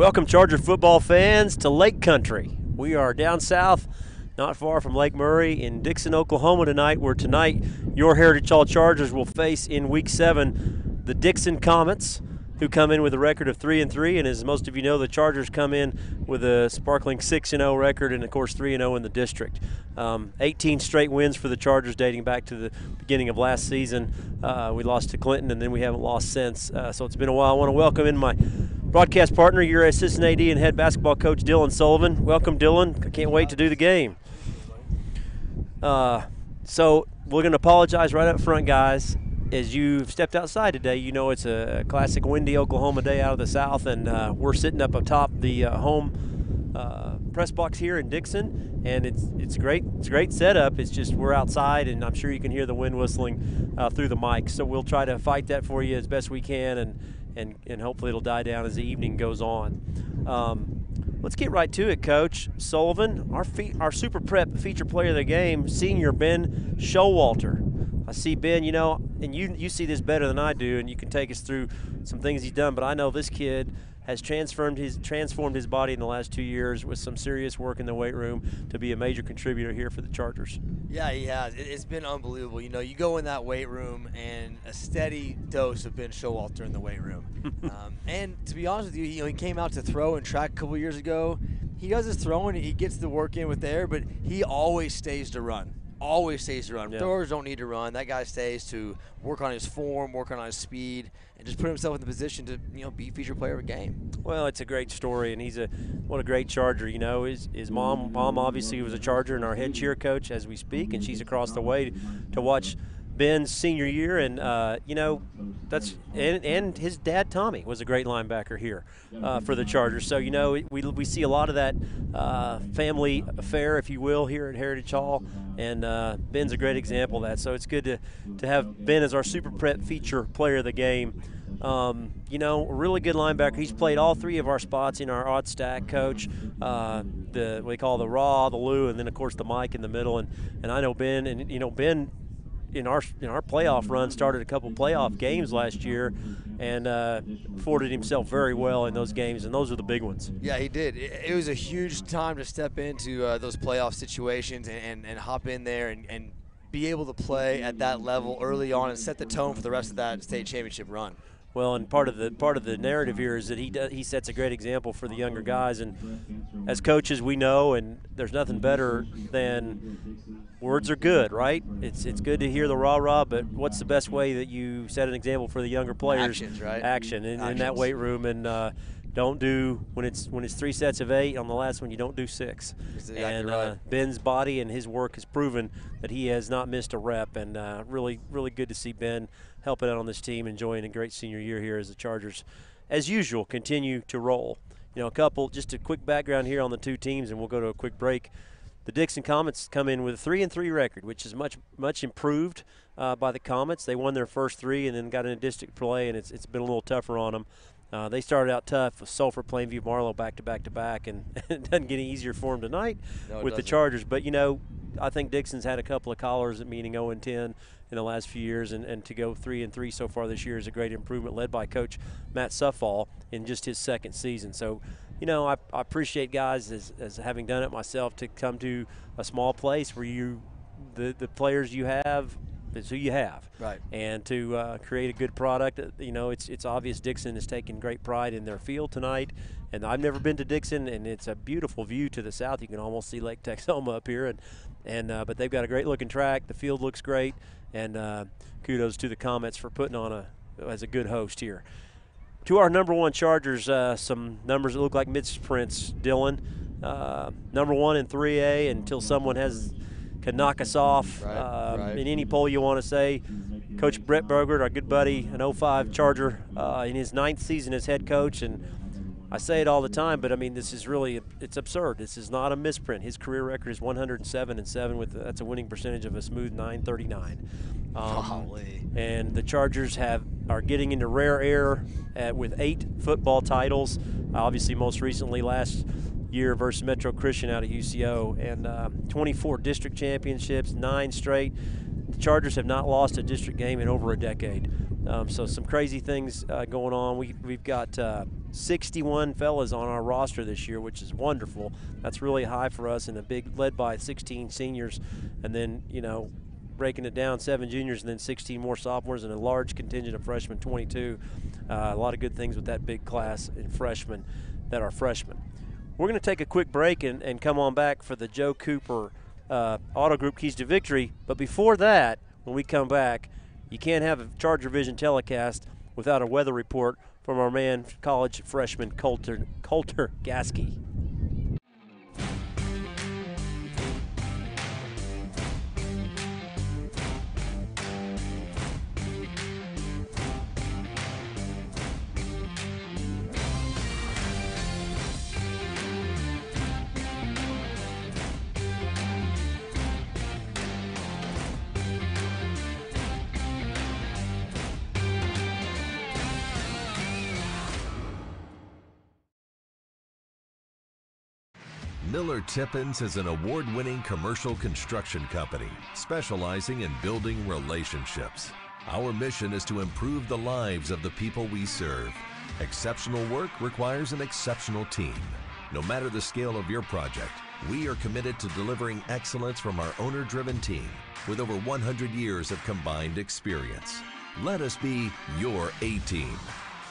Welcome, Charger football fans, to Lake Country. We are down south, not far from Lake Murray in Dickson, Oklahoma tonight, where tonight your Heritage Hall Chargers will face in Week 7 the Dickson Comets, who come in with a record of 3-3, and as most of you know, the Chargers come in with a sparkling 6-0 record and, of course, 3-0 in the district. 18 straight wins for the Chargers dating back to the beginning of last season. We lost to Clinton, and then we haven't lost since, so it's been a while. I want to welcome in my broadcast partner, your assistant AD and head basketball coach, Dylan Sullivan. Welcome, Dylan. I can't wait to do the game. So we're going to apologize right up front, guys. As you've stepped outside today, you know it's a classic windy Oklahoma day out of the south, and we're sitting up atop the home press box here in Dickson, and it's a great setup. It's just we're outside, and I'm sure you can hear the wind whistling through the mic. So we'll try to fight that for you as best we can, and hopefully it'll die down as the evening goes on. Let's get right to it, Coach Sullivan. Our Super Prep feature player of the game, senior Ben Showalter. I see Ben, you know, and you see this better than I do, and you can take us through some things he's done, but I know this kid has transformed his body in the last 2 years with some serious work in the weight room to be a major contributor here for the Chargers. Yeah, he has. It's been unbelievable. You know, you go in that weight room and a steady dose of Ben Showalter in the weight room. And to be honest with you, he came out to throw in track a couple years ago. He does his throwing, he gets the work in with the air, but he always stays to run. Always stays to run. Yep. Throwers don't need to run. That guy stays to work on his form, work on his speed, and just put himself in the position to, you know, be feature player of a game. Well, it's a great story, and he's what a great Charger. You know, his mom obviously was a Charger, and our head cheer coach as we speak, and she's across the way to watch Ben's senior year, and you know, that's and his dad Tommy was a great linebacker here for the Chargers. So you know, we see a lot of that family affair, if you will, here at Heritage Hall, and Ben's a great example of that. So it's good to have Ben as our Super Prep feature player of the game. You know, a really good linebacker. He's played all three of our spots in our odd stack, Coach. We call the raw, the Lou, and then of course the Mike in the middle. And I know Ben, and you know Ben. In our playoff run, started a couple playoff games last year, and afforded himself very well in those games, and those are the big ones. Yeah, he did. It was a huge time to step into those playoff situations and hop in there and be able to play at that level early on and set the tone for the rest of that state championship run. Well, and part of the narrative here is that he sets a great example for the younger guys, and as coaches we know, and there's nothing better than words are good, right? It's good to hear the rah-rah, but what's the best way that you set an example for the younger players? Actions, right? Action in that weight room, and don't do when it's 3 sets of 8. On the last one, you don't do 6. Exactly, and right. Ben's body and his work has proven that he has not missed a rep, and really good to see Ben helping out on this team, enjoying a great senior year here as the Chargers, as usual, continue to roll. You know, just a quick background here on the two teams, and we'll go to a quick break. The Dickson Comets come in with a 3-3 record, which is much improved by the Comets. They won their first 3 and then got into district play, and it's been a little tougher on them. They started out tough with Sulphur, Plainview, Marlowe back-to-back-to-back, and it doesn't get any easier for them tonight with the Chargers. But, you know, I think Dickson's had a couple of callers at meaning 0-10 in the last few years, and to go 3-3 so far this year is a great improvement, led by Coach Matt Suffall in just his second season. So, you know, I appreciate guys, as having done it myself, to come to a small place where the players you have – it's who you have, right? And to create a good product, you know, it's obvious Dickson is taking great pride in their field tonight. And I've never been to Dickson, and it's a beautiful view to the south. You can almost see Lake Texoma up here, and but they've got a great looking track. The field looks great, and kudos to the Comets for putting on as a good host here. To our number one Chargers, some numbers that look like misprints, Dylan. Number one in 3A until someone can knock us off in any poll you want to say. Coach Brett Bogert, our good buddy, an 05 Charger in his 9th season as head coach, and I say it all the time, but I mean, this is really, it's absurd. This is not a misprint. His career record is 107-7 with that's a winning percentage of a smooth 939. And the Chargers are getting into rare air with 8 football titles. Obviously, most recently last year versus Metro Christian out of UCO, and 24 district championships, 9 straight. The Chargers have not lost a district game in over a decade. So some crazy things going on. We've got 61 fellas on our roster this year, which is wonderful. That's really high for us, and a big led by 16 seniors, and then, you know, breaking it down, 7 juniors and then 16 more sophomores and a large contingent of freshmen, 22. A lot of good things with that big class in freshmen that are freshmen. We're going to take a quick break and come on back for the Joe Cooper Auto Group Keys to Victory. But before that, when we come back, you can't have a Charger Vision telecast without a weather report from our man, college freshman Coulter Gaskey. Miller Tippins is an award-winning commercial construction company specializing in building relationships. Our mission is to improve the lives of the people we serve. Exceptional work requires an exceptional team. No matter the scale of your project, we are committed to delivering excellence from our owner-driven team with over 100 years of combined experience. Let us be your A-team.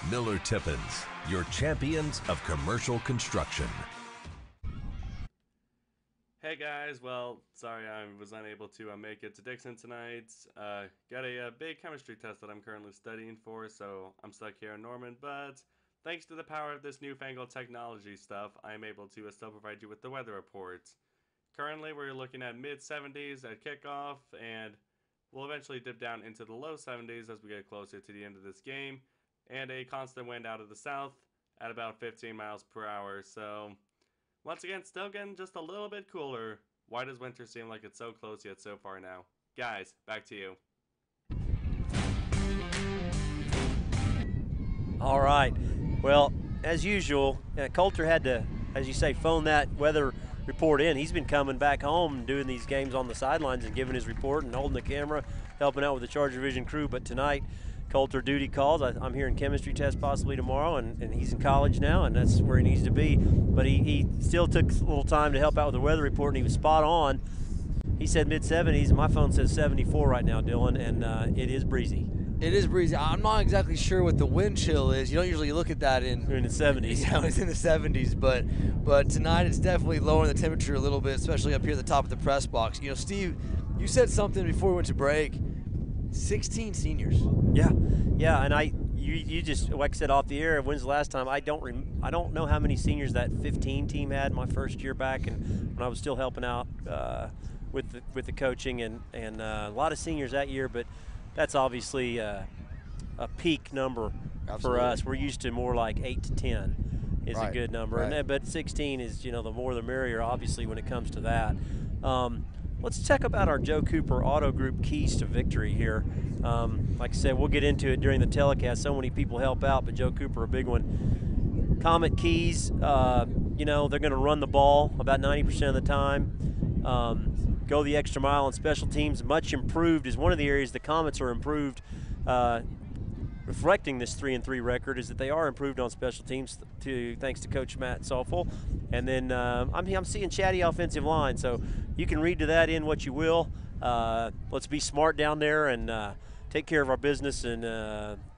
Miller Tippins, your champions of commercial construction. Hey guys, well, sorry I was unable to make it to Dickson tonight. Got a big chemistry test that I'm currently studying for, so I'm stuck here in Norman, but thanks to the power of this newfangled technology stuff, I'm able to still provide you with the weather report. Currently, we're looking at mid-70s at kickoff, and we'll eventually dip down into the low 70s as we get closer to the end of this game, and a constant wind out of the south at about 15 miles per hour, so... Once again, still getting just a little bit cooler. Why does winter seem like it's so close yet so far now? Guys, back to you. All right. Well, as usual, Coulter had to, as you say, phone that weather report in. He's been coming back home and doing these games on the sidelines and giving his report and holding the camera, helping out with the Charger Vision crew. But tonight, Coulter duty calls. I'm hearing chemistry test possibly tomorrow, and he's in college now, and that's where he needs to be. But he still took a little time to help out with the weather report, and he was spot on. He said mid-70s, and my phone says 74 right now, Dylan, and it is breezy. It is breezy. I'm not exactly sure what the wind chill is. You don't usually look at that in... You're in the 70s. Yeah, it's in the 70s, but tonight it's definitely lowering the temperature a little bit, especially up here at the top of the press box. You know, Steve, you said something before we went to break. 16 seniors. Yeah, and you just, like I said off the air, when's the last time? I don't know how many seniors that 15 team had my first year back, and when I was still helping out with the coaching, and a lot of seniors that year. But that's obviously a peak number. Absolutely. For us. We're used to more like 8 to 10 is right. A good number, right. And but 16 is, you know, the more the merrier, obviously, when it comes to that. Let's check about our Joe Cooper Auto Group Keys to Victory here. Like I said, we'll get into it during the telecast. So many people help out, but Joe Cooper, a big one. Comet Keys, you know, they're going to run the ball about 90% of the time. Go the extra mile on special teams. Much improved is one of the areas the Comets are improved. Reflecting this 3-3 record is that they are improved on special teams, thanks to Coach Matt Suffall. And then I'm seeing chatty offensive line, so you can read to that in what you will. Let's be smart down there and take care of our business. And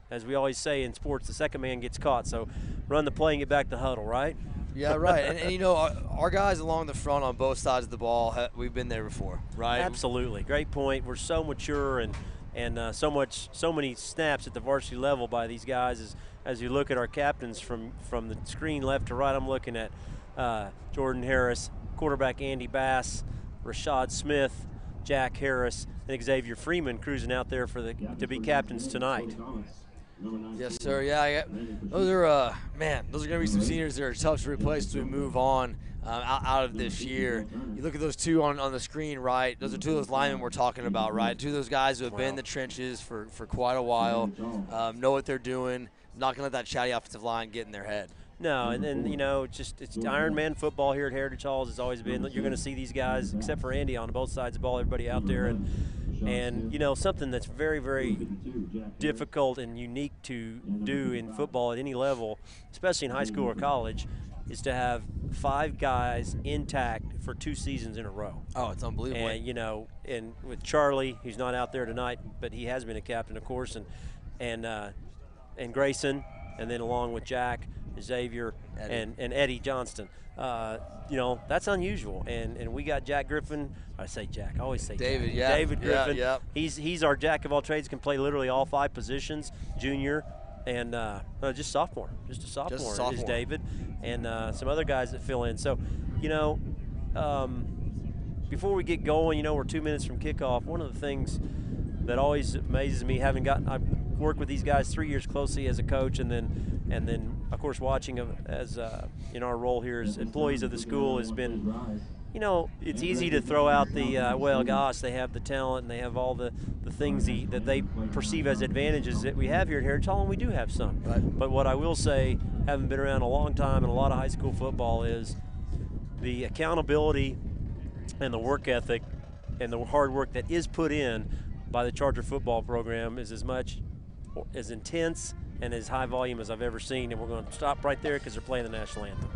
as we always say in sports, the second man gets caught. So run the play and get back to the huddle, right? Yeah, right. And you know, our guys along the front on both sides of the ball, we've been there before, right? Absolutely. Great point. We're so mature and so many snaps at the varsity level by these guys. As you look at our captains from the screen left to right, I'm looking at Jordan Harris, quarterback Andy Bass, Rashad Smith, Jack Harris, and Xavier Freeman cruising out there to be captains tonight. Yes, sir. Yeah, those are those are going to be some seniors that are tough to replace as we move on out of this year. You look at those two on the screen, right? Those are two of those linemen we're talking about, right? Two of those guys who have been in the trenches for quite a while, know what they're doing, not going to let that chatty offensive line get in their head. No, and then, you know, it's Iron Man football here at Heritage Halls has always been. You're going to see these guys, except for Andy, on both sides of the ball, everybody out there. And and, you know, something that's very, very difficult and unique to do in football at any level, especially in high school or college, is to have five guys intact for two seasons in a row. Oh, it's unbelievable. And, you know, and with Charlie, who's not out there tonight, but he has been a captain, of course, and Grayson, and then along with Jack, Xavier, Eddie. And Eddie Johnston. You know, that's unusual. And we got Jack Griffin. I say Jack. I always say David. Jack. Yeah. David Griffin. Yeah, yeah. He's our jack of all trades. Can play literally all five positions. Junior and just sophomore. Just a sophomore is David, and some other guys that fill in. So, you know, before we get going, you know, we're 2 minutes from kickoff. One of the things that always amazes me, I've worked with these guys 3 years closely as a coach, and then of course watching them as in our role here as employees of the school has been, you know, it's easy to throw out the well, gosh, they have the talent and they have all the things that they perceive as advantages that we have here at Heritage Hall, and we do have some. Right. But what I will say, having been around a long time and a lot of high school football, is the accountability and the work ethic and the hard work that is put in by the Charger football program is as much, as intense, and as high volume as I've ever seen. And we're going to stop right there because they're playing the national anthem.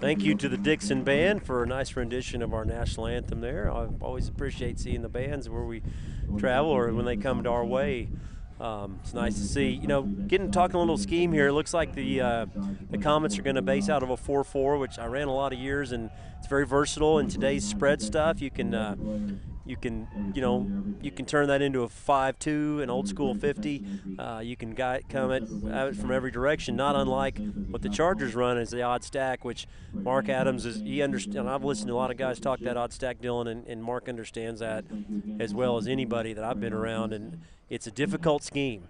Thank you to the Dickson Band for a nice rendition of our national anthem there. I always appreciate seeing the bands where we travel or when they come to our way. It's nice to see. You know, talking a little scheme here, it looks like the Comets are going to base out of a 4-4, which I ran a lot of years, and it's very versatile. In today's spread stuff, you can turn that into a 5-2, an old school 50. You can come at it from every direction, not unlike what the Chargers run as the odd stack, which Mark Adams is. He understands. I've listened to a lot of guys talk that odd stack, Dylan, and Mark understands that as well as anybody that I've been around. And it's a difficult scheme,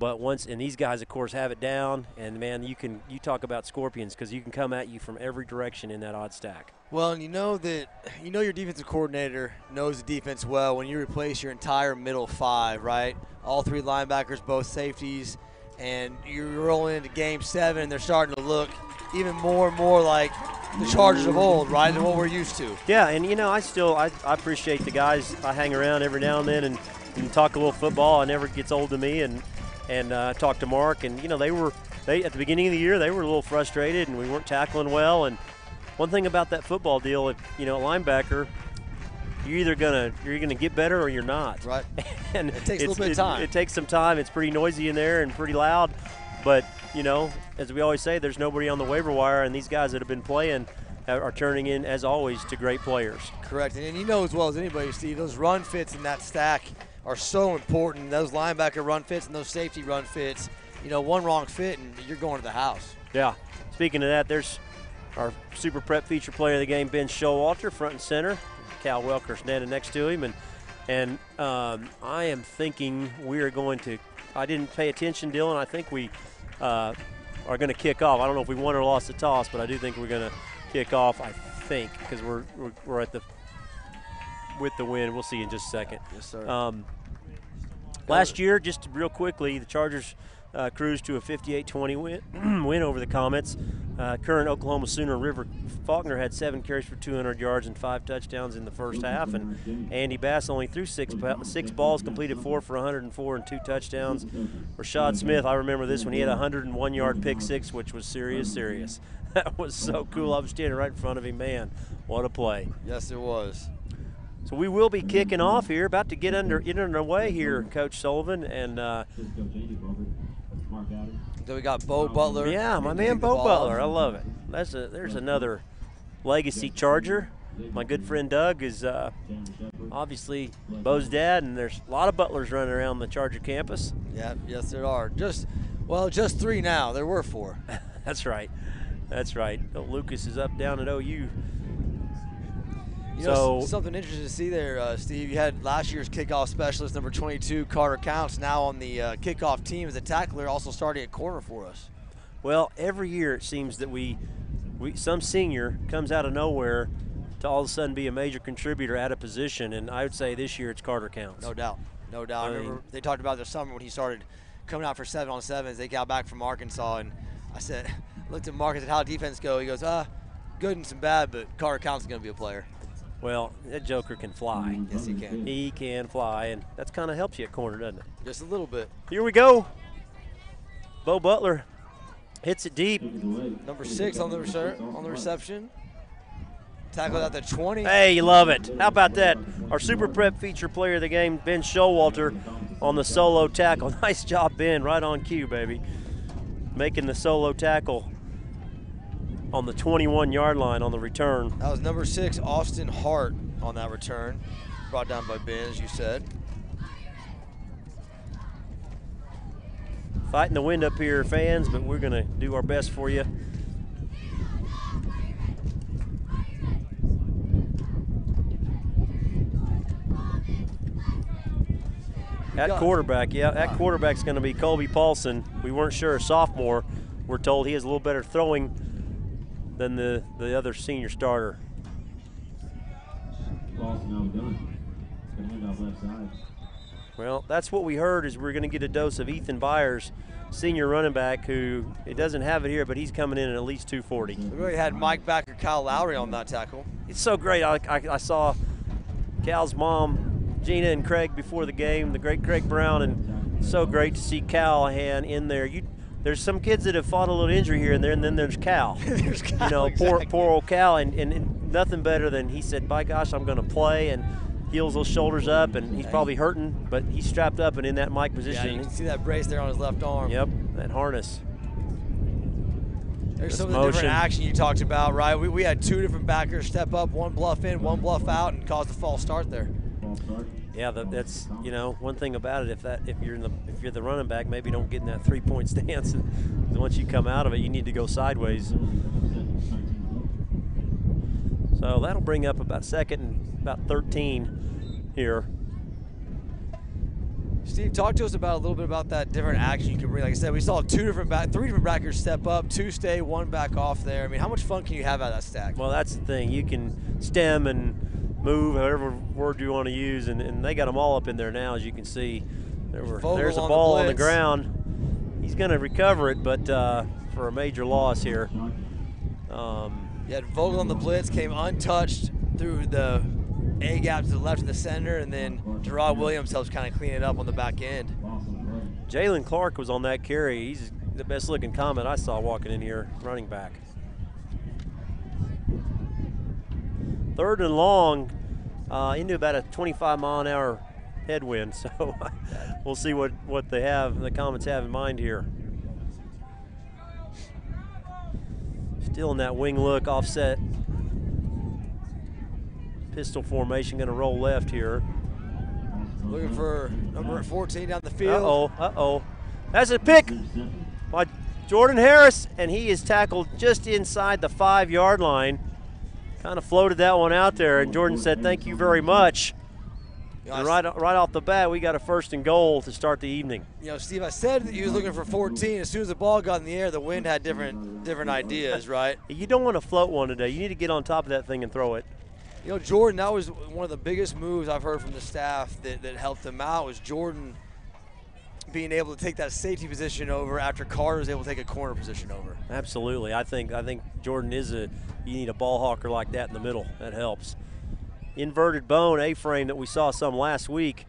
but and these guys, of course, have it down. And man, you talk about scorpions, because you can come at you from every direction in that odd stack. Well, and you know your defensive coordinator knows the defense well when you replace your entire middle five, right? All three linebackers, both safeties, and you're rolling into Game 7, and they're starting to look even more and more like the Chargers of old, right, than what we're used to. Yeah, and you know, I appreciate the guys. I hang around every now and then and talk a little football. It never gets old to me, and talk to Mark, and you know, they at the beginning of the year they were a little frustrated, and we weren't tackling well. And one thing about that football deal, if you know, linebacker, you're either gonna get better or you're not. Right. And it takes a little bit of time. It takes some time. It's pretty noisy in there and pretty loud, but you know, as we always say, there's nobody on the waiver wire, and these guys that have been playing are turning in, as always, to great players. Correct. And you know as well as anybody, Steve, those run fits in that stack are so important. Those linebacker run fits and those safety run fits. You know, one wrong fit and you're going to the house. Yeah. Speaking of that, there's our Super Prep feature player of the game, Ben Showalter, front and center. Cal Welker standing next to him, and I am thinking we are going to. I didn't pay attention, Dylan. I think we are going to kick off. I don't know if we won or lost the toss, but I do think we're going to kick off. I think because we're at the with the win. We'll see in just a second. Yes, sir. Last year, just real quickly, the Chargers cruised to a 58-20 win over the Comets. Current Oklahoma Sooner River Faulkner had 7 carries for 200 yards and 5 touchdowns in the first half, and Andy Bass only threw 6 balls, completed 4 for 104 and 2 touchdowns. Rashad Smith, I remember this one, he had a 101-yard pick-six, which was serious. That was so cool. I was standing right in front of him. Man, what a play. Yes, it was. So we will be kicking off here, about to get underway here, Coach Sullivan, and So we got Bo Butler. Yeah, my man Bo Butler. I love it. That's a, there's another legacy Charger. My good friend Doug is obviously Bo's dad, and there's a lot of Butlers running around the Charger campus. Yeah, yes there are. Just, well, just three now. There were four. That's right. That's right. Lucas is up down at OU. You know, something interesting to see there, Steve. You had last year's kickoff specialist, number 22, Carter Counts, now on the kickoff team as a tackler, also starting at corner for us. Well, every year it seems that we some senior comes out of nowhere to all of a sudden be a major contributor at a position, and I would say this year it's Carter Counts. No doubt. No doubt. I remember they talked about their summer when he started coming out for 7-on-7s. They got back from Arkansas, and I said, looked at Mark and said, how'd defense go? He goes, good and some bad, but Carter Counts is going to be a player. Well, that joker can fly. Yes, he can. He can fly, and that kind of helps you at corner, doesn't it? Just a little bit. Here we go. Bo Butler hits it deep. Number 6 on the reception. Tackle out the 20. Hey, you love it. How about that? Our Super Prep feature player of the game, Ben Showalter, on the solo tackle. Nice job, Ben. Right on cue, baby. Making the solo tackle on the 21-yard line on the return. That was number 6, Austin Hart, on that return. Brought down by Ben, as you said. Fighting the wind up here, fans, but we're gonna do our best for you. At quarterback, yeah, at quarterback's gonna be Colby Paulson. We weren't sure, sophomore. We're told he has a little better throwing than the other senior starter. Well, that's what we heard, is we're going to get a dose of Ethan Byers, senior running back, who it doesn't have it here, but he's coming in at least 240. We already had Mike Backer, Kyle Lowry on that tackle. It's so great. I saw Cal's mom, Gina, and Craig before the game, the great Craig Brown, and so great to see Callahan in there. There's some kids that have fought a little injury here and there, and then there's Cal. There's Cal, you know, exactly. poor old Cal, and nothing better than he said, by gosh, I'm going to play, and heels those shoulders up, and he's probably hurting, but he's strapped up and in that mic position. Yeah, you can see that brace there on his left arm. Yep, that harness. There's some of the different action you talked about, right? We had two different backers step up, one bluff in, one bluff out, and caused a false start there. Yeah, that's, you know, one thing about it. If you're the running back, maybe don't get in that three-point stance. And once you come out of it, you need to go sideways. So that'll bring up about second and about 13 here. Steve, talk to us about a little bit about that different action you can bring. Like I said, we saw three different backers step up, two stay, one back off there. I mean, how much fun can you have out of that stack? Well, that's the thing. You can stem and move, however word you want to use, and they got them all up in there now, as you can see. There's a ball on the ground. He's going to recover it, but for a major loss here. You had Vogel on the blitz, came untouched through the A-gap to the left of the center, and then Gerard Williams helps kind of clean it up on the back end. Jalen Clark was on that carry. He's the best-looking Comet I saw walking in here, running back. Third and long, into about a 25-mile-an-hour headwind, so we'll see what they have, the Comets have in mind here. Still in that wing look, offset. Pistol formation, going to roll left here. Looking for number 14 down the field. Uh-oh. That's a pick by Jordan Harris, and he is tackled just inside the 5-yard line. Kind of floated that one out there, and Jordan said, thank you very much. You know, and right off the bat, we got a first and goal to start the evening. You know, Steve, I said that he was looking for 14. As soon as the ball got in the air, the wind had different ideas, right? You don't want to float one today. You need to get on top of that thing and throw it. You know, Jordan, that was one of the biggest moves I've heard from the staff that helped him out, was Jordan being able to take that safety position over after Carter was able to take a corner position over. Absolutely. I think Jordan is you need a ball hawker like that in the middle. That helps. Inverted bone A-frame that we saw some last week.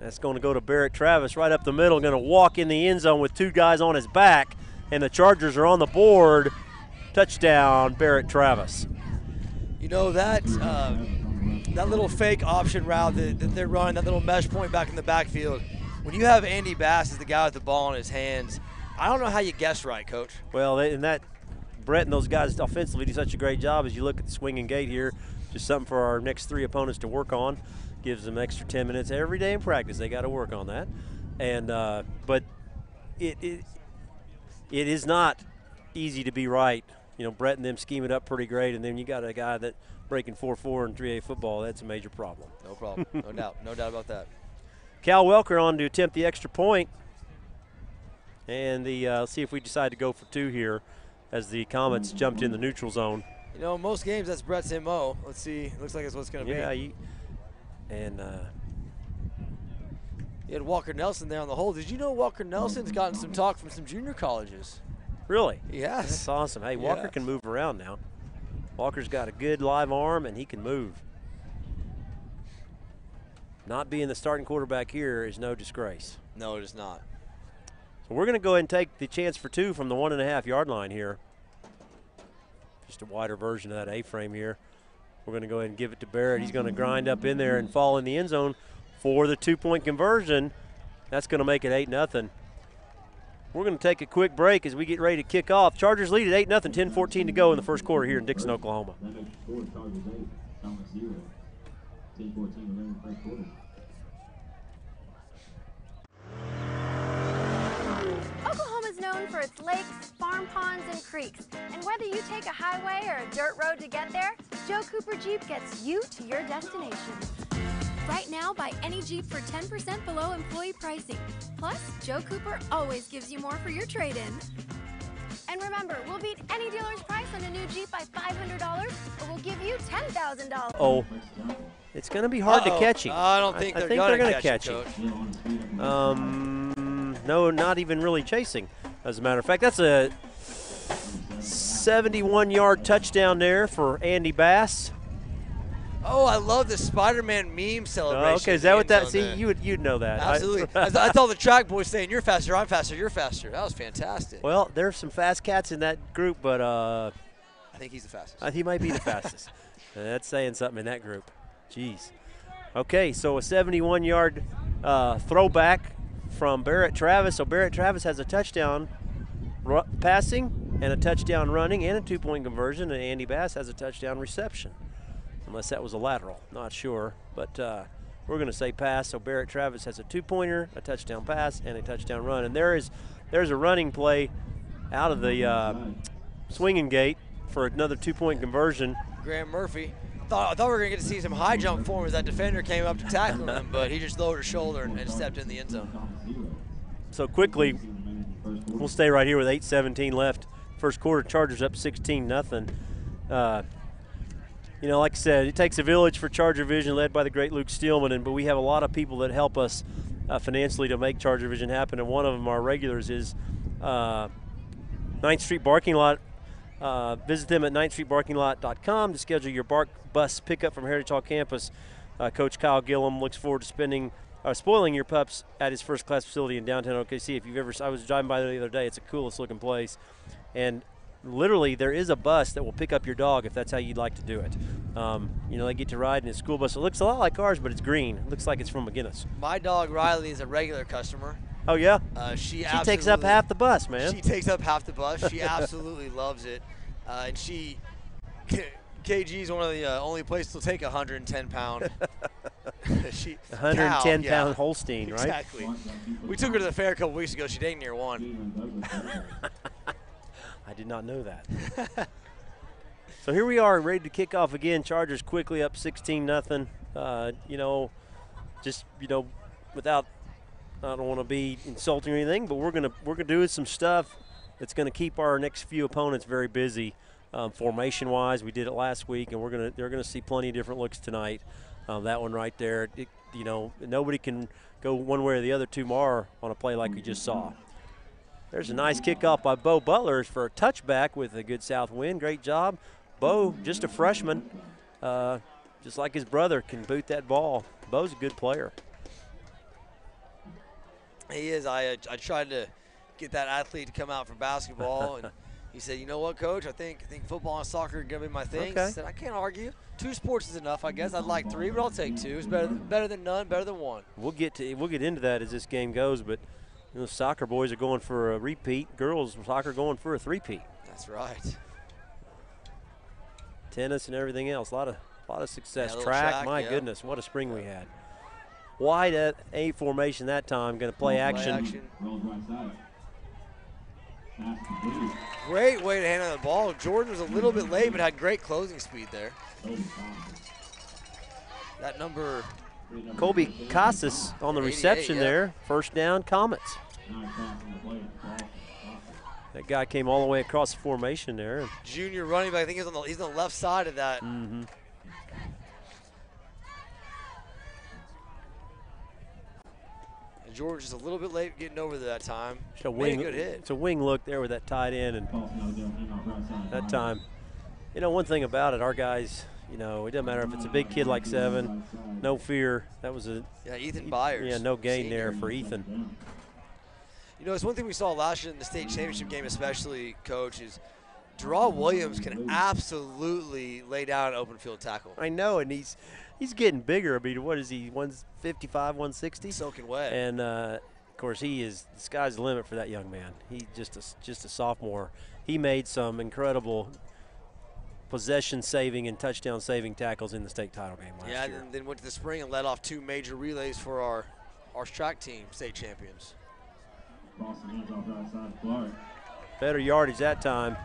That's going to go to Barrett Travis right up the middle, going to walk in the end zone with two guys on his back, and the Chargers are on the board. Touchdown, Barrett Travis. You know, that little fake option route that they're running, that little mesh point back in the backfield, when you have Andy Bass as the guy with the ball in his hands, I don't know how you guess right, Coach. Well, and that Brett and those guys offensively do such a great job as you look at the swinging gate here. Just something for our next three opponents to work on. Gives them extra 10 minutes every day in practice. They got to work on that. And but it is not easy to be right. You know, Brett and them scheme it up pretty great, and then you got a guy that breaking 4-4 in 3A football. That's a major problem. No problem. No doubt. No doubt about that. Cal Welker on to attempt the extra point. And the see if we decide to go for two here as the Comets jumped in the neutral zone. You know, most games that's Brett's MO. Let's see. Looks like it's what's going to be. Yeah. And you had Walker Nelson there on the hole. Did you know Walker Nelson's gotten some talk from some junior colleges? Really? Yes. That's awesome. Hey, Walker can move around now. Walker's got a good live arm, and he can move. Not being the starting quarterback here is no disgrace. No, it is not. So we're going to go ahead and take the chance for two from the 1.5 yard line here. Just a wider version of that A-frame here. We're going to go ahead and give it to Barrett. He's going to grind up in there and fall in the end zone for the two-point conversion. That's going to make it 8-0. We're going to take a quick break as we get ready to kick off. Chargers lead at 8-0, 10-14 to go in the first quarter here in Dickson, Oklahoma. Oklahoma's known for its lakes, farm ponds, and creeks. And whether you take a highway or a dirt road to get there, Joe Cooper Jeep gets you to your destination. Right now, buy any Jeep for 10% below employee pricing. Plus, Joe Cooper always gives you more for your trade-in. And remember, we'll beat any dealer's price on a new Jeep by $500, or we'll give you $10,000. Oh, it's going to be hard to catch him. I don't think they're going to catch him. No, not even really chasing, as a matter of fact. That's a 71-yard touchdown there for Andy Bass. Oh, I love the Spider-Man meme celebration. Oh, okay, is that what that? See, there. you'd know that. Absolutely. I thought the track boys saying, "You're faster, I'm faster, you're faster." That was fantastic. Well, there's some fast cats in that group, but I think he's the fastest. He might be the fastest. That's saying something in that group. Jeez. Okay, so a 71-yard throwback from Barrett Travis. So Barrett Travis has a touchdown passing and a touchdown running and a two-point conversion, and Andy Bass has a touchdown reception. Unless that was a lateral, not sure. But we're going to say pass. So Barrett Travis has a two-pointer, a touchdown pass, and a touchdown run. And there's a running play out of the swinging gate for another two-point conversion. Graham Murphy. I thought we were going to get to see some high jump form as that defender came up to tackle him, but he just lowered his shoulder and stepped in the end zone. So quickly, we'll stay right here with 8:17 left. First quarter, Chargers up 16-0. You know, like I said, it takes a village for Charger Vision, led by the great Luke Steelman, but we have a lot of people that help us financially to make Charger Vision happen, and one of them, our regulars, is 9th Street Barking Lot. Visit them at 9thstreetbarkinglot.com to schedule your bark bus pickup from Heritage Hall campus. Coach Kyle Gillum looks forward to spoiling your pups at his first-class facility in downtown OKC. If you've ever, I was driving by there the other day. It's the coolest-looking place, and literally, there is a bus that will pick up your dog if that's how you'd like to do it. You know, they get to ride in a school bus. It looks a lot like ours, but it's green. It looks like it's from McGinnis. My dog, Riley, is a regular customer. Oh, yeah? She takes up half the bus, man. She takes up half the bus. She absolutely loves it. And she – KG is one of the only places to take a 110-pound pound Holstein, right? Exactly. We took her to the fair a couple weeks ago. She dang near won. I did not know that. So here we are, ready to kick off again. Chargers quickly up 16-0. You know, just without, I don't want to be insulting or anything, but we're gonna do some stuff that's gonna keep our next few opponents very busy, formation-wise. We did it last week, and they're gonna see plenty of different looks tonight. That one right there, you know, nobody can go one way or the other tomorrow on a play like we just saw. There's a nice kickoff by Bo Butler for a touchback with a good south wind. Great job. Bo, just a freshman, just like his brother, can boot that ball. Bo's a good player. He is. I tried to get that athlete to come out for basketball, and He said, you know what, Coach? I think football and soccer are going to be my thing. Okay. He said, I can't argue. Two sports is enough, I guess. I'd like three, but I'll take two. It's better than none, better than one. We'll get into that as this game goes, but you know, soccer boys are going for a repeat. Girls soccer going for a three-peat. That's right. Tennis and everything else. A lot of success. Yeah, track, my goodness, what a spring we had. Wide at A formation that time, going to play action. Great way to hand on the ball. Jordan was a little bit late, but had great closing speed there. That number. Kobe Casas on the reception there. First down, Comets. That guy came all the way across the formation there. Junior running back, I think he's on the left side of that. Mm-hmm. George is a little bit late getting over that time. It's a wing look there with that tight end, and that time, you know, one thing about it, our guys, you know, it doesn't matter if it's a big kid like Seven, no fear. That was a Ethan Byers. Yeah, no gain there for Ethan. You know, it's one thing we saw last year in the state championship game, especially, Coach, is Gerard Williams can absolutely lay down an open field tackle. I know, and he's getting bigger. I mean, what is he, 155, 160? Soaking wet. And, of course, the sky's the limit for that young man. He's just a sophomore. He made some incredible possession-saving and touchdown-saving tackles in the state title game last year. Yeah, and then went to the spring and led off two major relays for our track team, state champions. Better yardage that time.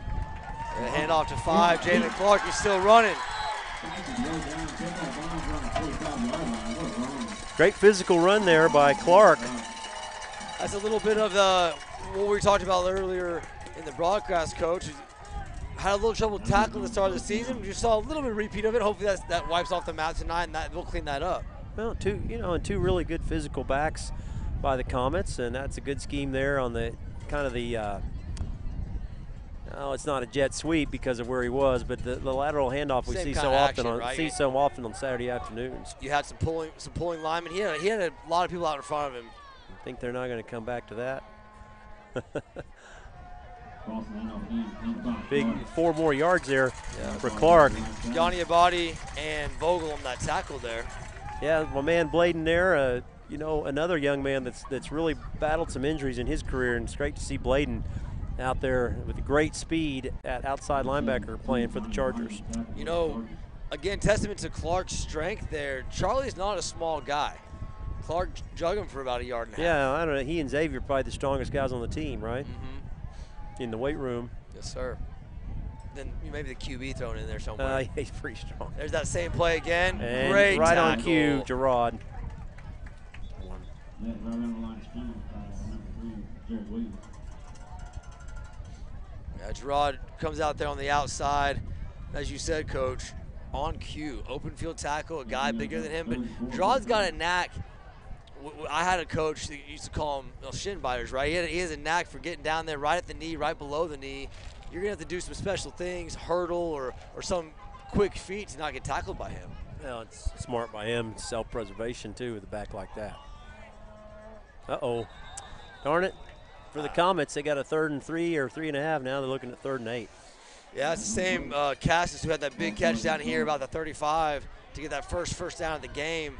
The handoff to 5, Jalen Clark, he's still running. Great physical run there by Clark. That's a little bit of what we talked about earlier in the broadcast, Coach. Had a little trouble tackling the start of the season. You saw a little bit of repeat of it. Hopefully that wipes off the map tonight, and we'll clean that up. Well, two really good physical backs by the Comets, and that's a good scheme there on the kind of the. It's not a jet sweep because of where he was, but the lateral handoff we see so often on Saturday afternoons. You had some pulling linemen. He had a lot of people out in front of him. I think they're not going to come back to that. Big 4 more yards there for Clark. Ganyabadi and Vogel on that tackle there. Yeah, my man Bladen there. You know, another young man that's really battled some injuries in his career, and it's great to see Bladen out there with great speed at outside linebacker playing for the Chargers. You know, again, testament to Clark's strength there. Charlie's not a small guy. Clark jugged him for about a yard and a half. Yeah, I don't know. He and Xavier are probably the strongest guys on the team, right? Mm-hmm. In the weight room. Yes, sir. Then maybe the QB thrown in there somewhere. Yeah, he's pretty strong. There's that same play again. And great right tackle. On cue, Gerard. Yeah, right on the line of scrimmage, number 3, Gerard Williams. Yeah, Gerard comes out there on the outside, as you said, Coach, on cue. Open field tackle, a guy bigger than him. But Gerard's got a knack. I had a coach that used to call him shin biters, right? He has a knack for getting down there right at the knee, right below the knee. You're going to have to do some special things, hurdle or some quick feet to not get tackled by him. Well, it's smart by him. Self-preservation, too, with a back like that. Uh-oh. Darn it. For the Comets, they got a 3rd and 3 or 3 and a half. Now they're looking at 3rd and 8. Yeah, it's the same Cassis who had that big catch down here about the 35 to get that first down of the game.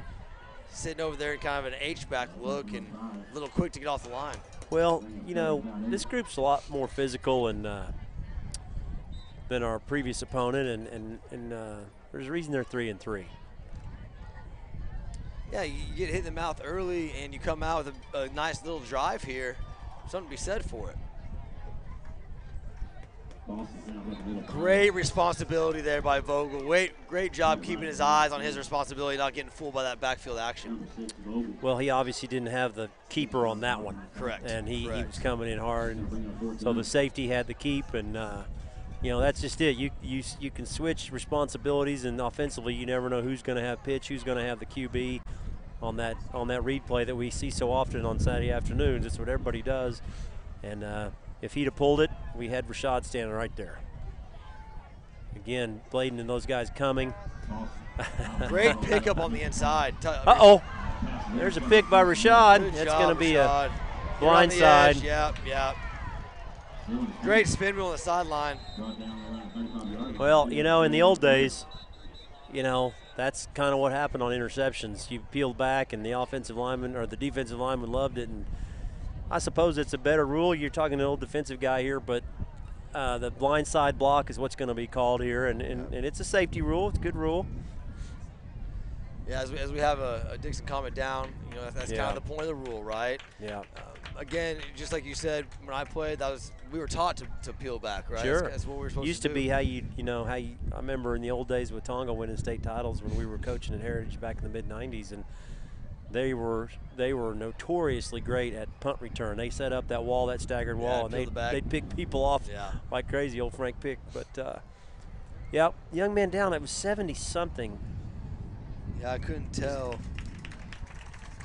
Sitting over there in kind of an H-back look and a little quick to get off the line. Well, you know, this group's a lot more physical and than our previous opponent, and there's a reason they're 3 and 3. Yeah, you get hit in the mouth early and you come out with a nice little drive here. Something to be said for it. Great responsibility there by Vogel. Great job keeping his eyes on his responsibility, not getting fooled by that backfield action. Well, he obviously didn't have the keeper on that one. Correct. And he was coming in hard, and so the safety had the keep, and you know, that's just it. You can switch responsibilities, and offensively, you never know who's going to have pitch, who's going to have the QB. On that read play that we see so often on Saturday afternoons, it's what everybody does. And if he'd have pulled it, we had Rashad standing right there. Again, Bladen and those guys coming. Great pickup on the inside. Uh-oh, there's a pick by Rashad. That's going to be a blindside. Yep. Great spin wheel on the sideline. Well, you know, in the old days, you know, that's kind of what happened on interceptions. You peeled back, and the offensive lineman or the defensive lineman loved it. And I suppose it's a better rule. You're talking to an old defensive guy here, but the blindside block is what's going to be called here. And it's a safety rule. It's a good rule. Yeah, as we have a Dickson Comet down, you know, that's kind of the point of the rule, right? Yeah. Again, just like you said, when I played, that was we were taught to peel back, right? Sure. That's what we were supposed to do. Used to be how you know. I remember in the old days with Tonga winning state titles when we were coaching at Heritage back in the mid '90s, and they were notoriously great at punt return. They set up that wall, that staggered wall, and they'd pick people off like crazy. Old Frank Pick, but yeah, young man down. It was 70-something. Yeah, I couldn't tell.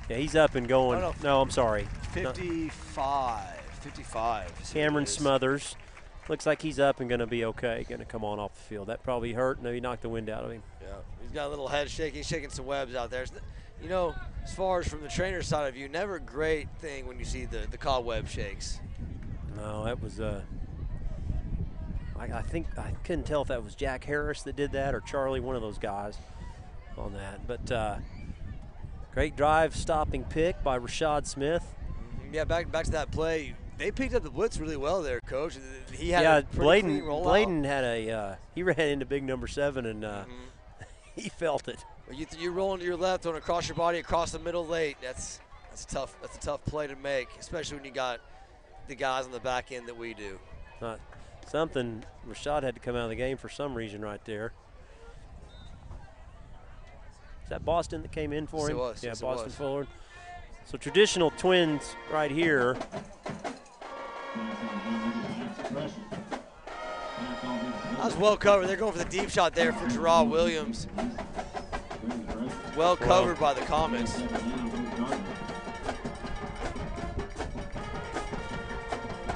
Yeah, he's up and going. No, I'm sorry. 55. Cameron Smothers. Looks like he's up and going to be okay, going to come on off the field. That probably hurt. No, he knocked the wind out of him. Yeah, he's got a little head shake. He's shaking some webs out there. You know, as far as from the trainer's side of view, never a great thing when you see the cobweb shakes. No, that was I think I couldn't tell if that was Jack Harris that did that or Charlie, one of those guys on that. But great drive stopping pick by Rashad Smith. Yeah, back to that play. They picked up the blitz really well there, Coach. He had Bladen had a he ran into big number 7 and he felt it. Well, you're rolling to your left, throwing across your body, across the middle late. That's tough. That's a tough play to make, especially when you got the guys on the back end that we do. Not something Rashad had to come out of the game for some reason right there. Is that Boston that came in for him? It was. Yeah, yes, Boston forward. So traditional Twins right here. That was well covered. They're going for the deep shot there for Gerard Williams. Well covered by the Comets.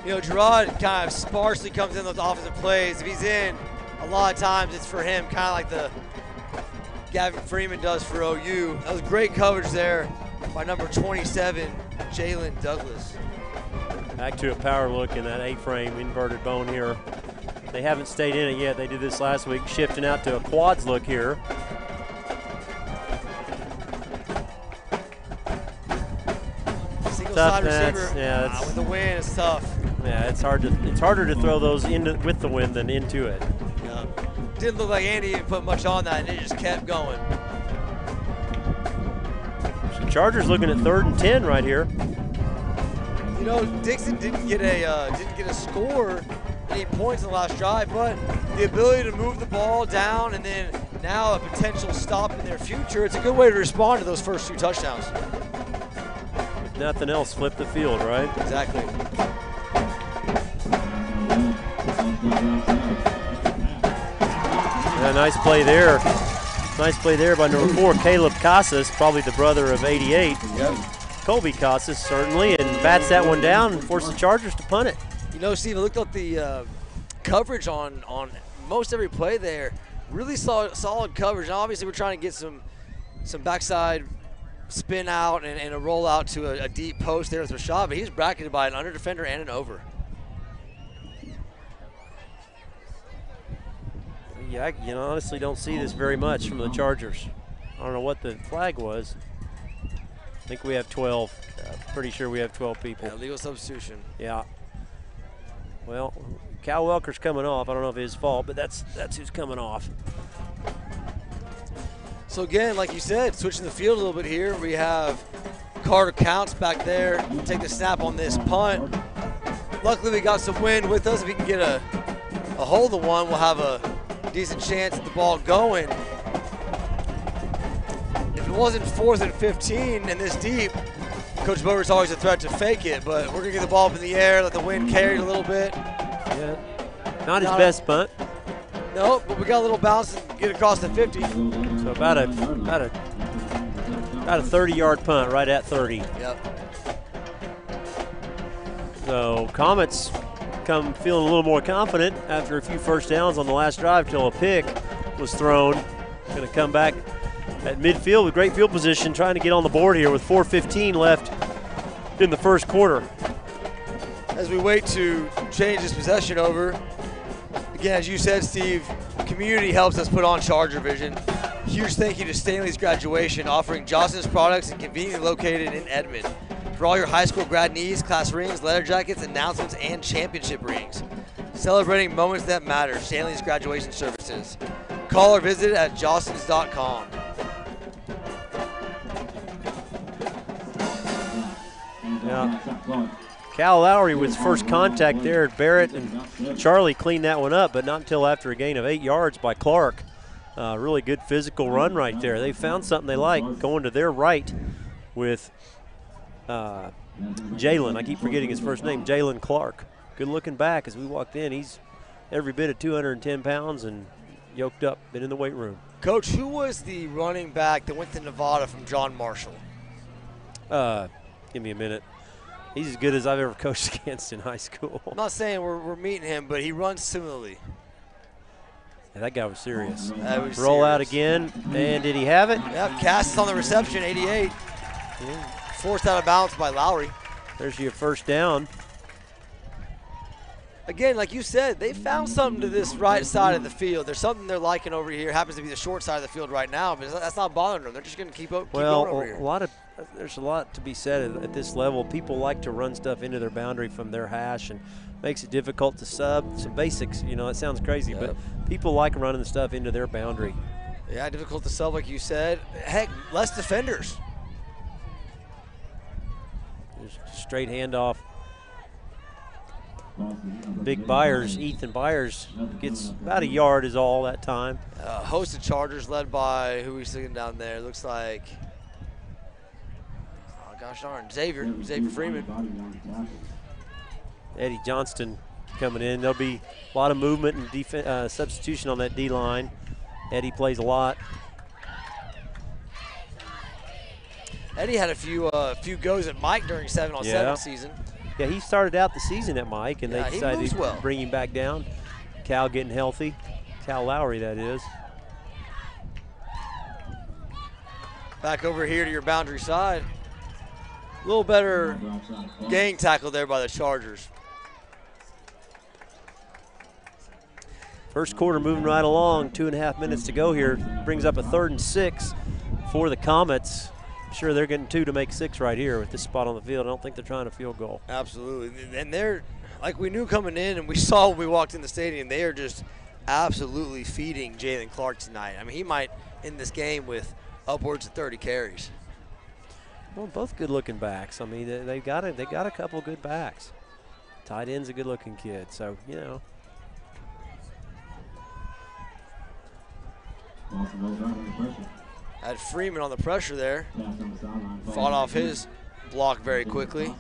You know, Gerard kind of sparsely comes in those offensive plays. If he's in, a lot of times it's for him, kind of like the Gavin Freeman does for OU. That was great coverage there by number 27, Jalen Douglas. Back to a power look in that A-frame inverted bone here. They haven't stayed in it yet. They did this last week, shifting out to a quads look here. Single side receiver. Yeah, with the wind, it's tough. Yeah, it's harder to throw those into with the wind than into it. Yeah. Didn't look like Andy put much on that, and it just kept going. So Chargers looking at 3rd and 10 right here. You know, Dickson didn't get a score, any points in the last drive, but the ability to move the ball down and then now a potential stop in their future. It's a good way to respond to those first 2 touchdowns. If nothing else, flip the field, right? Exactly. Yeah, nice play there. Nice play there by number 4, Caleb Casas, probably the brother of 88. Yep. Colby Casas, certainly, and bats that one down and forces the Chargers to punt it. You know, Steve, I looked up the coverage on most every play there. Really solid coverage. And obviously, we're trying to get some backside spin out and a rollout to a deep post there with Rashad, but he's bracketed by an under defender and an over. Yeah, you know, honestly don't see this very much from the Chargers. I don't know what the flag was. I think we have 12. Pretty sure we have 12 people. Yeah, legal substitution. Yeah. Well, Cal Welker's coming off. I don't know if it's his fault, but that's who's coming off. So again, like you said, switching the field a little bit here. We have Carter Counts back there. We'll take the snap on this punt. Luckily, we got some wind with us. If we can get a hold of one, we'll have a decent chance at the ball going. If it wasn't 4th and 15 and this deep, Coach Bogert's always a threat to fake it, but we're gonna get the ball up in the air, let the wind carry it a little bit. Yeah, not his best punt. No, but we got a little bounce and get across the 50. So about a 30-yard punt, right at 30. Yep. So Comets come feeling a little more confident after a few first downs on the last drive till a pick was thrown. Going to come back at midfield with great field position, trying to get on the board here with 4:15 left in the first quarter. As we wait to change this possession over. Again, as you said, Steve, community helps us put on Charger Vision. Huge thank you to Stanley's Graduation, offering Johnson's products and conveniently located in Edmond. For all your high school grad needs, class rings, letter jackets, announcements, and championship rings. Celebrating moments that matter, Stanley's Graduation Services. Call or visit at johnsons.com. Yeah. Cal Lowry with first contact there at Barrett, and Charlie cleaned that one up, but not until after a gain of 8 yards by Clark. Really good physical run right there. They found something they like going to their right with Jalen. I keep forgetting his first name, Jalen Clark. Good looking back as we walked in. He's every bit of 210 pounds and yoked up, been in the weight room. Coach, who was the running back that went to Nevada from John Marshall? Give me a minute. He's as good as I've ever coached against in high school. I'm not saying we're meeting him, but he runs similarly. Yeah, that guy was serious. Roll out again, and did he have it? Yeah, Cass on the reception, 88. Yeah. Forced out of bounds by Lowry. There's your first down. Again, like you said, they found something to this right side of the field. There's something they're liking over here. It happens to be the short side of the field right now, but that's not bothering them. They're just going to keep going over here. There's a lot to be said at this level. People like to run stuff into their boundary from their hash, and makes it difficult to sub. Some basics, you know, it sounds crazy, yeah, but people like running the stuff into their boundary. Yeah, difficult to sub, like you said. Heck, less defenders. There's a straight handoff. Big Byers, Ethan Byers, gets about a yard is all that time. A host of Chargers led by, who we sitting down there, looks like, oh gosh darn, Xavier Freeman. Eddie Johnston coming in. There'll be a lot of movement and substitution on that D-line. Eddie plays a lot. Eddie had a few goes at Mike during 7-on-7 season. Yeah, he started out the season at Mike, and they decided to bring him back down. Cal getting healthy. Cal Lowry, that is. Back over here to your boundary side. A little better gang tackle there by the Chargers. First quarter moving right along. 2.5 minutes to go here. Brings up a 3rd and 6 for the Comets. I'm sure they're getting 2 to make 6 right here with this spot on the field. I don't think they're trying a field goal. Absolutely. And they're, like we knew coming in and we saw when we walked in the stadium, they are just absolutely feeding Jalen Clark tonight. I mean, he might end this game with upwards of 30 carries. Well, both good-looking backs. I mean, they've got a couple good backs. Tight end's a good-looking kid, so, you know. Had Freeman on the pressure there. Fought off his block very quickly.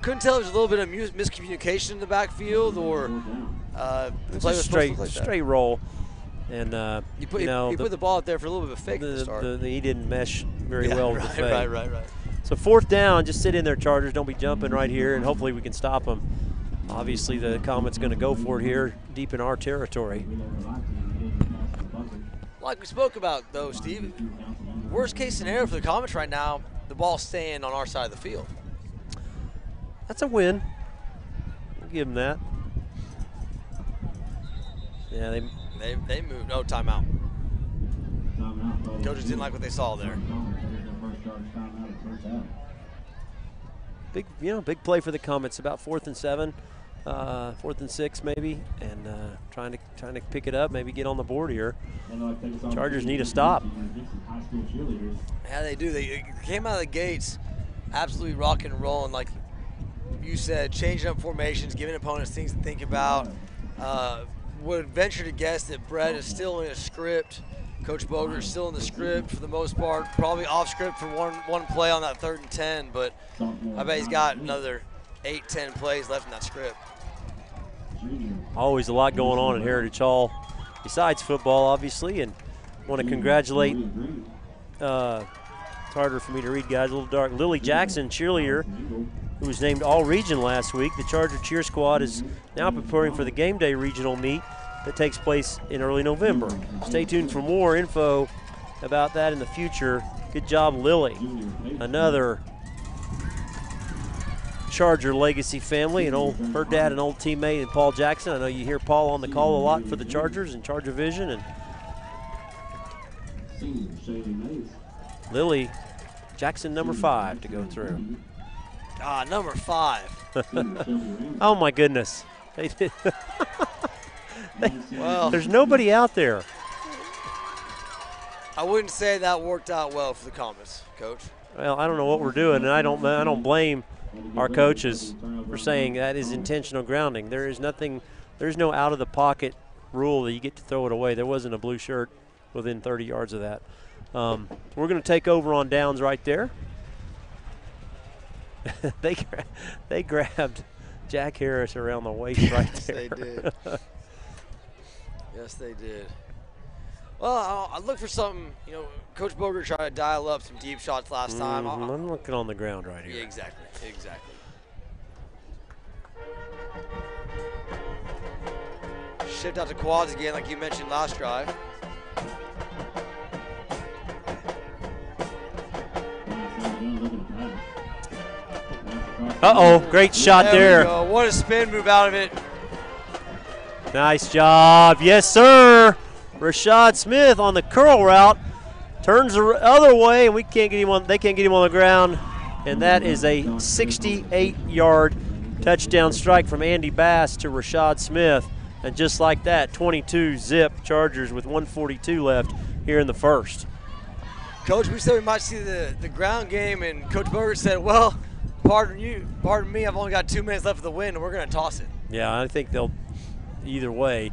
Couldn't tell if there's a little bit of miscommunication in the backfield or the play was straight roll. And you put the ball out there for a little bit of a fake to start. He didn't mesh very well with the fake. Right. So 4th down, just sit in there, Chargers. Don't be jumping right here, and hopefully we can stop them. Obviously, the Comets going to go for it here deep in our territory. Like we spoke about, though, Steve, worst-case scenario for the Comets right now, the ball staying on our side of the field. That's a win. We'll give them that. Yeah, They moved. No, timeout. Coaches didn't like what they saw there. Big play for the Comets. About 4th and 7, 4th and 6 maybe, and trying to pick it up, maybe get on the board here. Chargers need a stop. Yeah, they do. They came out of the gates absolutely rocking and rolling, like you said, changing up formations, giving opponents things to think about. Would venture to guess that Brett is still in his script. Coach Bogert is still in the script for the most part, probably off script for one play on that 3rd and 10, but I bet he's got another 8-10 plays left in that script. Always a lot going on at Heritage Hall besides football, obviously, and want to congratulate, it's harder for me to read, guys, a little dark, Lily Jackson, cheerleader, who was named All-Region last week. The Charger Cheer Squad is now preparing for the game day regional meet that takes place in early November. Stay tuned for more info about that in the future. Good job, Lily. Another Charger legacy family, her dad, an old teammate, and Paul Jackson. I know you hear Paul on the call a lot for the Chargers and Charger Vision. And Lily Jackson, number 5, to go through. Ah, number 5. Oh, my goodness. They did. Well, there's nobody out there. I wouldn't say that worked out well for the Comets, Coach. Well, I don't know what we're doing, and I don't blame our coaches for saying that is intentional grounding. There is nothing, there's no out of the pocket rule that you get to throw it away. There wasn't a blue shirt within 30 yards of that. We're going to take over on downs right there. they grabbed Jack Harris around the waist right there. Yes, they did. Yes, they did. Well, I look for something. You know, Coach Bogert tried to dial up some deep shots last time. I'm looking on the ground right here. Yeah, exactly, exactly. Shift out to quads again, like you mentioned last drive. Uh-oh, great shot there. There we go. What a spin move out of it. Nice job. Yes, sir. Rashad Smith on the curl route. Turns the other way, and we can't get him on, they can't get him on the ground. And that is a 68-yard touchdown strike from Andy Bass to Rashad Smith. And just like that, 22-zip Chargers with 1:42 left here in the first. Coach, we said we might see the ground game, and Coach Bogert said, well, pardon me, I've only got 2 minutes left of the win, and we're going to toss it. Yeah, I think they'll either way.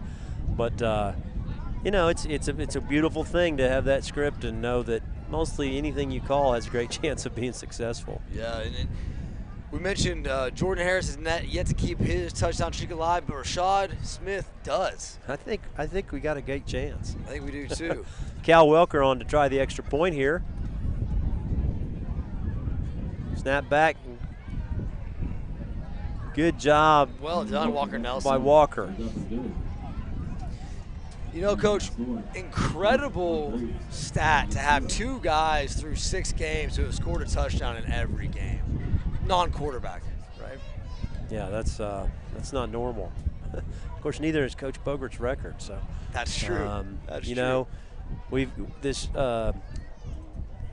But, you know, it's a beautiful thing to have that script and know that mostly anything you call has a great chance of being successful. Yeah, and we mentioned Jordan Harris has not yet to keep his touchdown streak alive, but Rashad Smith does. I think we got a great chance. I think we do, too. Cal Welker on to try the extra point here. Snap back. Good job. Well done, Walker Nelson. By Walker. You know, Coach, incredible stat to have two guys through 6 games who have scored a touchdown in every game. Non-quarterback, right? Yeah, that's not normal. Of course, neither is Coach Bogert's record. So that's true. You know, we've this.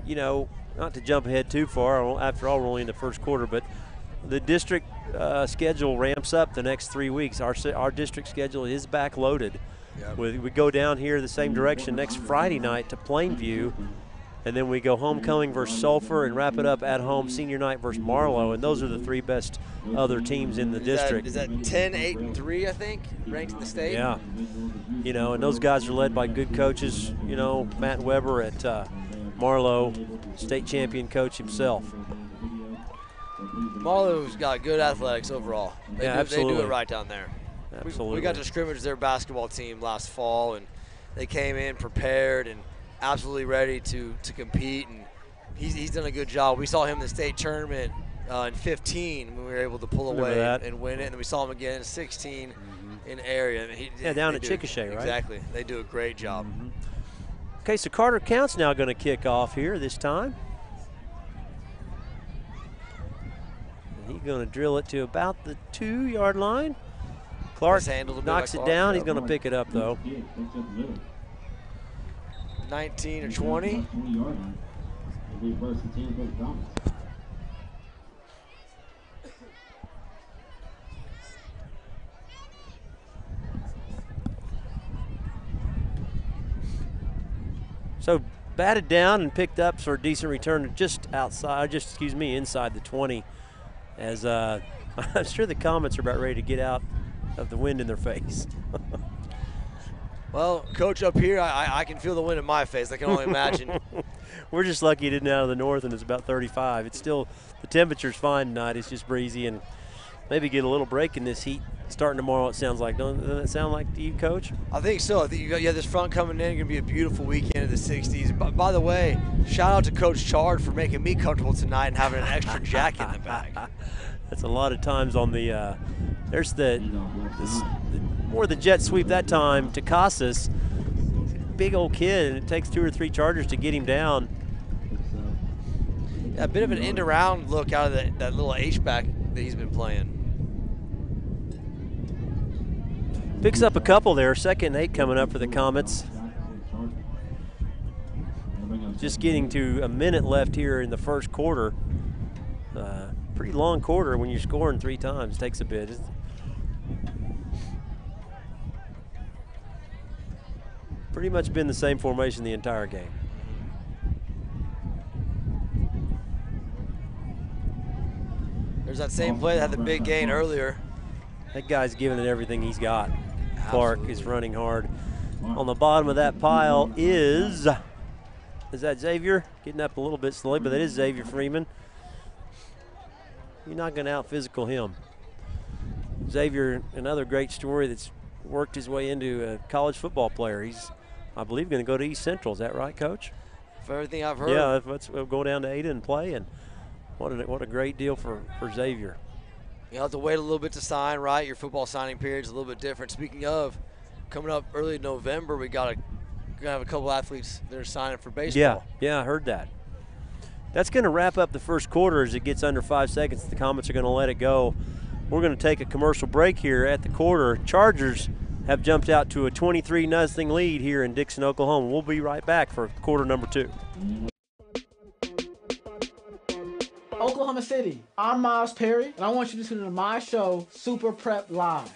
You know, not to jump ahead too far. After all, we're only in the first quarter, but the district schedule ramps up the next 3 weeks. Our district schedule is back loaded. Yep. We go down here the same direction next Friday night to Plainview, and then we go homecoming versus Sulphur and wrap it up at home senior night versus Marlowe, and those are the 3 best other teams in the district. Is that 10, 8, and 3, I think, ranked in the state? Yeah. You know, and those guys are led by good coaches. You know, Matt Weber at Marlowe, state champion coach himself. Marlowe's got good athletics overall. They do it right down there. Absolutely. We got to scrimmage their basketball team last fall, and they came in prepared and absolutely ready to compete. And he's done a good job. We saw him in the state tournament in 15 when we were able to pull away and win it. And we saw him again in 16 in area. I mean, down at Chickasha, right? Exactly. They do a great job. Okay, so Carter Counts now going to kick off here this time. And he's going to drill it to about the 2-yard line. Clark knocks it down. He's going to pick it up, though. 19 or 20. So batted down and picked up for a decent return just outside, inside the 20. As I'm sure the Comets are about ready to get out of the wind in their face. Well, Coach, up here, I can feel the wind in my face. I can only imagine. We're just lucky it isn't out of the north, and it's about 35. It's still, the temperature's fine tonight. It's just breezy, and maybe get a little break in this heat starting tomorrow, it sounds like. Doesn't that sound like to you, Coach? I think so. I think you have this front coming in. It's going to be a beautiful weekend in the 60s. By the way, shout out to Coach Chard for making me comfortable tonight and having an extra jacket in the bag. That's a lot of times on the there's the more the jet sweep that time to Casas, big old kid, and it takes 2 or 3 Chargers to get him down. Yeah, a bit of an end around look out of that little H-back that he's been playing. Picks up a couple there, 2nd and 8 coming up for the Comets. Just getting to a minute left here in the first quarter. Pretty long quarter when you're scoring 3 times, takes a bit. It's pretty much been the same formation the entire game. There's that same play that had the big gain earlier. That guy's giving it everything he's got. Absolutely. Clark is running hard. On the bottom of that pile is that Xavier? Getting up a little bit slowly, but that is Xavier Freeman. You're not gonna out-physical him. Xavier, another great story that's worked his way into a college football player. He's, I believe, gonna go to East Central. Is that right, Coach? For everything I've heard. Yeah, we'll go down to Ada and play, and what a great deal for Xavier. You'll have to wait a little bit to sign, right? Your football signing period's a little bit different. Speaking of, coming up early November, we're gonna have a couple athletes that are signing for baseball. Yeah, I heard that. That's gonna wrap up the first quarter. As it gets under 5 seconds, the Comets are gonna let it go. We're gonna take a commercial break here at the quarter. Chargers have jumped out to a 23-0 lead here in Dickson, Oklahoma. We'll be right back for quarter number 2. Oklahoma City, I'm Miles Perry, and I want you to tune into my show, Super Prep Live.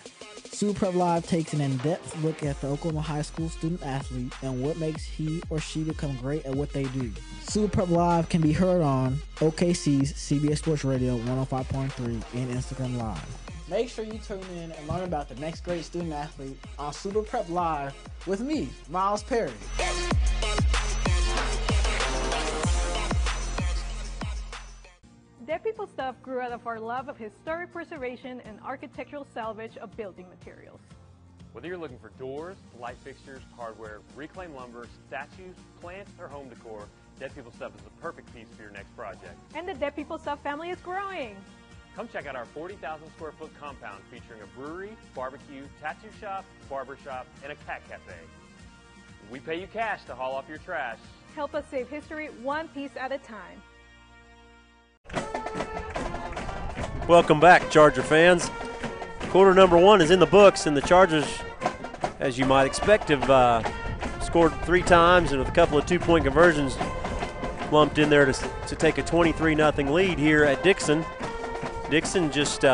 Super Prep Live takes an in-depth look at the Oklahoma high school student-athlete and what makes he or she become great at what they do. Super Prep Live can be heard on OKC's CBS Sports Radio 105.3 and Instagram Live. Make sure you tune in and learn about the next great student-athlete on Super Prep Live with me, Miles Perry. Dead People Stuff grew out of our love of historic preservation and architectural salvage of building materials. Whether you're looking for doors, light fixtures, hardware, reclaimed lumber, statues, plants, or home decor, Dead People Stuff is the perfect piece for your next project. And the Dead People Stuff family is growing! Come check out our 40,000 square foot compound featuring a brewery, barbecue, tattoo shop, barber shop, and a cat cafe. We pay you cash to haul off your trash. Help us save history one piece at a time. Welcome back, Charger fans. Quarter number 1 is in the books, and the Chargers, as you might expect, have scored 3 times and with a couple of 2-point conversions lumped in there to take a 23-0 lead here at Dickson. Dickson just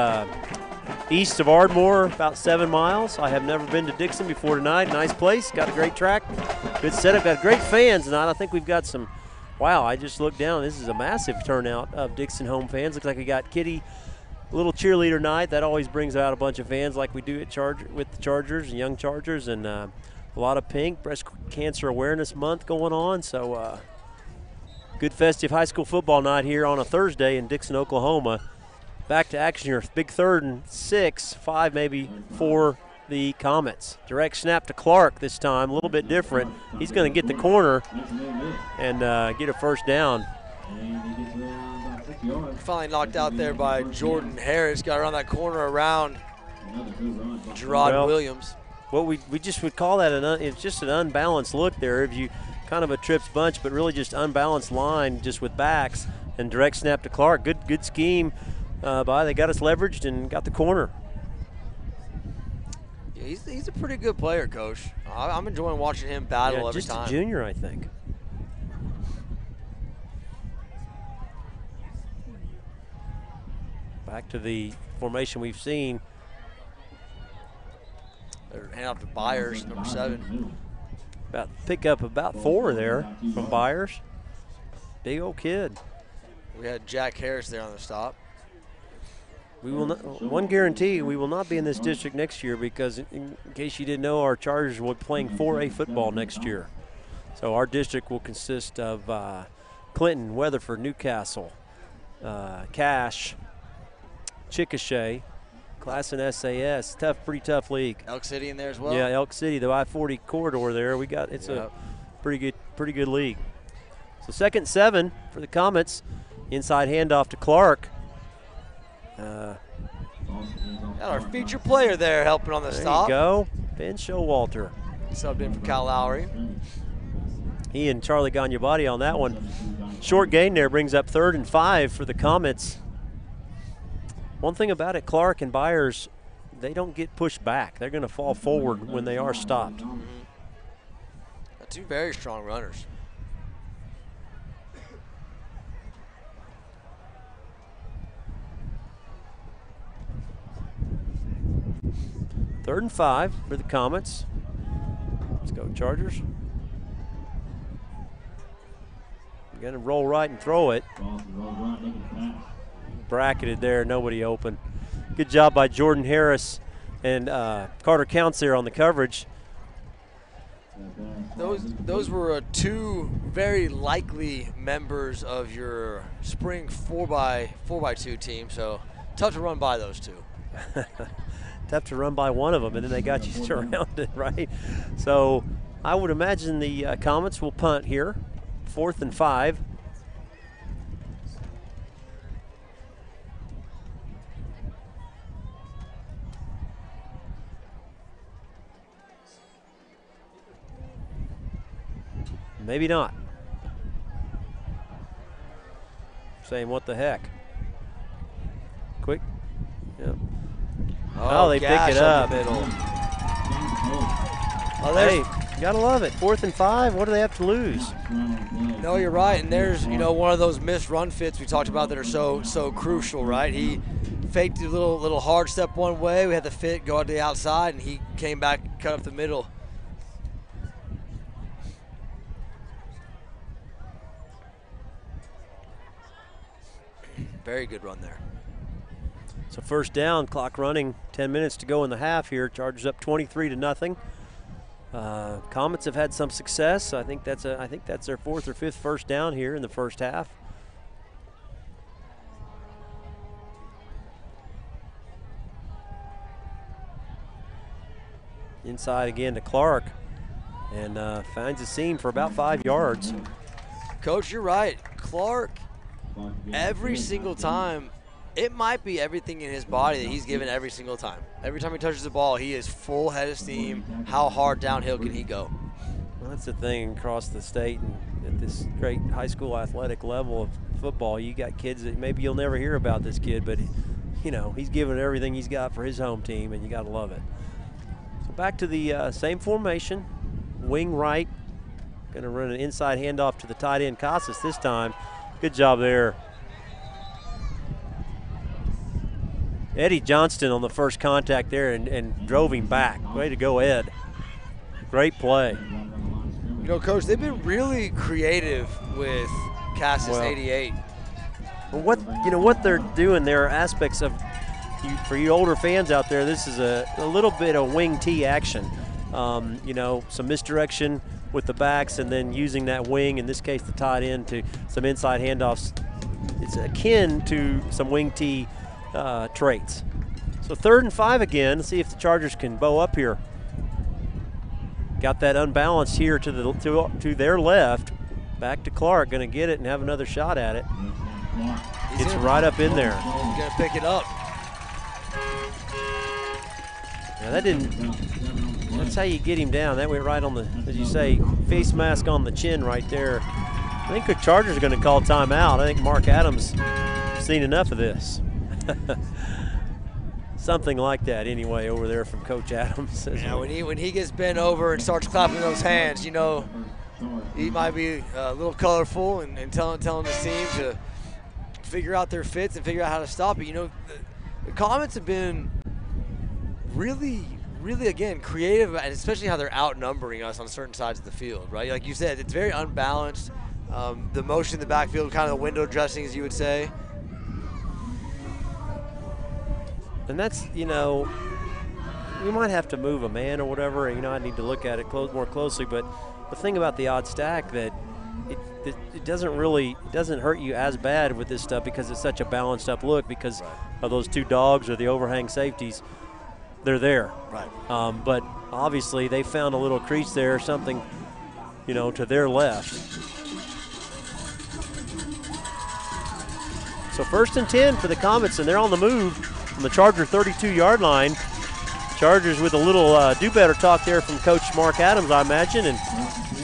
east of Ardmore, about 7 miles. I have never been to Dickson before tonight. Nice place, got a great track, good setup, got great fans tonight. I think we've got some, wow, I just looked down. This is a massive turnout of Dickson home fans. Looks like we got Kitty, little cheerleader night. That always brings out a bunch of fans like we do at with the Chargers and Young Chargers, and a lot of pink. Breast Cancer Awareness Month going on. So good festive high school football night here on a Thursday in Dickson, Oklahoma. Back to action here. Big 3rd and 6, 5 maybe for the Comets. Direct snap to Clark this time, a little bit different. He's going to get the corner and get a first down. Finally knocked out there by Jordan Harris. Got around that corner around Gerard Williams. Well, we just would call that it's just an unbalanced look there. If you kind of a trips bunch, but really just unbalanced line just with backs and direct snap to Clark. Good scheme by. They got us leveraged and got the corner. Yeah, he's a pretty good player, Coach. I'm enjoying watching him battle every time. Just a junior, I think. Back to the formation we've seen. They're handing off to Byers, number 7. Pick up about 4 there from Byers. Big old kid. We had Jack Harris there on the stop. We will not, one guarantee, we will not be in this district next year because, in case you didn't know, our Chargers will be playing 4A football next year. So our district will consist of Clinton, Weatherford, Newcastle, Cash, Chickasha, class in SAS, pretty tough league. Elk City in there as well. Yeah, Elk City, the I-40 corridor there. We got a pretty good league. So 2nd and 7 for the Comets. Inside handoff to Clark. Got our feature player there helping on the stop. There you go, Ben Showalter. Subbed in for Kyle Lowry. He and Charlie Ganyabadi on that one. Short gain there brings up 3rd and 5 for the Comets. One thing about it, Clark and Byers, they don't get pushed back. They're going to fall forward when they are stopped. Mm-hmm. Two very strong runners. Third and 5 for the Comets. Let's go, Chargers. We're going to roll right and throw it. Bracketed there, nobody open. Good job by Jordan Harris and Carter Counts there on the coverage. Those were two very likely members of your spring 4x2 team, so tough to run by those two. Tough to run by one of them, and then they got you surrounded, right? So I would imagine the Comets will punt here, 4th and 5. Maybe not. Saying what the heck. Quick. Yep. Oh, they pick it up. Oh, hey, gotta love it. 4th and 5. What do they have to lose? No, you're right. And there's, you know, one of those missed run fits we talked about that are so crucial, right? He faked a little hard step one way. We had the fit go out to the outside, and he came back, cut up the middle. Very good run there. So first down, clock running, 10 minutes to go in the half here. Chargers up 23-0. Comets have had some success. So I think that's their 4th or 5th first down here in the first half. Inside again to Clark, and finds a seam for about 5 yards. Coach, you're right, Clark. Every single time, it might be everything in his body that he's given every single time. Every time he touches the ball, he is full head of steam. How hard downhill can he go? Well, that's the thing across the state and at this great high school athletic level of football. You got kids that maybe you'll never hear about this kid, but you know, he's given everything he's got for his home team, and you got to love it. So back to the same formation, wing right. Going to run an inside handoff to the tight end Casas this time. Good job there. Eddie Johnston on the first contact there and drove him back. Way to go, Ed. Great play. You know, Coach, they've been really creative with Cassis 88. Well, what they're doing, there are aspects of, for you older fans out there, this is a little bit of wing T action. You know, some misdirection with the backs and then using that wing, in this case the tight end, to some inside handoffs. It's akin to some wing T traits. So 3rd and 5 again. Let's see if the Chargers can bow up here. Got that unbalanced here to their left. Back to Clark, gonna get it and have another shot at it. It's right up in there. He's gonna pick it up. Now that didn't. That's how you get him down. That went right on the, as you say, face mask on the chin right there. I think the Chargers are going to call timeout. I think Mark Adams has seen enough of this. Something like that anyway over there from Coach Adams. Yeah, when he gets bent over and starts clapping those hands, you know, he might be a little colorful and telling the team to figure out their fits and figure out how to stop it. You know, the Comets have been really, again, creative, and especially how they're outnumbering us on certain sides of the field, right? Like you said, it's very unbalanced. The motion in the backfield, kind of the window dressing, as you would say. And that's, you know, we might have to move a man or whatever. You know, I need to look at it more closely. But the thing about the odd stack that it doesn't really, it doesn't hurt you as bad with this stuff because it's such a balanced up look because of those two dogs or the overhang safeties. They're there, right? But obviously they found a little crease there, something, you know, to their left. So 1st and 10 for the Comets, and they're on the move from the Charger 32-yard line. Chargers with a little do-better talk there from Coach Mark Adams, I imagine, and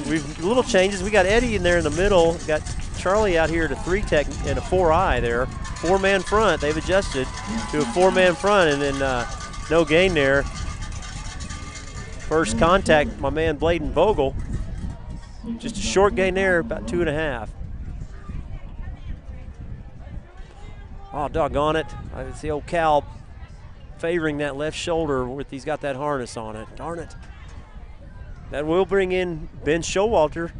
we've little changes. We got Eddie in there in the middle, got Charlie out here to 3 tech and a 4i there. four-man front. They've adjusted to a four-man front, and then no gain there. First contact, my man Bladen Vogel. Just a short gain there, about 2.5. Oh, doggone it. I can see old Cal favoring that left shoulder with he's got that harness on it. Darn it. That will bring in Ben Showalter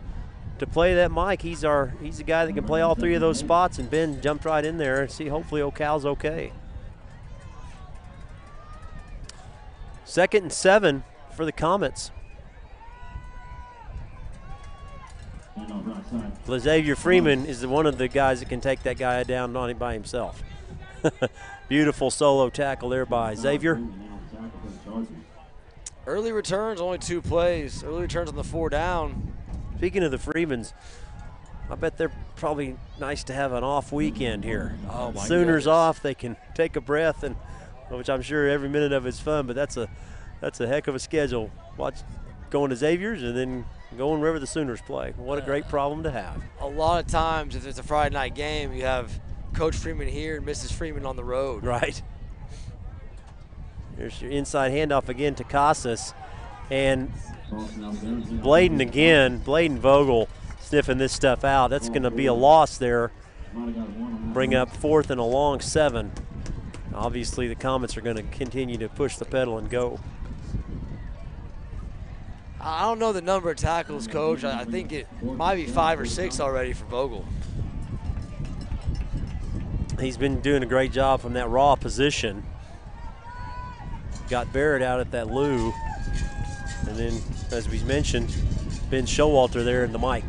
to play that mic. He's the guy that can play all three of those spots, and Ben jumped right in there and see hopefully old Cal's okay. 2nd and 7 for the Comets. Xavier Freeman is one of the guys that can take that guy down on it by himself. Beautiful solo tackle there by Xavier. Early returns, only 2 plays. Early returns on the 4 down. Speaking of the Freemans, I bet they're probably nice to have an off weekend here. Oh my Sooners goodness. Off, they can take a breath, and which I'm sure every minute of it's fun, but that's a heck of a schedule. Watch going to Xavier's and then going wherever the Sooners play. What a great problem to have. A lot of times, if it's a Friday night game, you have Coach Freeman here and Mrs. Freeman on the road. Right. There's your inside handoff again to Casas. And Bladen again, Bladen Vogel sniffing this stuff out. That's going to be a loss there. Bring up 4th and a long 7. Obviously, the Comets are going to continue to push the pedal and go. I don't know the number of tackles, Coach. I think it might be 5 or 6 already for Vogel. He's been doing a great job from that raw position. Got Barrett out at that Lou. And then, as we mentioned, Ben Showalter there in the mic.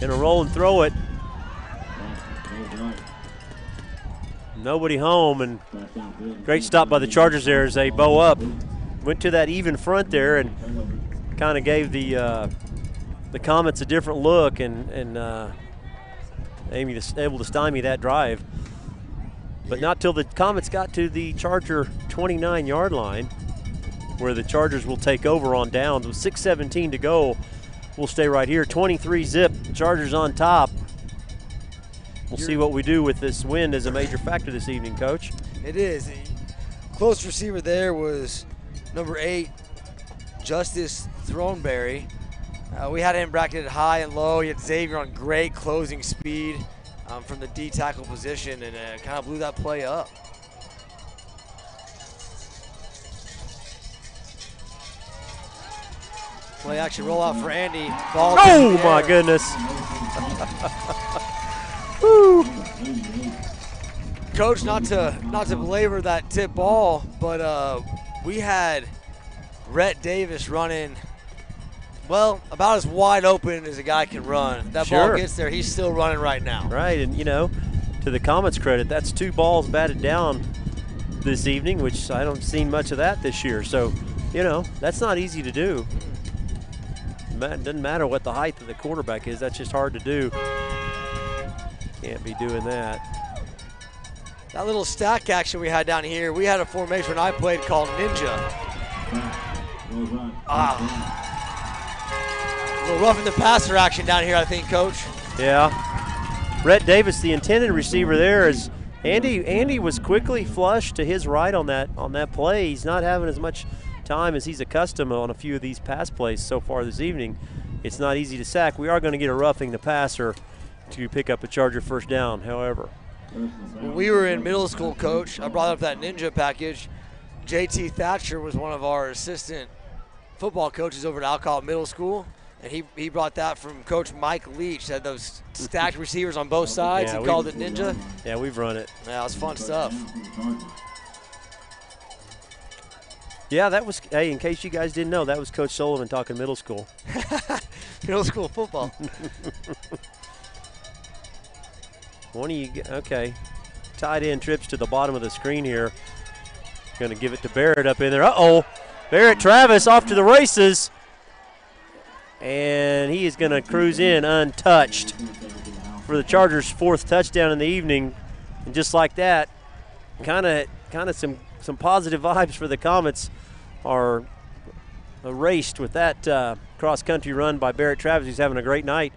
Gonna roll and throw it. Nobody home, and great stop by the Chargers there as they bow up. Went to that even front there and kind of gave the Comets a different look, and Amy was able to stymie that drive. But not till the Comets got to the Charger 29-yard line, where the Chargers will take over on downs. With 6:17 to go, we'll stay right here. 23-zip, Chargers on top. We'll see what we do with this wind as a major factor this evening, Coach. It is. The close receiver there was number 8, Justice Throneberry. We had him bracketed high and low. He had Xavier on great closing speed from the D tackle position, and kind of blew that play up. Play action rollout for Andy. Ball oh, my goodness. Woo. Coach, not to belabor that tip ball, but we had Rhett Davis running, well, about as wide open as a guy can run. That ball gets there, he's still running right now. Right, and you know, to the Comets' credit, that's 2 balls batted down this evening, which I don't seen much of that this year. So, you know, that's not easy to do. It doesn't matter what the height of the quarterback is, that's just hard to do. Can't be doing that. That little stack action we had down here, we had a formation I played called Ninja. A little roughing the passer action down here, I think, Coach. Yeah. Rhett Davis, the intended receiver there, is Andy was quickly flushed to his right on that play. He's not having as much time as he's accustomed on a few of these pass plays so far this evening. It's not easy to sack. We are going to get a roughing the passer to pick up a Charger first down, however. When we were in middle school, Coach, I brought up that Ninja package. J.T. Thatcher was one of our assistant football coaches over at Alcott Middle School, and he brought that from Coach Mike Leach, had those stacked receivers on both sides. Yeah, he called it Ninja. Yeah, we've run it. Yeah, it was fun stuff. Yeah, that was, hey, in case you guys didn't know, that was Coach Sullivan talking middle school. Middle school football. One of you, okay, tight end trips to the bottom of the screen here. Gonna give it to Barrett up in there. Uh-oh, Barrett Travis off to the races. And he is gonna cruise in untouched for the Chargers' 4th touchdown in the evening. And just like that, kinda some positive vibes for the Comets are erased with that cross-country run by Barrett Travis. He's having a great night.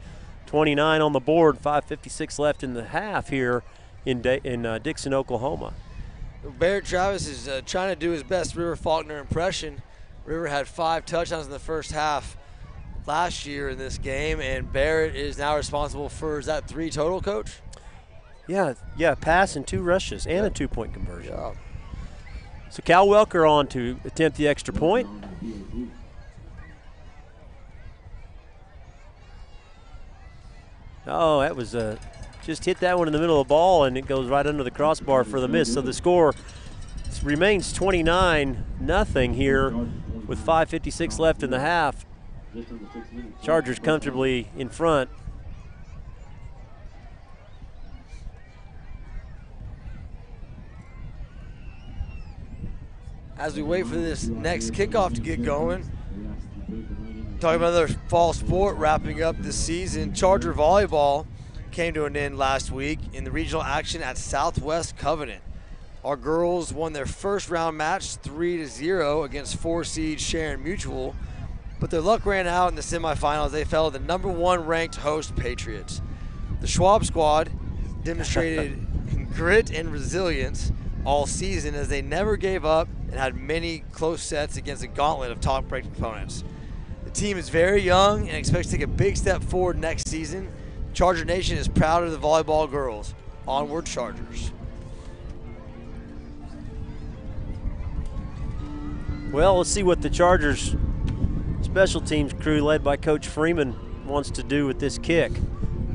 29 on the board, 5:56 left in the half here in Dickson, Oklahoma. Barrett Travis is trying to do his best River Faulkner impression. River had 5 touchdowns in the first half last year in this game, and Barrett is now responsible for, is that 3 total, Coach? Yeah, pass and 2 rushes and a 2-point conversion. Yeah. So Cal Welker on to attempt the extra point. Oh, that was a, just hit that one in the middle of the ball, and it goes right under the crossbar for the miss. So the score remains 29-0 here with 5:56 left in the half. Chargers comfortably in front. As we wait for this next kickoff to get going, talking about another fall sport wrapping up this season, Charger volleyball came to an end last week in the regional action at Southwest Covenant. Our girls won their first round match 3-0 against 4 seed Sharon Mutual, but their luck ran out in the semifinals. They fell to the #1 ranked host Patriots. The Schwab squad demonstrated grit and resilience all season as they never gave up and had many close sets against a gauntlet of top-ranked opponents. The team is very young and expects to take a big step forward next season. Charger Nation is proud of the volleyball girls. Onward, Chargers. Well, let's see what the Chargers special teams crew led by Coach Freeman wants to do with this kick.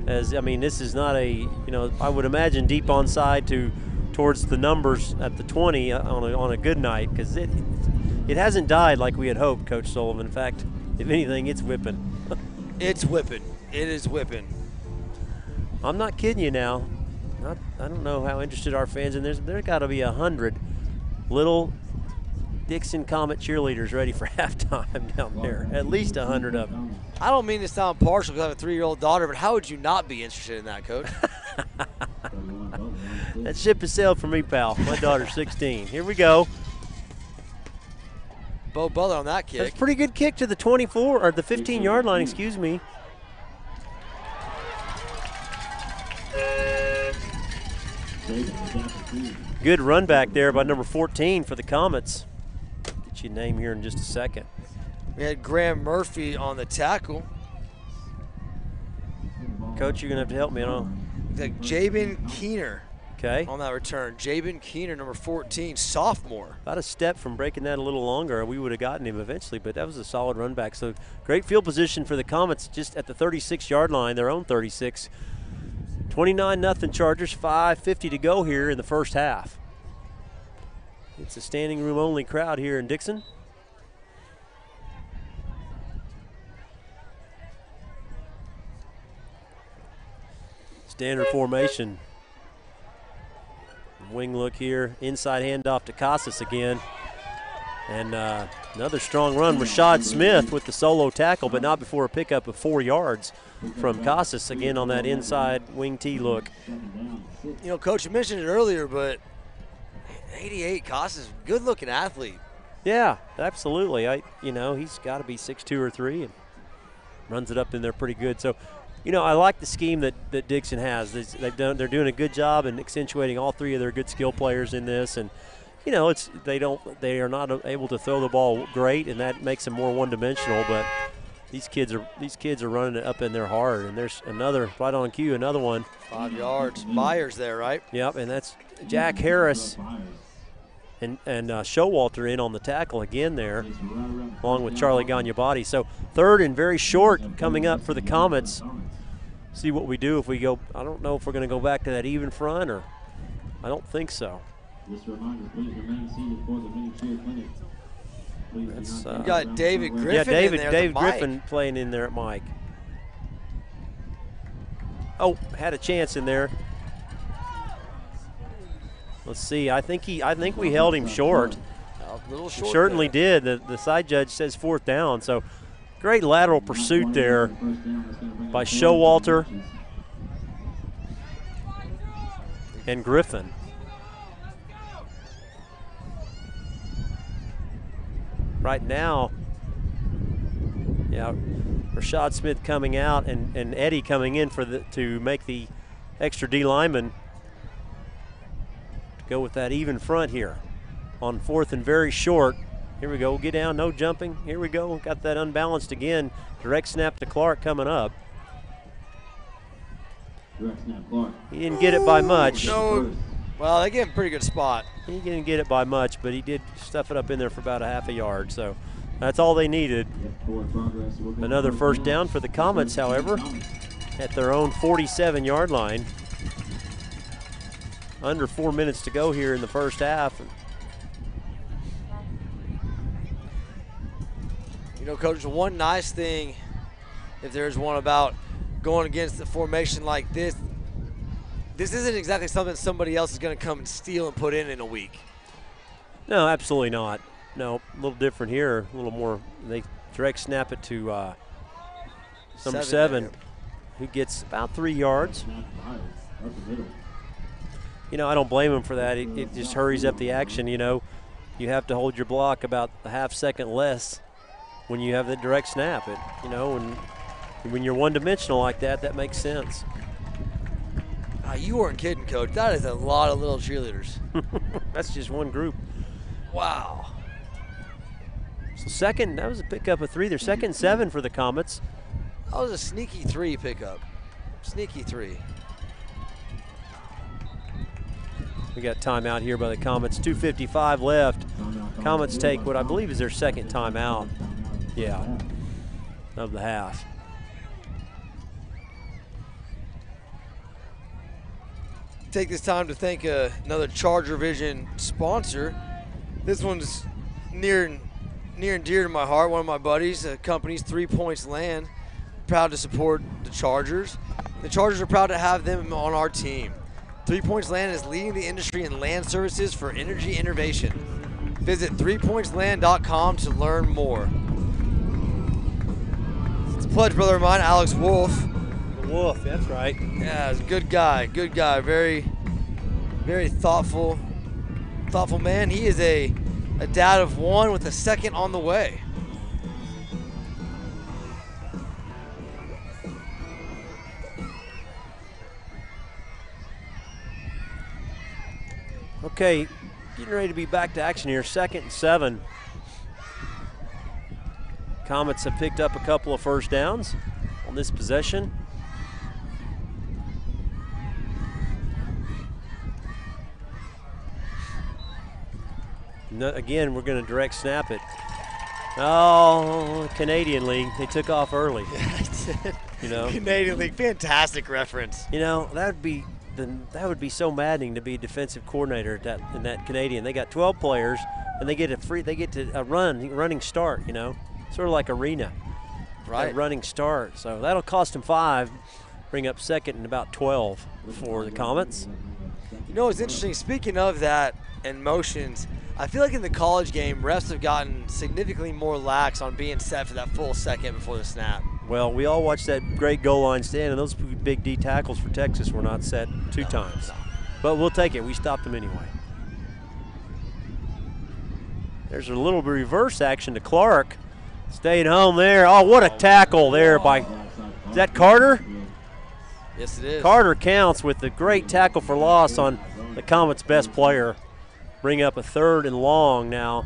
As, I mean, this is not a, you know, I would imagine deep onside to towards the numbers at the 20 on a good night, because it hasn't died like we had hoped, Coach Sullivan. In fact, if anything, it's whipping. It's whipping. It is whipping. I'm not kidding you now. I don't know how interested our fans in this. There's got to be 100 little Dickson Comet cheerleaders ready for halftime down there. At least 100 of them. I don't mean to sound partial because I have a 3-year-old daughter, but how would you not be interested in that, Coach? That ship has sailed for me, pal. My daughter's 16. Here we go. Bo Butler on that kick. That's a pretty good kick to the 24, or the 15-yard line, excuse me. Good run back there by number 14 for the Comets. Get your name here in just a second. We had Graham Murphy on the tackle. Coach, you're going to have to help me. Like Jabin Keener. Okay. On that return, Jabin Keener, number 14, sophomore. About a step from breaking that a little longer. We would have gotten him eventually, but that was a solid run back. So great field position for the Comets just at the 36-yard line, their own 36. 29-0 Chargers, 5:50 to go here in the first half. It's a standing room only crowd here in Dickson. Standard formation. Wing look here, inside handoff to Casas again. And another strong run, Rashad Smith with the solo tackle, but not before a pickup of 4 yards from Casas again on that inside wing T look. You know, Coach, you mentioned it earlier, but 88 Casas, good looking athlete. Yeah, absolutely. You know, he's got to be 6'2 or 3 and runs it up in there pretty good. So, you know, I like the scheme that Dickson has. They're doing a good job in accentuating all 3 of their good skill players in this, and you know, they are not able to throw the ball great, and that makes them more one-dimensional. But these kids are running it up in there hard, and there's another right on cue, another one. 5 yards, Byers there, right? Yep, and that's Jack Harris and Showalter in on the tackle again there, along with Charlie Ganyabadi. So third and very short coming up for the Comets. See what we do if we go. I don't know if we're going to go back to that even front, or I don't think so. That's, you got David Griffin. Yeah, David Griffin playing in there at Mike. Oh, had a chance in there. Let's see. I think we held him short. A little short. Certainly did. The side judge says fourth down. So great lateral pursuit there by Showalter and Griffin. Right now, yeah, Rashad Smith coming out and Eddie coming in for to make the extra D lineman to go with that even front here on fourth and very short. Here we go, get down, no jumping. Here we go, got that unbalanced again. Direct snap to Clark coming up. Direct snap, Clark. He didn't get it by much. No. Well, they gave him a pretty good spot. He didn't get it by much, but he did stuff it up in there for about a half a yard, so that's all they needed. Another first down for the Comets, however, at their own 47-yard line. Under 4 minutes to go here in the first half. You know, Coach, one nice thing, if there's one, about going against the formation like this, this isn't exactly something somebody else is going to come and steal and put in a week. No, absolutely not. No, a little different here, a little more. They direct snap it to number seven, who gets about 3 yards. You know, I don't blame him for that. It just hurries up the action, you know. You have to hold your block about a half second less when you have the direct snap. It, you know, and when you're one-dimensional like that, that makes sense. You weren't kidding, Coach. That is a lot of little cheerleaders. That's just one group. Wow. So second, that was a pickup of three. Their second 7 for the Comets. That was a sneaky 3 pickup. Sneaky 3. We got timeout here by the Comets. 2:55 left. Comets take what I believe is their second timeout. Yeah, of the half. Take this time to thank another Charger Vision sponsor. This one's near and dear to my heart. One of my buddies, companies, 3 Points Land, proud to support the Chargers. The Chargers are proud to have them on our team. 3 Points Land is leading the industry in land services for energy innovation. Visit 3pointsland.com to learn more. It's a pledge brother of mine, Alex Wolf. Wolf, that's right. Yeah, he's a good guy, good guy. Very, very thoughtful man. He is a dad of one with a second on the way. Okay, getting ready to be back to action here. Second and 7. Comets have picked up a couple of first downs on this possession. Again, we're going to direct snap it. Oh, Canadian League, they took off early. You know, Canadian League, fantastic reference. You know, that would be so maddening to be a defensive coordinator at that, in that Canadian. They got 12 players and they get a running start. You know, sort of like arena, right? A running start. So that'll cost them 5. Bring up second and about 12 for the Comets. You know, it's interesting. Speaking of that and motions. I feel like in the college game, refs have gotten significantly more lax on being set for that full second before the snap. Well, we all watched that great goal line stand, and those big D tackles for Texas were not set two times. No. But we'll take it. We stopped them anyway. There's a little reverse action to Clark. Stayed home there. Oh, what a tackle there by – is that Carter? Yes, it is. Carter Counts with the great tackle for loss on the Comets' best player. Bring up a third and long now.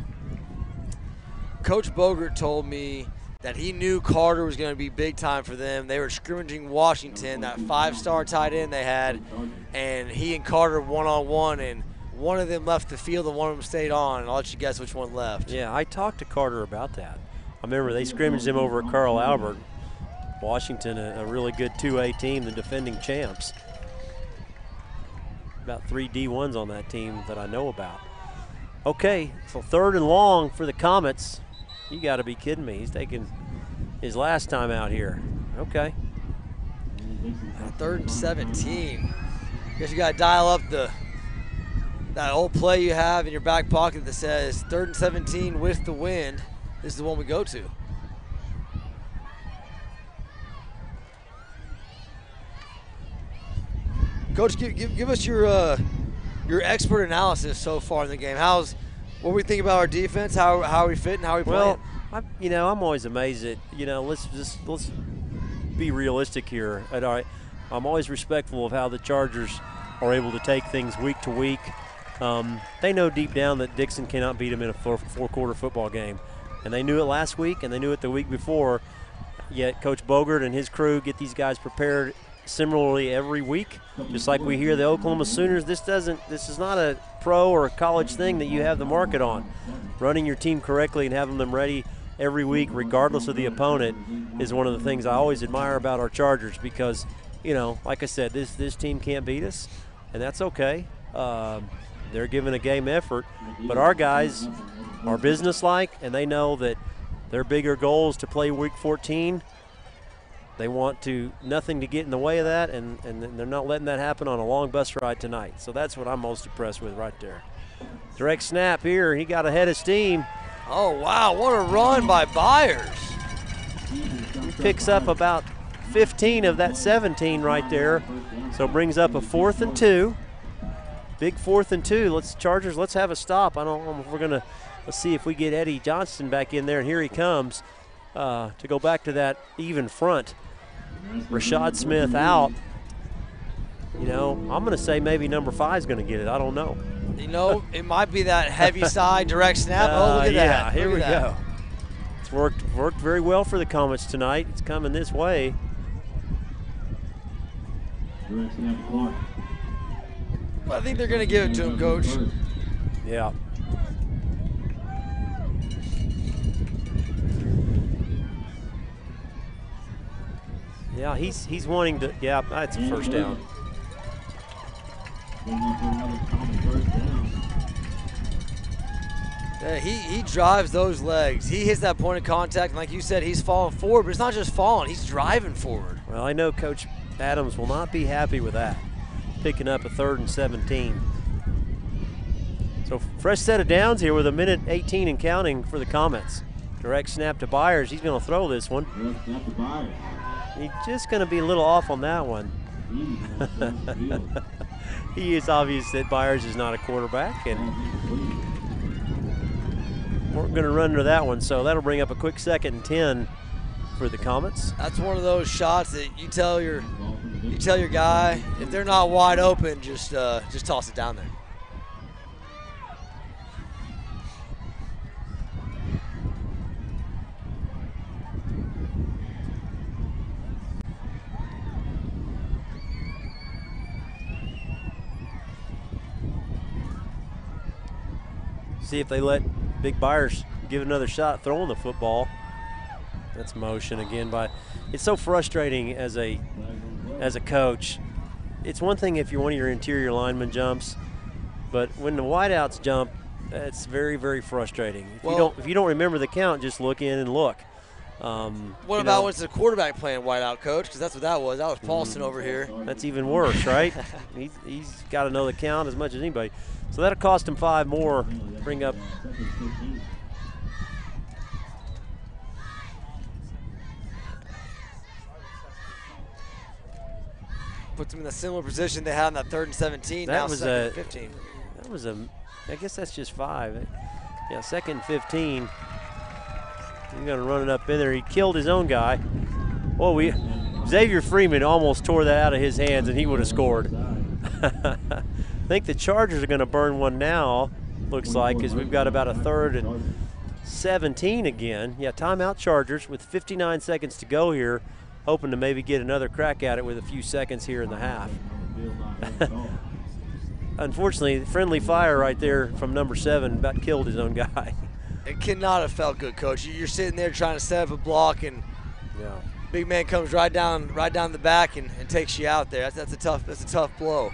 Coach Bogert told me that he knew Carter was going to be big time for them. They were scrimmaging Washington, that 5-star tight end they had, and he and Carter one-on-one, and one of them left the field and one of them stayed on, and I'll let you guess which one left. Yeah, I talked to Carter about that. I remember they scrimmaged him over at Carl Albert. Washington, a really good 2A team, the defending champs. About 3 D1s on that team that I know about. Okay, so third and long for the Comets. You got to be kidding me. He's taking his last time out here. Okay. Third and 17. Guess you got to dial up that old play you have in your back pocket that says third and 17 with the wind. This is the one we go to. Coach, give us your expert analysis so far in the game. What do we think about our defense? How are we fitting? How are we playing? Well, I'm always amazed at, let's be realistic here. I'm always respectful of how the Chargers are able to take things week to week. They know deep down that Dickson cannot beat them in a four-quarter football game. And they knew it last week, and they knew it the week before. Yet Coach Bogert and his crew get these guys prepared similarly every week. Just like we hear the Oklahoma Sooners, this is not a pro or a college thing that you have the market on. Running your team correctly and having them ready every week, regardless of the opponent, is one of the things I always admire about our Chargers because, like I said, this team can't beat us, and that's okay. They're giving a game effort, but our guys are businesslike, and they know that their bigger goal is to play Week 14. They want nothing to get in the way of that, and they're not letting that happen on a long bus ride tonight. So that's what I'm most impressed with right there. Direct snap here. He got ahead of steam. Oh, wow, what a run by Byers. He picks up about 15 of that 17 right there, so brings up a 4th and 2. Big 4th and 2. Chargers, let's have a stop. I don't know if we're going to – let's see if we get Eddie Johnston back in there, and here he comes to go back to that even front. Rashad Smith out. I'm going to say maybe number 5 is going to get it. I don't know. It might be that heavy side direct snap. Oh, look at that. Yeah, here we go. It's worked very well for the Comets tonight. It's coming this way. Direct snap, Clark. I think they're going to give it to him, Coach. Yeah. Yeah, he's wanting to. Yeah, that's a first down. Yeah, he drives those legs. He hits that point of contact, and like you said, he's falling forward. But it's not just falling; he's driving forward. Well, I know Coach Adams will not be happy with that. Picking up a 3rd and 17. So fresh set of downs here with a 1:18 and counting for the Comets. Direct snap to Byers. He's going to throw this one. He's just going to be a little off on that one. He is obvious that Byers is not a quarterback, and we're going to run into that one. So that'll bring up a quick 2nd and 10 for the Comets. That's one of those shots that you tell your. You tell your guy, if they're not wide open, just toss it down there. See if they let Big Byers give another shot throwing the football. That's motion again by, it's so frustrating as a coach. It's one thing if you're one of your interior linemen jumps, but when the wideouts jump, it's very, very frustrating. If you don't remember the count, just look in and look. What about when it's the quarterback playing wideout, Coach? Because that's what that was. That was Paulson over here. That's even worse, right? he's got to know the count as much as anybody. So that'll cost him 5 more. Bring up. Puts them in a similar position they had in that 3rd and 17. That now was 2nd and 15. That was a. I guess that's just 5. Yeah, 2nd and 15. He's gonna run it up in there. He killed his own guy. Well, Xavier Freeman almost tore that out of his hands, and he would have scored. I think the Chargers are gonna burn one now. Looks like, because we've got about a 3rd and 17 again. Yeah, timeout Chargers with 59 seconds to go here. Hoping to maybe get another crack at it with a few seconds here in the half. Unfortunately, friendly fire right there from number 7 about killed his own guy. It cannot have felt good, Coach. You're sitting there trying to set up a block, and big man comes right down the back and takes you out there. That's a tough blow.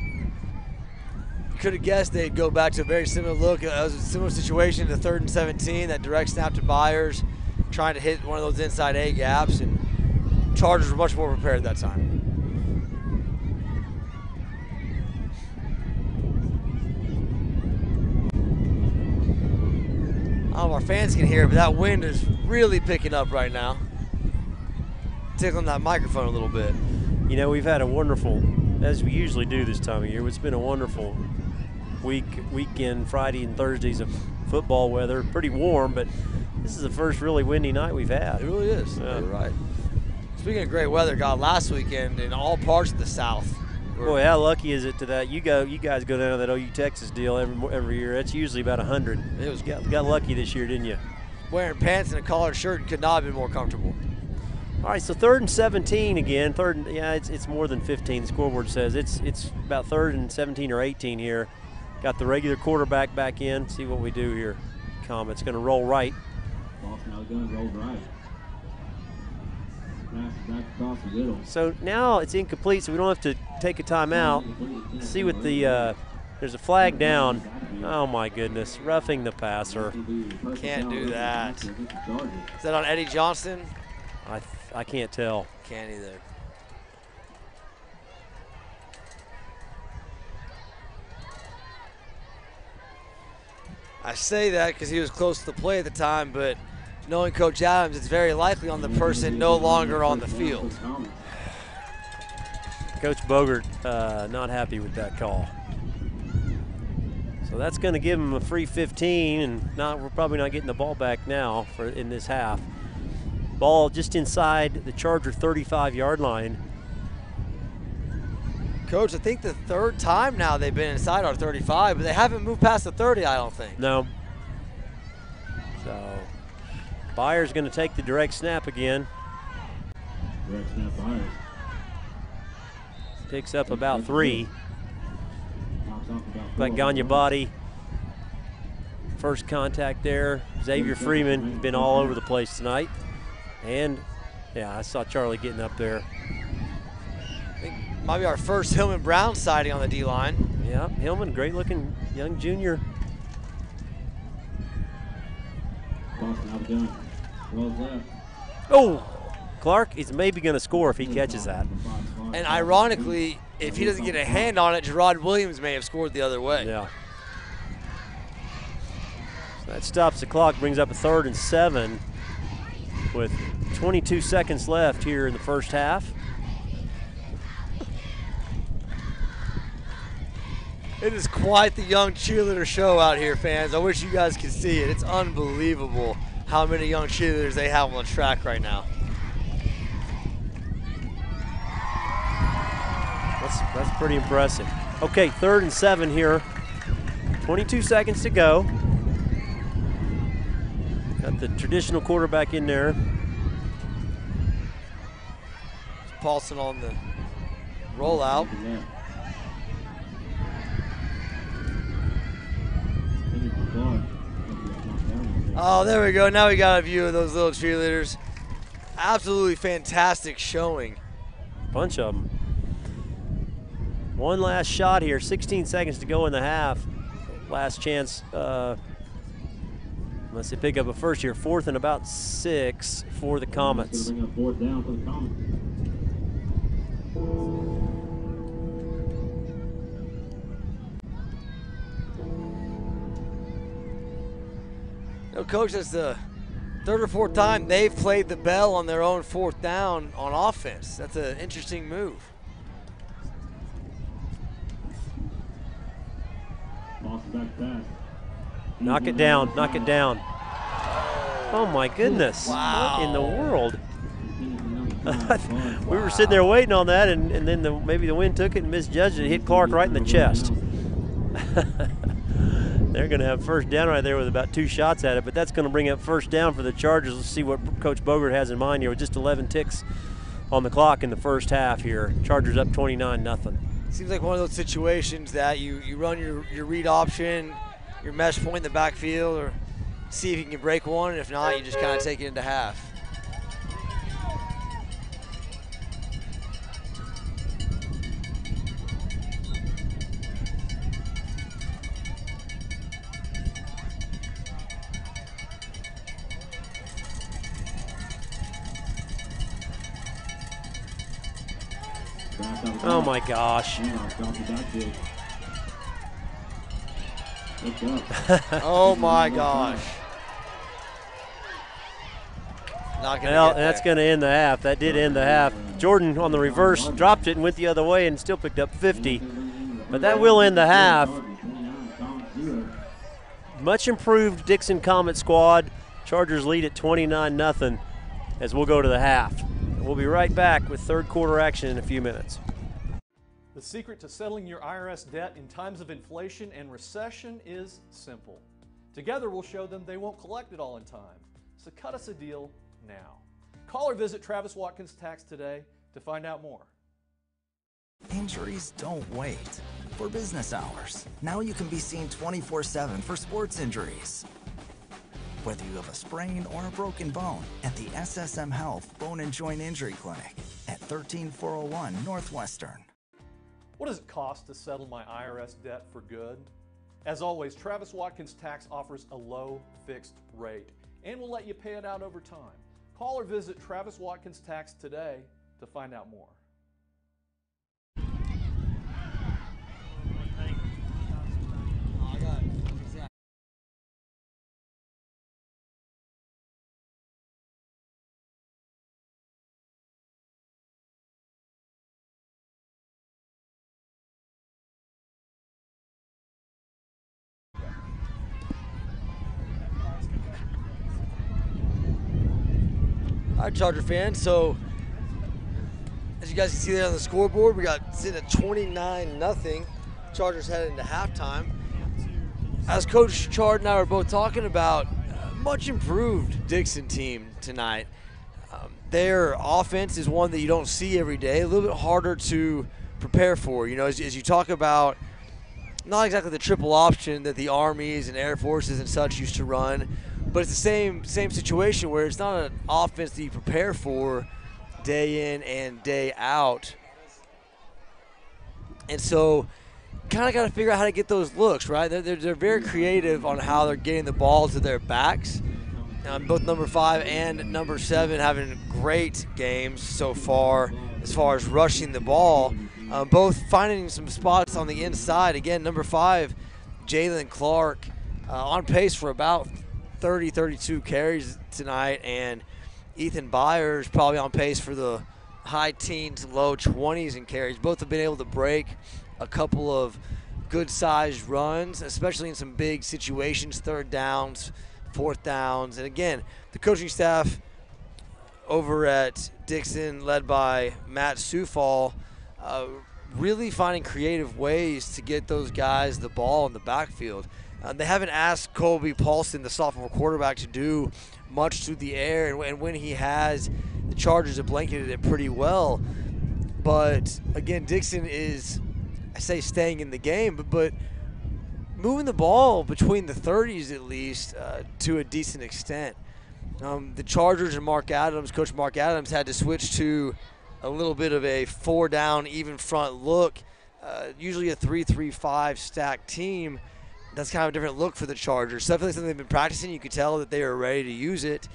You could have guessed they'd go back to a very similar look. It was a similar situation to 3rd and 17, that direct snap to Byers, trying to hit one of those inside A gaps, and Chargers were much more prepared that time. I don't know if our fans can hear it, but that wind is really picking up right now. Tickling that microphone a little bit. We've had a wonderful, as we usually do this time of year, it's been a wonderful weekend, Friday and Thursdays of football weather. Pretty warm, but This is the first really windy night we've had. It really is. Yeah. You're right. Speaking of great weather, God, last weekend in all parts of the South. Boy, how lucky is it to that? You guys go down to that OU Texas deal every year. That's usually about 100. It was got lucky this year, didn't you? Wearing pants and a collared shirt could not have been more comfortable. All right, so 3rd and 17 again. It's more than 15. The scoreboard says it's about 3rd and 17 or 18 here. Got the regular quarterback back in. See what we do here. Comet's going to roll right. Ball's now going to roll right. So now it's incomplete, so we don't have to take a timeout. See what the there's a flag down. Oh my goodness, roughing the passer. Can't do that. Is that on Eddie Johnston? I can't tell. Can't either. I say that because he was close to the play at the time, but knowing Coach Adams, it's very likely on the person no longer on the field. Coach Bogert not happy with that call. So that's going to give him a free 15, and we're probably not getting the ball back now in this half. Ball just inside the Charger 35-yard line. Coach, I think the third time now they've been inside our 35, but they haven't moved past the 30, I don't think. No. So Byers going to take the direct snap again. Direct snap, Byers. Picks up about 3. By Ganyabadi. First contact there. Xavier Freeman has been all over the place tonight. And, yeah, I saw Charlie getting up there. I think might be our first Hillman Brown sighting on the D-line. Yeah, Hillman, great-looking young junior. Oh, Clark is maybe going to score if he catches that. And ironically, if he doesn't get a hand on it, Gerard Williams may have scored the other way. Yeah. So that stops the clock, brings up a 3rd and 7 with 22 seconds left here in the first half. It is quite the young cheerleader show out here, fans. I wish you guys could see it. It's unbelievable how many young cheerleaders they have on the track right now. That's pretty impressive. Okay, 3rd and 7 here. 22 seconds to go. Got the traditional quarterback in there. It's Paulson on the rollout. Yeah. Oh, there we go. Now we got a view of those little cheerleaders. Absolutely fantastic showing. Bunch of them. One last shot here. 16 seconds to go in the half. Last chance. Unless they pick up a first here. 4th and about 6 for the Comets. Bring up 4th down for the Comets. No, Coach, that's the 3rd or 4th time they've played the bell on their own 4th down on offense. That's an interesting move. Knock it down, knock it down. Oh, my goodness. Wow. What in the world? We were sitting there waiting on that, and then maybe the wind took it and misjudged it. Hit Clark right in the chest. They're going to have first down right there with about 2 shots at it, but that's going to bring up first down for the Chargers. Let's see what Coach Bogert has in mind here with just 11 ticks on the clock in the first half here. Chargers up 29-0. Seems like one of those situations that you run your read option, your mesh point in the backfield, or see if you can break one, and if not, you just kind of take it into half. Oh my gosh. Oh my gosh. Well, that's going to end the half. That did end the half. Jordan on the reverse dropped it and went the other way and still picked up 50. But that will end the half. Much improved Dickson Comet squad. Chargers lead at 29-0 as we'll go to the half. We'll be right back with third quarter action in a few minutes. The secret to settling your IRS debt in times of inflation and recession is simple. Together we'll show them they won't collect it all in time. So cut us a deal now. Call or visit Travis Watkins Tax today to find out more. Injuries don't wait for business hours. Now you can be seen 24/7 for sports injuries. Whether you have a sprain or a broken bone at the SSM Health Bone and Joint Injury Clinic at 13401 Northwestern. What does it cost to settle my IRS debt for good? As always, Travis Watkins Tax offers a low fixed rate and will let you pay it out over time. Call or visit Travis Watkins Tax today to find out more. All right, Charger fans, so as you guys can see there on the scoreboard, we got sitting at 29-0. Chargers headed into halftime. As Coach Chard and I were both talking about, much improved Dickson team tonight. Their offense is one that you don't see every day, a little bit harder to prepare for. You know, as you talk about not exactly the triple option that the armies and air forces and such used to run, but it's the same situation where it's not an offense that you prepare for day in and day out. And so kind of got to figure out how to get those looks, right? They're very creative on how they're getting the ball to their backs. Both number 5 and number 7 having great games so far as rushing the ball. Both finding some spots on the inside. Again, number 5, Jalen Clark, on pace for about 32 carries tonight, and Ethan Byers probably on pace for the high teens, low 20s in carries. Both have been able to break a couple of good-sized runs, especially in some big situations, third downs, fourth downs. And again, the coaching staff over at Dickson, led by Matt Suffall, really finding creative ways to get those guys the ball in the backfield. They haven't asked Colby Paulson, the sophomore quarterback, to do much through the air, and when he has, the Chargers have blanketed it pretty well. But again, Dickson is, I say, staying in the game, but moving the ball between the 30s at least to a decent extent. The Chargers and Mark Adams, Coach Mark Adams, had to switch to a little bit of a four-down, even front look, usually a 3-3-5 stack team. That's kind of a different look for the Chargers. Definitely something they've been practicing. You could tell that they are ready to use it,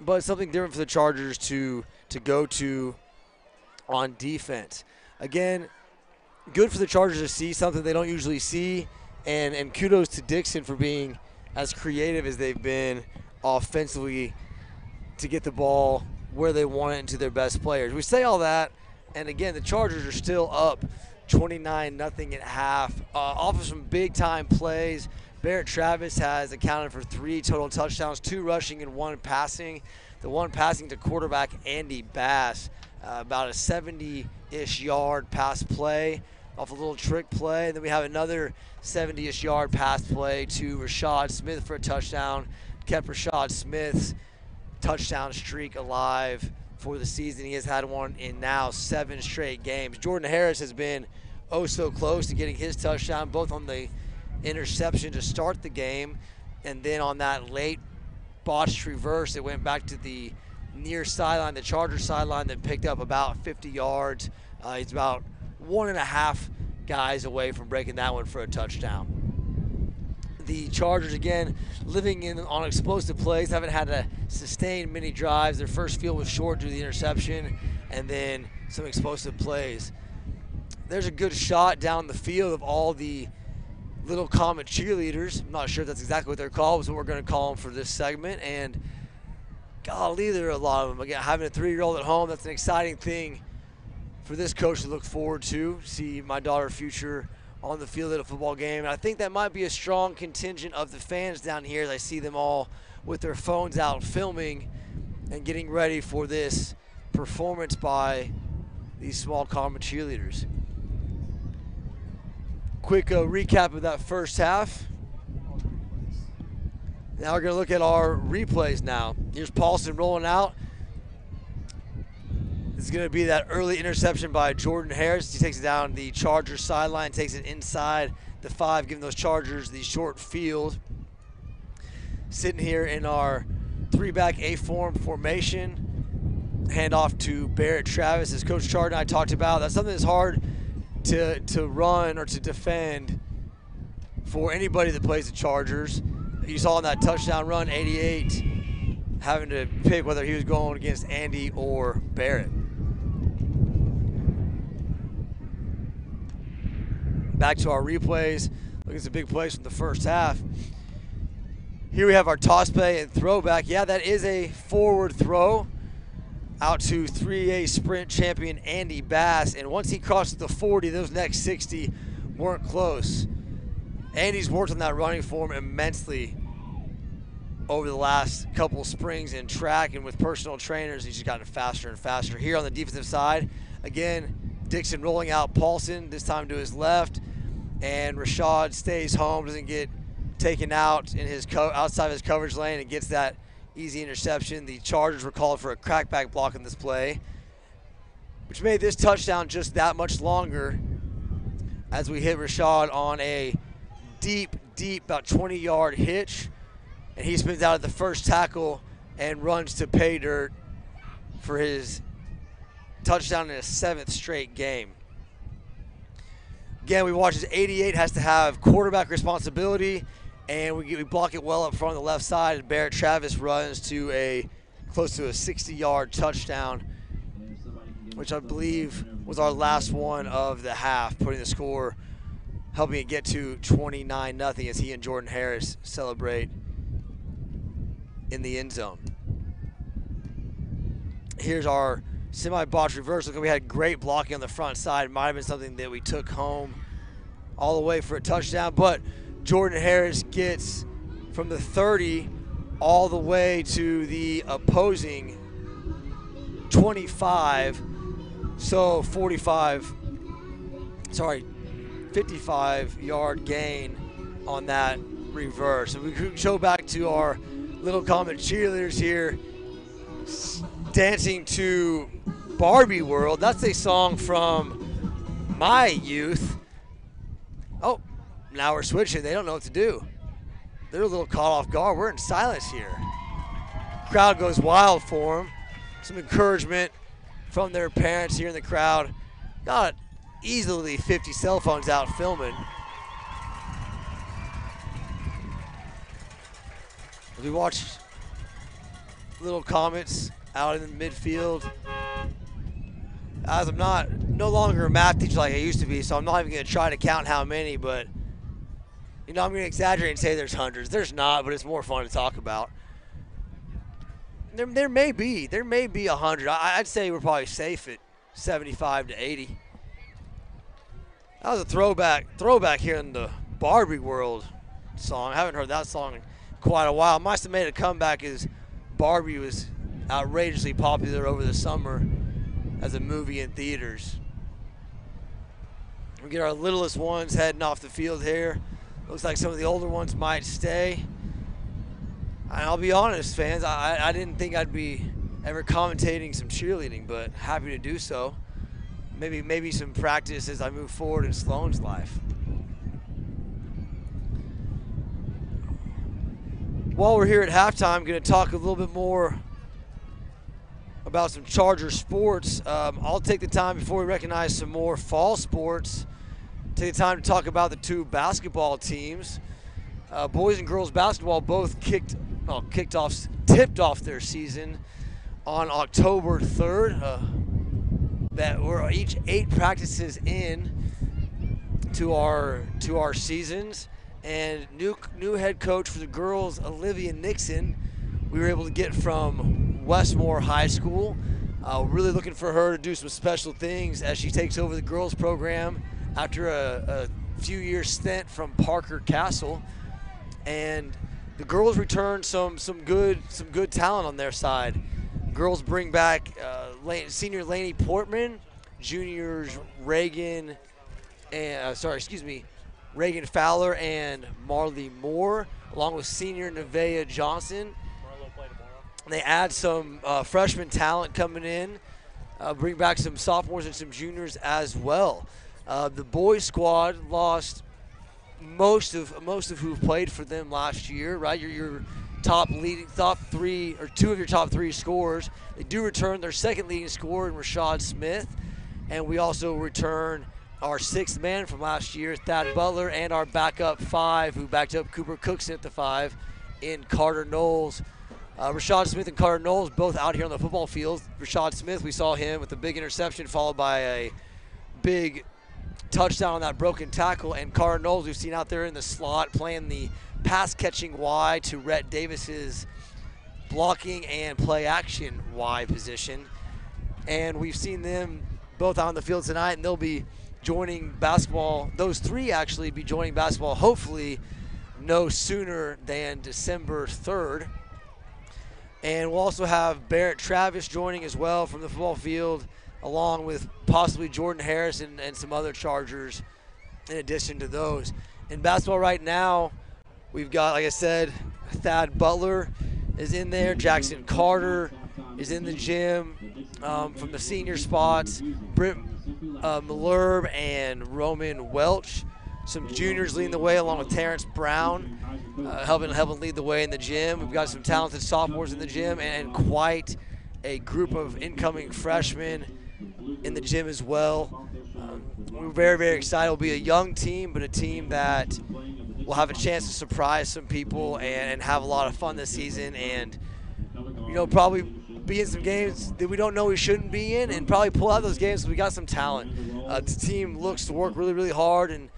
but it's something different for the Chargers to go to on defense. Again, good for the Chargers to see something they don't usually see, and kudos to Dickson for being as creative as they've been offensively to get the ball where they want it to their best players. We say all that, and again, the Chargers are still up 29-0 at half. Off of some big-time plays, Barrett Travis has accounted for 3 total touchdowns, 2 rushing and 1 passing. The one passing to quarterback Andy Bass, about a 70-ish yard pass play off a little trick play. And then we have another 70-ish yard pass play to Rashad Smith for a touchdown. Kept Rashad Smith's touchdown streak alive for the season. He has had one in now 7 straight games. Jordan Harris has been oh so close to getting his touchdown, both on the interception to start the game, and then on that late botched reverse that went back to the near sideline, the Chargers sideline, that picked up about 50 yards. He's about 1.5 guys away from breaking that one for a touchdown. The Chargers, again, living on explosive plays, haven't had to sustain many drives. Their first field was short due to the interception, and then some explosive plays. There's a good shot down the field of all the little Comet cheerleaders. I'm not sure if that's exactly what they're called, but we're going to call them for this segment. And golly, there are a lot of them. Again, having a 3-year-old at home, that's an exciting thing for this coach to look forward to, see my daughter's future on the field at a football game. And I think that might be a strong contingent of the fans down here, as I see them all with their phones out filming and getting ready for this performance by these small common cheerleaders. Quick recap of that first half. Now we're going to look at our replays now. Here's Paulson rolling out. This is going to be that early interception by Jordan Harris. He takes it down the Chargers sideline, takes it inside the 5, giving those Chargers the short field. Sitting here in our 3-back A-form formation. Handoff to Barrett Travis, as Coach Chard and I talked about. That's something that's hard to run or to defend for anybody that plays the Chargers. You saw in that touchdown run, 88, having to pick whether he was going against Andy or Barrett. Back to our replays. Look at some big plays from the first half. Here we have our toss play and throwback. Yeah, that is a forward throw out to 3A sprint champion Andy Bass. And once he crosses the 40, those next 60 weren't close. Andy's worked on that running form immensely over the last couple springs in track and with personal trainers. He's just gotten faster and faster. Here on the defensive side, again, Dickson rolling out Paulson, this time to his left, and Rashad stays home, doesn't get taken out in his outside of his coverage lane and gets that easy interception. The Chargers were called for a crackback block in this play, which made this touchdown just that much longer as we hit Rashad on a deep, deep, about 20-yard hitch. And he spins out at the first tackle and runs to pay dirt for his touchdown in his 7th straight game. Again, we watch as 88 has to have quarterback responsibility, and we block it well up front on the left side, and Barrett Travis runs to a close to a 60-yard touchdown, which I believe was our last one of the half, putting the score, helping it get to 29-0 as he and Jordan Harris celebrate in the end zone. Here's our semi-botch reverse. Look, we had great blocking on the front side. Might have been something that we took home all the way for a touchdown, but Jordan Harris gets from the 30 all the way to the opposing 25, so 55-yard gain on that reverse. And we could show back to our Little Comet cheerleaders here dancing to Barbie World. That's a song from my youth. Oh, now we're switching. They don't know what to do. They're a little caught off guard. We're in silence here. Crowd goes wild for them. Some encouragement from their parents here in the crowd. Got easily 50 cell phones out filming. As we watch Little Comets out in the midfield, as I'm no longer a math teacher like I used to be, so I'm not even going to try to count how many, but you know, I'm going to exaggerate and say there's hundreds. There's not, but it's more fun to talk about. There may be 100. I'd say we're probably safe at 75 to 80. That was a throwback here in the Barbie World song. I haven't heard that song in quite a while. Must have made a comeback as Barbie was outrageously popular over the summer as a movie in theaters. We get our littlest ones heading off the field here. Looks like some of the older ones might stay. And I'll be honest, fans, I didn't think I'd be ever commentating some cheerleading, but happy to do so. Maybe some practice as I move forward in Sloan's life. While we're here at halftime, I'm going to talk a little bit more about some Charger sports. I'll take the time before we recognize some more fall sports. Take the time to talk about the two basketball teams. Boys and girls basketball both tipped off their season on October 3rd. That we're each 8 practices in to our seasons, and new head coach for the girls, Olivia Nixon, we were able to get from Westmore High School. Really looking for her to do some special things as she takes over the girls program after a few years stint from Parker Castle, and the girls return some good talent on their side. Girls bring back senior Laney Portman, juniors Reagan, and Reagan Fowler and Marley Moore, along with senior Nevaeh Johnson. And they add some freshman talent coming in, bring back some sophomores and some juniors as well. The boys squad lost most of who played for them last year, right? Your two of your top three scorers. They do return their second leading scorer in Rashad Smith, and we also return our sixth man from last year, Thad Butler, and our backup five, who backed up Cooper Cookson at the five, in Carter Knowles. Rashad Smith and Carter Knowles both out here on the football field. Rashad Smith, we saw him with a big interception followed by a big touchdown on that broken tackle. And Carter Knowles, we've seen out there in the slot playing the pass-catching Y to Rhett Davis's blocking and play-action Y position. And we've seen them both out on the field tonight, and they'll be joining basketball. Those three actually be joining basketball hopefully no sooner than December 3rd. And we'll also have Barrett Travis joining as well from the football field, along with possibly Jordan Harris and some other Chargers in addition to those. In basketball right now, we've got, like I said, Thad Butler is in there. Jackson Carter is in the gym from the senior spots. Britt Malherbe and Roman Welch. Some juniors leading the way, along with Terrence Brown, helping lead the way in the gym. We've got some talented sophomores in the gym, and quite a group of incoming freshmen in the gym as well. We're very, very excited. It'll be a young team, but a team that will have a chance to surprise some people and have a lot of fun this season, and, you know, probably be in some games that we don't know we shouldn't be in, and probably pull out those games because we got some talent. The team looks to work really, really hard, and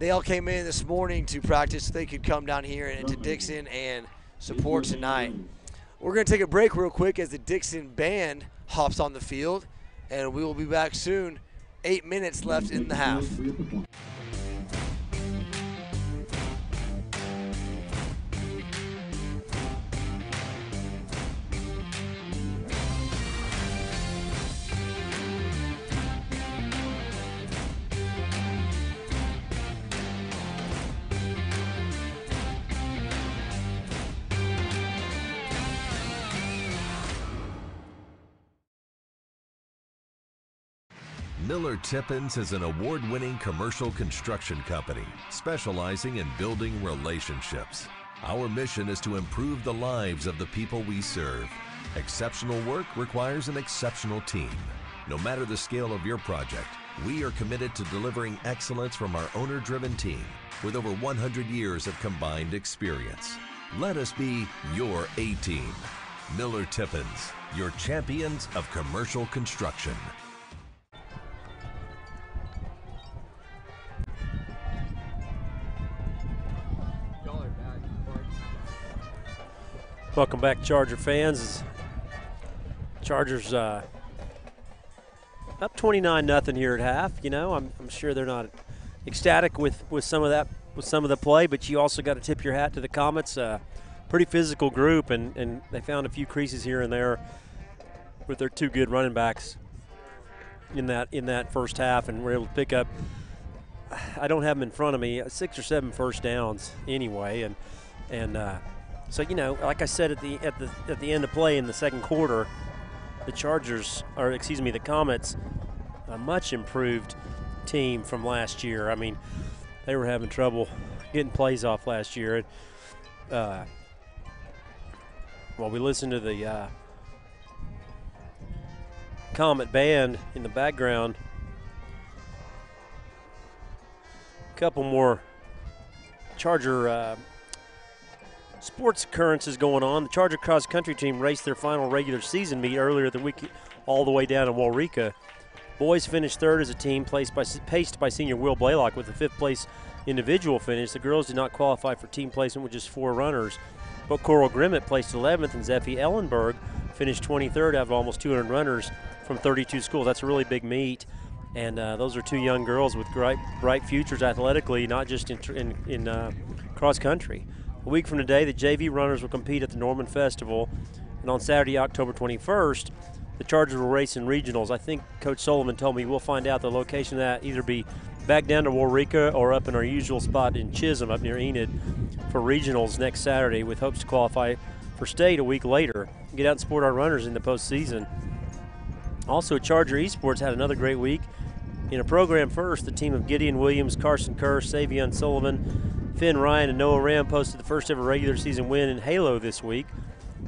they all came in this morning to practice so they could come down here and to Dickson and support tonight. We're going to take a break real quick as the Dickson band hops on the field, and we will be back soon. 8 minutes left in the half. Miller Tippins is an award-winning commercial construction company specializing in building relationships. Our mission is to improve the lives of the people we serve. Exceptional work requires an exceptional team. No matter the scale of your project, we are committed to delivering excellence from our owner-driven team with over 100 years of combined experience. Let us be your A-team. Miller Tippins, your champions of commercial construction. Welcome back, Charger fans. Chargers up 29-0 here at half. You know, I'm sure they're not ecstatic with some of the play, but you also got to tip your hat to the Comets. Pretty physical group, and they found a few creases here and there with their two good running backs in that first half, and were able to pick up. I don't have them in front of me. 6 or 7 first downs anyway, and so, you know, like I said at the end of play in the second quarter, the Chargers, or excuse me, the Comets, a much improved team from last year. I mean, they were having trouble getting plays off last year. While we listened to the Comet band in the background, a couple more Charger sports occurrences going on. The Charger cross country team raced their final regular season meet earlier the week all the way down in Waurika. Boys finished third as a team, paced by senior Will Blaylock with a 5th place individual finish. The girls did not qualify for team placement with just 4 runners, but Coral Grimmett placed 11th and Zeffie Ellenberg finished 23rd out of almost 200 runners from 32 schools. That's a really big meet, and those are 2 young girls with bright futures athletically, not just in cross country. A week from today, the JV runners will compete at the Norman Festival, and on Saturday, October 21st, the Chargers will race in regionals. I think Coach Sullivan told me we'll find out the location of that, either be back down to Warrika or up in our usual spot in Chisholm up near Enid for regionals next Saturday, with hopes to qualify for state a week later. Get out and support our runners in the postseason. Also, Charger Esports had another great week. In a program first, the team of Gideon Williams, Carson Kerr, Savion Sullivan, Finn Ryan, and Noah Ram posted the first ever regular season win in Halo this week.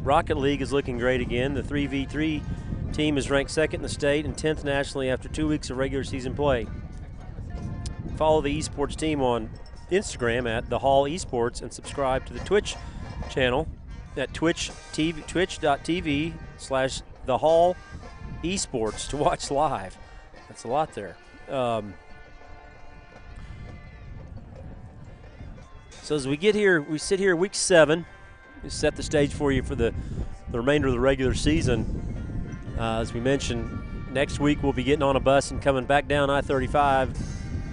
Rocket League is looking great again. The 3v3 team is ranked second in the state and 10th nationally after 2 weeks of regular season play. Follow the esports team on Instagram at The Hall Esports and subscribe to the Twitch channel at twitch.tv/The Hall Esports to watch live. That's a lot there. So as we get here, we sit here week 7. We set the stage for you for the remainder of the regular season. As we mentioned, next week we'll be getting on a bus and coming back down I-35.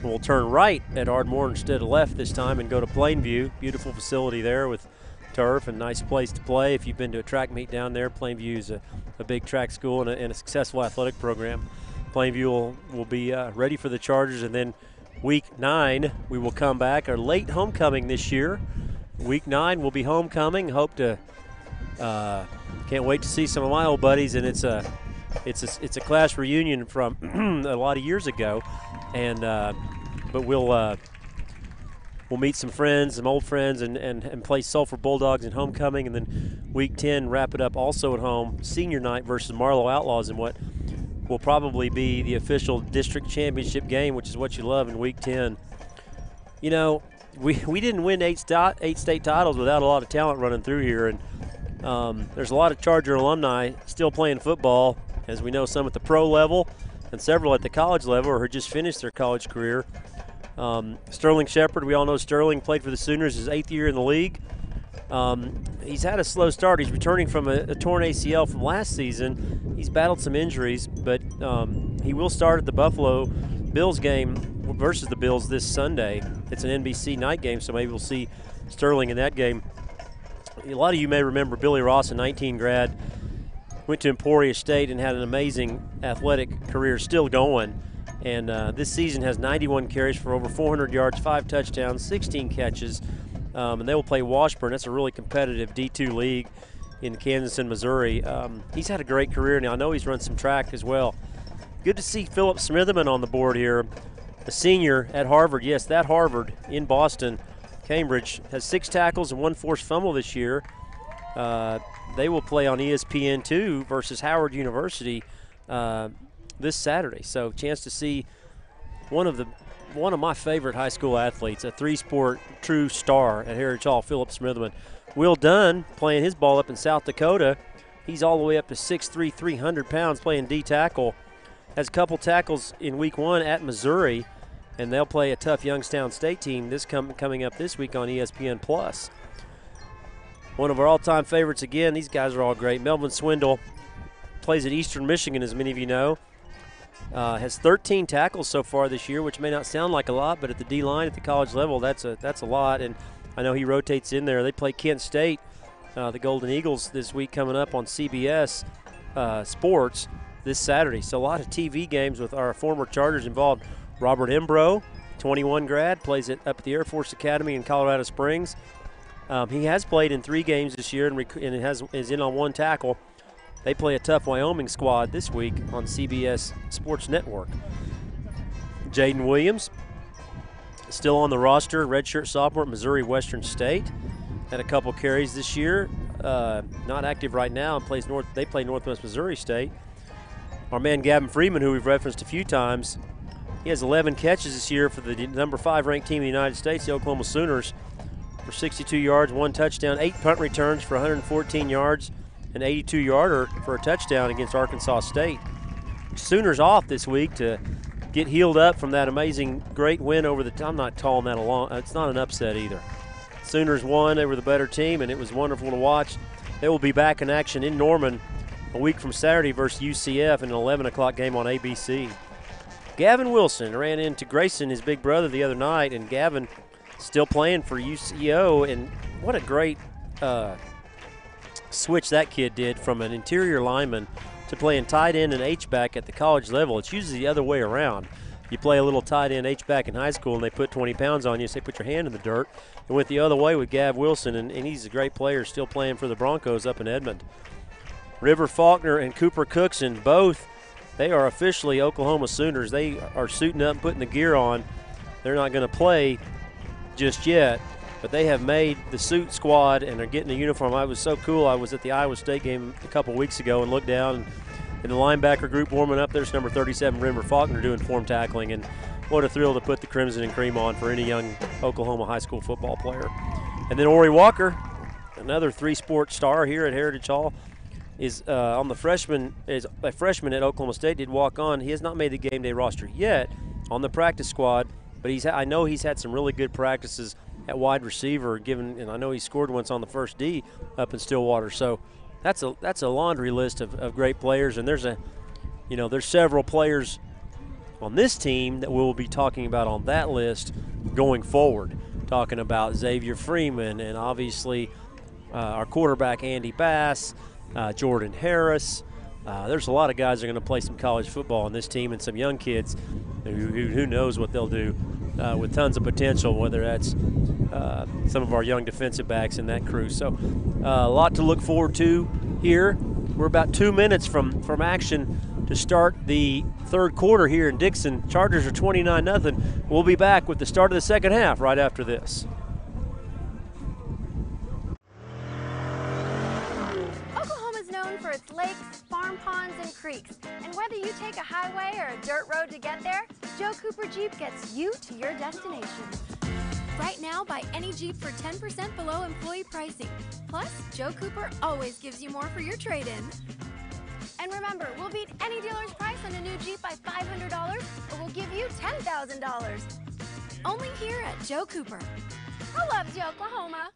We'll turn right at Ardmore instead of left this time and go to Plainview. Beautiful facility there with turf and nice place to play. If you've been to a track meet down there, Plainview is a big track school and a successful athletic program. Plainview will be ready for the Chargers, and then week 9 we will come back. Our late homecoming this year. Week 9 will be homecoming. Hope to can't wait to see some of my old buddies, and it's a class reunion from a lot of years ago, and but we'll meet some friends, some old friends, and play Sulphur Bulldogs in homecoming, and then week 10 wrap it up also at home, senior night versus Marlowe Outlaws in what will probably be the official district championship game, which is what you love in week 10. You know, we didn't win eight state titles without a lot of talent running through here, and there's a lot of Charger alumni still playing football, as we know, some at the pro level and several at the college level or who just finished their college career. Sterling Shepard, we all know Sterling, played for the Sooners, his 8th year in the league. He's had a slow start. He's returning from a torn ACL from last season. He's battled some injuries, but he will start at the Buffalo Bills game versus the Bills this Sunday. It's an NBC night game, so maybe we'll see Sterling in that game. A lot of you may remember Billy Ross, a 19 grad, went to Emporia State and had an amazing athletic career still going. And this season has 91 carries for over 400 yards, 5 touchdowns, 16 catches. And they will play Washburn. That's a really competitive D2 league in Kansas and Missouri. He's had a great career now. I know he's run some track as well. Good to see Philip Smitherman on the board here, a senior at Harvard. Yes, that Harvard in Boston, Cambridge, has 6 tackles and 1 forced fumble this year. They will play on ESPN2 versus Howard University this Saturday. So, chance to see one of my favorite high school athletes, a three-sport true star at Heritage Hall, Philip Smitherman. Will Dunn playing his ball up in South Dakota. He's all the way up to 6'3", 300 pounds, playing D tackle. Has a couple tackles in week 1 at Missouri, and they'll play a tough Youngstown State team coming up this week on ESPN+. One of our all-time favorites again. These guys are all great. Melvin Swindle plays at Eastern Michigan, as many of you know. Has 13 tackles so far this year, which may not sound like a lot, but at the D-line at the college level, that's a lot. And I know he rotates in there. They play Kent State, the Golden Eagles, this week coming up on CBS Sports this Saturday. So a lot of TV games with our former Chargers involved. Robert Embro, 21 grad, plays up at the Air Force Academy in Colorado Springs. He has played in 3 games this year and is in on 1 tackle. They play a tough Wyoming squad this week on CBS Sports Network. Jaden Williams, still on the roster, redshirt sophomore at Missouri Western State. Had a couple carries this year, not active right now, and they play Northwest Missouri State. Our man Gavin Freeman, who we've referenced a few times, he has 11 catches this year for the number 5 ranked team in the United States, the Oklahoma Sooners, for 62 yards, 1 touchdown, 8 punt returns for 114 yards, an 82-yarder for a touchdown against Arkansas State. Sooners off this week to get healed up from that amazing, great win over the – I'm not calling that along. It's not an upset either. Sooners won. They were the better team, and it was wonderful to watch. They will be back in action in Norman a week from Saturday versus UCF in an 11 o'clock game on ABC. Gavin Wilson ran into Grayson, his big brother, the other night, and Gavin – still playing for UCO, and what a great switch that kid did from an interior lineman to playing tight end and H-back at the college level. It's usually the other way around. You play a little tight end H-back in high school and they put 20 pounds on you, so they put your hand in the dirt. And went the other way with Gav Wilson, and he's a great player still playing for the Broncos up in Edmond. River Faulkner and Cooper Cookson, both, they are officially Oklahoma Sooners. They are suiting up and putting the gear on. They're not going to play just yet, but they have made the suit squad and are getting a uniform. I was so cool. I was at the Iowa State game a couple weeks ago and looked down, and the linebacker group warming up, there's number 37, River Faulkner, doing form tackling, and what a thrill to put the crimson and cream on for any young Oklahoma high school football player. And then Ori Walker, another three-sport star here at Heritage Hall, is on the freshman, is a freshman at Oklahoma State, did walk on. He has not made the game day roster yet on the practice squad, but he's, I know he's had some really good practices at wide receiver, given, and I know he scored once on the first D up in Stillwater. So that's a laundry list of great players, and there's a, you know, there's several players on this team that we'll be talking about on that list going forward, talking about Xavier Freeman and obviously our quarterback Andy Bass, Jordan Harris. There's a lot of guys that are going to play some college football on this team, and some young kids who knows what they'll do with tons of potential, whether that's some of our young defensive backs in that crew. So a lot to look forward to here. We're about 2 minutes from action to start the third quarter here in Dickson. Chargers are 29-0. We'll be back with the start of the second half right after this. For its lakes, farm ponds, and creeks. And whether you take a highway or a dirt road to get there, Joe Cooper Jeep gets you to your destination. Right now, buy any Jeep for 10% below employee pricing. Plus, Joe Cooper always gives you more for your trade-in. And remember, we'll beat any dealer's price on a new Jeep by $500, or we'll give you $10,000. Only here at Joe Cooper. I love you, Oklahoma.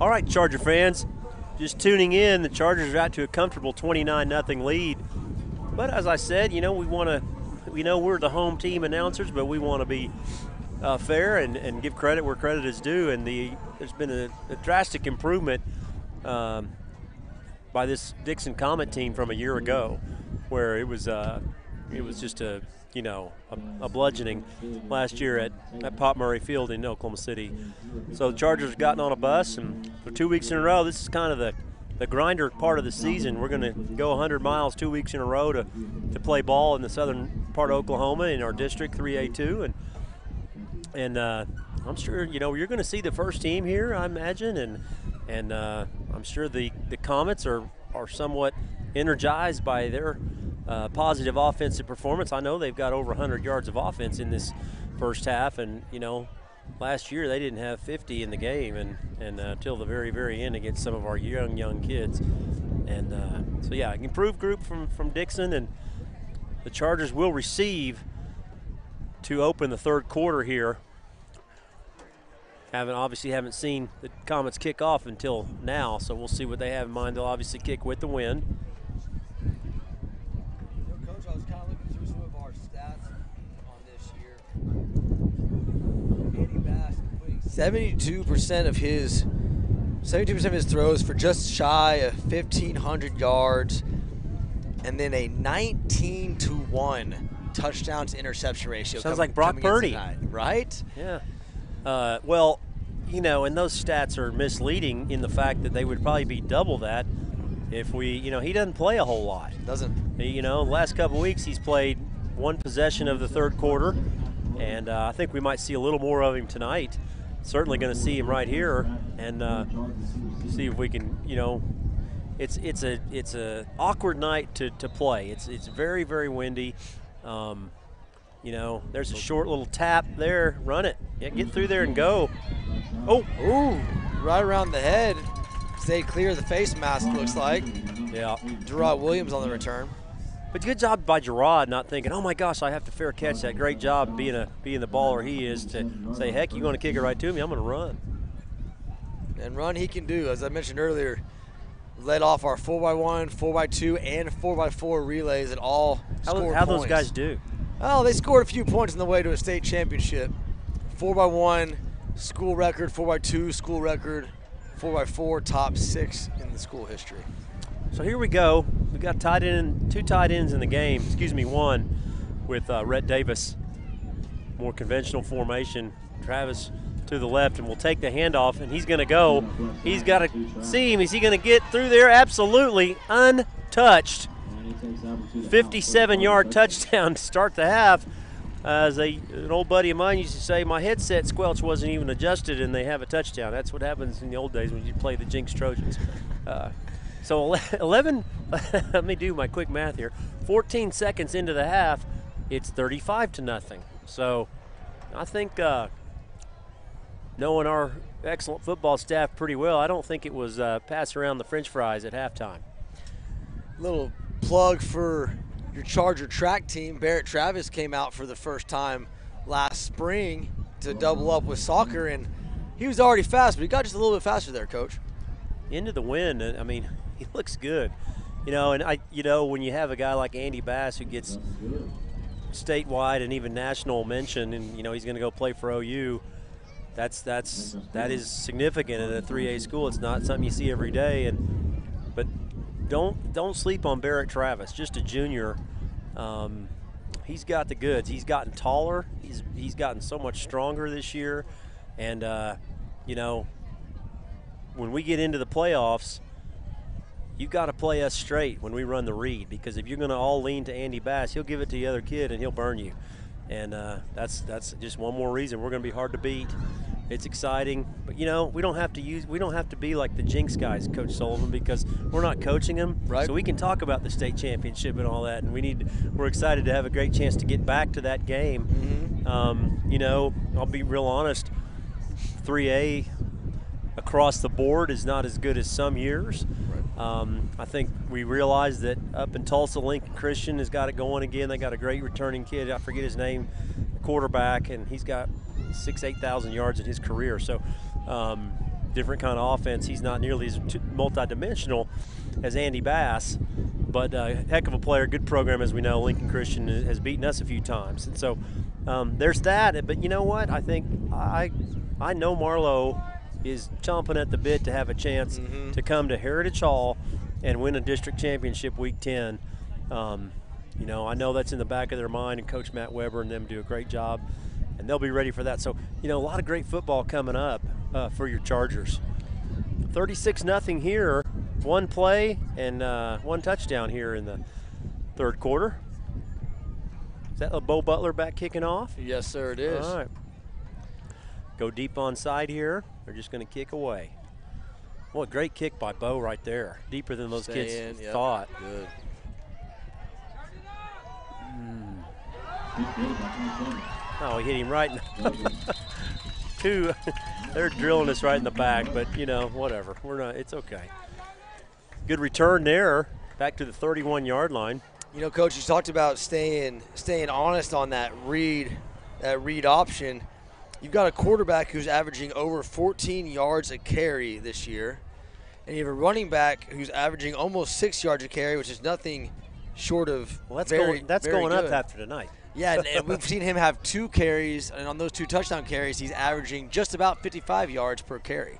All right, Charger fans, just tuning in, the Chargers are out to a comfortable 29-0 lead. But as I said, you know, we want to, we know we're the home team announcers, but we want to be fair and give credit where credit is due. And there's been a drastic improvement by this Dickson Comet team from a year ago, where it was just a bludgeoning last year at Pop Murray Field in Oklahoma City. So the Chargers have gotten on a bus, and for 2 weeks in a row, this is kind of the grinder part of the season. We're going to go 100 miles 2 weeks in a row to play ball in the southern part of Oklahoma in our district, 3A2. And I'm sure, you know, you're going to see the first team here, I imagine, and I'm sure the Comets are somewhat energized by their positive offensive performance. I know they've got over 100 yards of offense in this first half, and you know, last year they didn't have 50 in the game, and till the very, very end against some of our young kids. And so yeah, improved group from Dickson, and the Chargers will receive to open the third quarter here. Obviously haven't seen the Comets kick off until now, so we'll see what they have in mind. They'll obviously kick with the wind. Andy Bass completing 72% of his throws for just shy of 1,500 yards, and then a 19-to-1 touchdown to interception ratio. Sounds like Brock Purdy, tonight, right? Yeah. Well, you know, and those stats are misleading in the fact that they would probably be double that if we, you know, he doesn't play a whole lot. Doesn't. You know, last couple of weeks he's played one possession of the third quarter. And I think we might see a little more of him tonight. Certainly going to see him right here, and see if we can. You know, it's a awkward night to play. It's very, very windy. you know, there's a short little tap there. Run it. Yeah, get through there and go. Oh, ooh, right around the head. Stay clear of the face mask, looks like. Yeah. Gerard Williams on the return. But good job by Gerard not thinking, oh my gosh, I have to fair catch that. Great job being the baller he is to say, heck, you're going to kick it right to me. I'm going to run. And run he can do. As I mentioned earlier, led off our 4x1, 4x2, and 4x4 relays at all. How those guys do? Oh, they scored a few points on the way to a state championship. 4x1, school record, 4x2, school record, 4x4, top six in the school history. So here we go. We've got tight end, two tight ends in the game. Excuse me, one with Rhett Davis. More conventional formation. Travis to the left, and we'll take the handoff, and he's going to go. He's got a seam. Is he going to get through there? Absolutely untouched. 57-yard touchdown to start the half. As an old buddy of mine used to say, my headset squelch wasn't even adjusted, and they have a touchdown. That's what happens in the old days when you play the Jinx Trojans. So 11, let me do my quick math here. 14 seconds into the half, it's 35-0. So I think knowing our excellent football staff pretty well, I don't think it was pass around the French fries at halftime. Little plug for your Charger track team. Barrett Travis came out for the first time last spring to double up with soccer, and he was already fast, but he got just a little bit faster there, Coach. Into the wind, I mean, he looks good. You know, and when you have a guy like Andy Bass who gets statewide and even national mention, and you know he's going to go play for OU, that is significant at a 3A school. It's not something you see every day. But don't sleep on Barrett Travis, just a junior. He's got the goods. He's gotten taller. He's gotten so much stronger this year, and you know, when we get into the playoffs, you've got to play us straight when we run the read, because if you're going to all lean to Andy Bass, he'll give it to the other kid and he'll burn you. And that's just one more reason we're going to be hard to beat. It's exciting, but you know, we don't have to be like the Jinx guys, Coach Sullivan, because we're not coaching them. Right. So we can talk about the state championship and all that, and we're excited to have a great chance to get back to that game. Mm-hmm. You know, I'll be real honest, 3A across the board is not as good as some years. Right. I think we realize that up in Tulsa, Lincoln Christian has got it going again. They got a great returning kid. I forget his name, quarterback, and he's got 8,000 yards in his career. So different kind of offense. He's not nearly as multidimensional as Andy Bass, but heck of a player, good program. As we know, Lincoln Christian has beaten us a few times. And so there's that. But you know what? I think I know Marlowe is chomping at the bit to have a chance to come to Heritage Hall and win a district championship week 10. You know, I know that's in the back of their mind, and Coach Matt Weber and them do a great job, and they'll be ready for that. So, you know, a lot of great football coming up for your Chargers. 36-0 here, one play and one touchdown here in the third quarter. Is that a Bo Butler back kicking off? Yes, sir, it is. All right. Go deep onside here. They're just going to kick away. What a great kick by Bo right there. Deeper than those kids thought. Good. Oh, he hit him right in the two. They're drilling us right in the back, but you know, whatever. It's okay. Good return there. Back to the 31-yard line. You know, Coach, you talked about staying honest on that read option. You've got a quarterback who's averaging over 14 yards a carry this year, and you have a running back who's averaging almost 6 yards a carry, which is nothing short of that's going up after tonight. Yeah, and we've seen him have 2 carries, and on those 2 touchdown carries, he's averaging just about 55 yards per carry.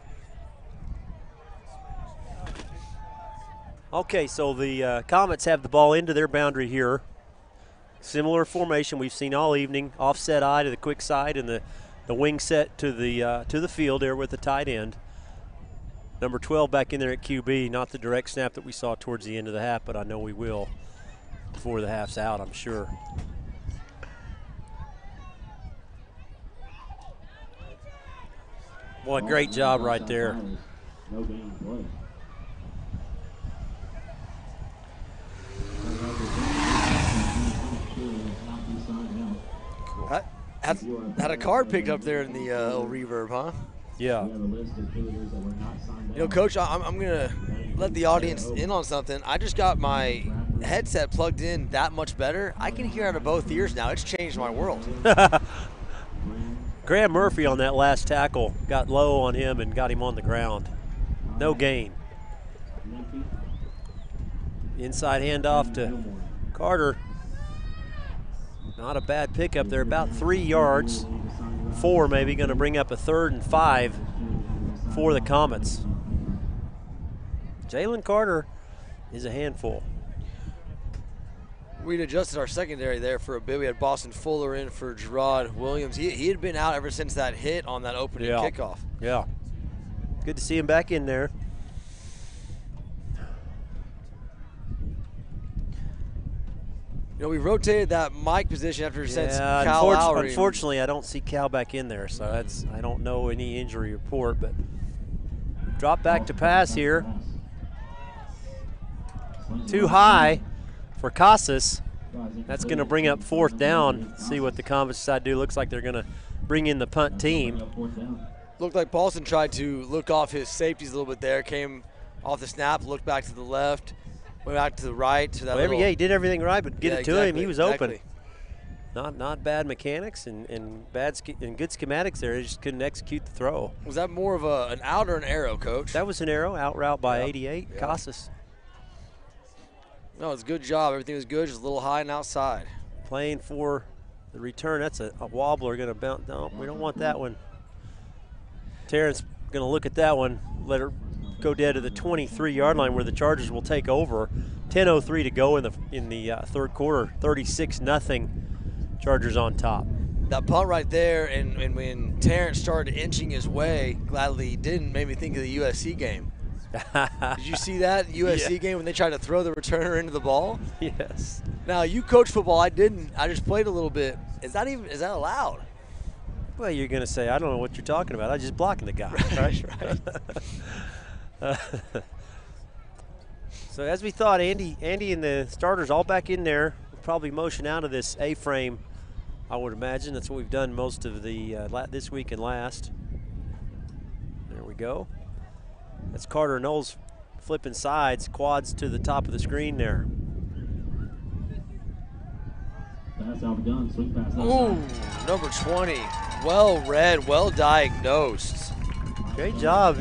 Okay, so the Comets have the ball into their boundary here. Similar formation we've seen all evening, offset eye to the quick side and the wing set to the field there with the tight end. Number 12 back in there at QB, not the direct snap that we saw towards the end of the half, but I know we will before the half's out, I'm sure. What a great job right there. Had a card picked up there in the old reverb, huh? Yeah. You know, Coach, I'm going to let the audience in on something. I just got my headset plugged in that much better. I can hear out of both ears now. It's changed my world. Graham Murphy on that last tackle got low on him and got him on the ground. No gain. Inside handoff to Carter. Not a bad pickup there, about 3 yards. 4 maybe, going to bring up a 3rd and 5 for the Comets. Jalen Carter is a handful. We'd adjusted our secondary there for a bit. We had Boston Fuller in for Gerard Williams. He had been out ever since that hit on that opening kickoff. Yeah. Good to see him back in there. You know, we rotated that Mike position after since Cal Lowry. Unfortunately, I don't see Cal back in there, so that's, I don't know any injury report, but drop back to pass here. Too high for Casas. That's going to bring up 4th down. See what the Comets side do. Looks like they're going to bring in the punt team. Looked like Paulson tried to look off his safeties a little bit there. Came off the snap, looked back to the left, went back to the right. To that yeah, he did everything right, but get it to him. He was open. Not bad mechanics and good schematics there. He just couldn't execute the throw. Was that more of an out or an arrow, Coach? That was an arrow, out route by 88, Casas. No, it's a good job. Everything was good, just a little high and outside. Playing for the return. That's a wobbler going to bounce. No, we don't want that one. Terrence going to look at that one, let her go dead to the 23-yard line where the Chargers will take over. 10:03 to go in the 3rd quarter. 36-0. Chargers on top. That punt right there, and when Terrence started inching his way, gladly he didn't, made me think of the USC game. Did you see that USC game when they tried to throw the returner into the ball? Yes. Now, you coach football. I didn't. I just played a little bit. Is that allowed? Well, you're going to say, I don't know what you're talking about. I'm just blocking the guy. Right. So as we thought, Andy and the starters all back in there. We'll probably motion out of this A-frame, I would imagine. That's what we've done most of the this week and last. There we go. That's Carter Knowles flipping sides, quads to the top of the screen there. Ooh, number 20. Well read, well diagnosed. Great job.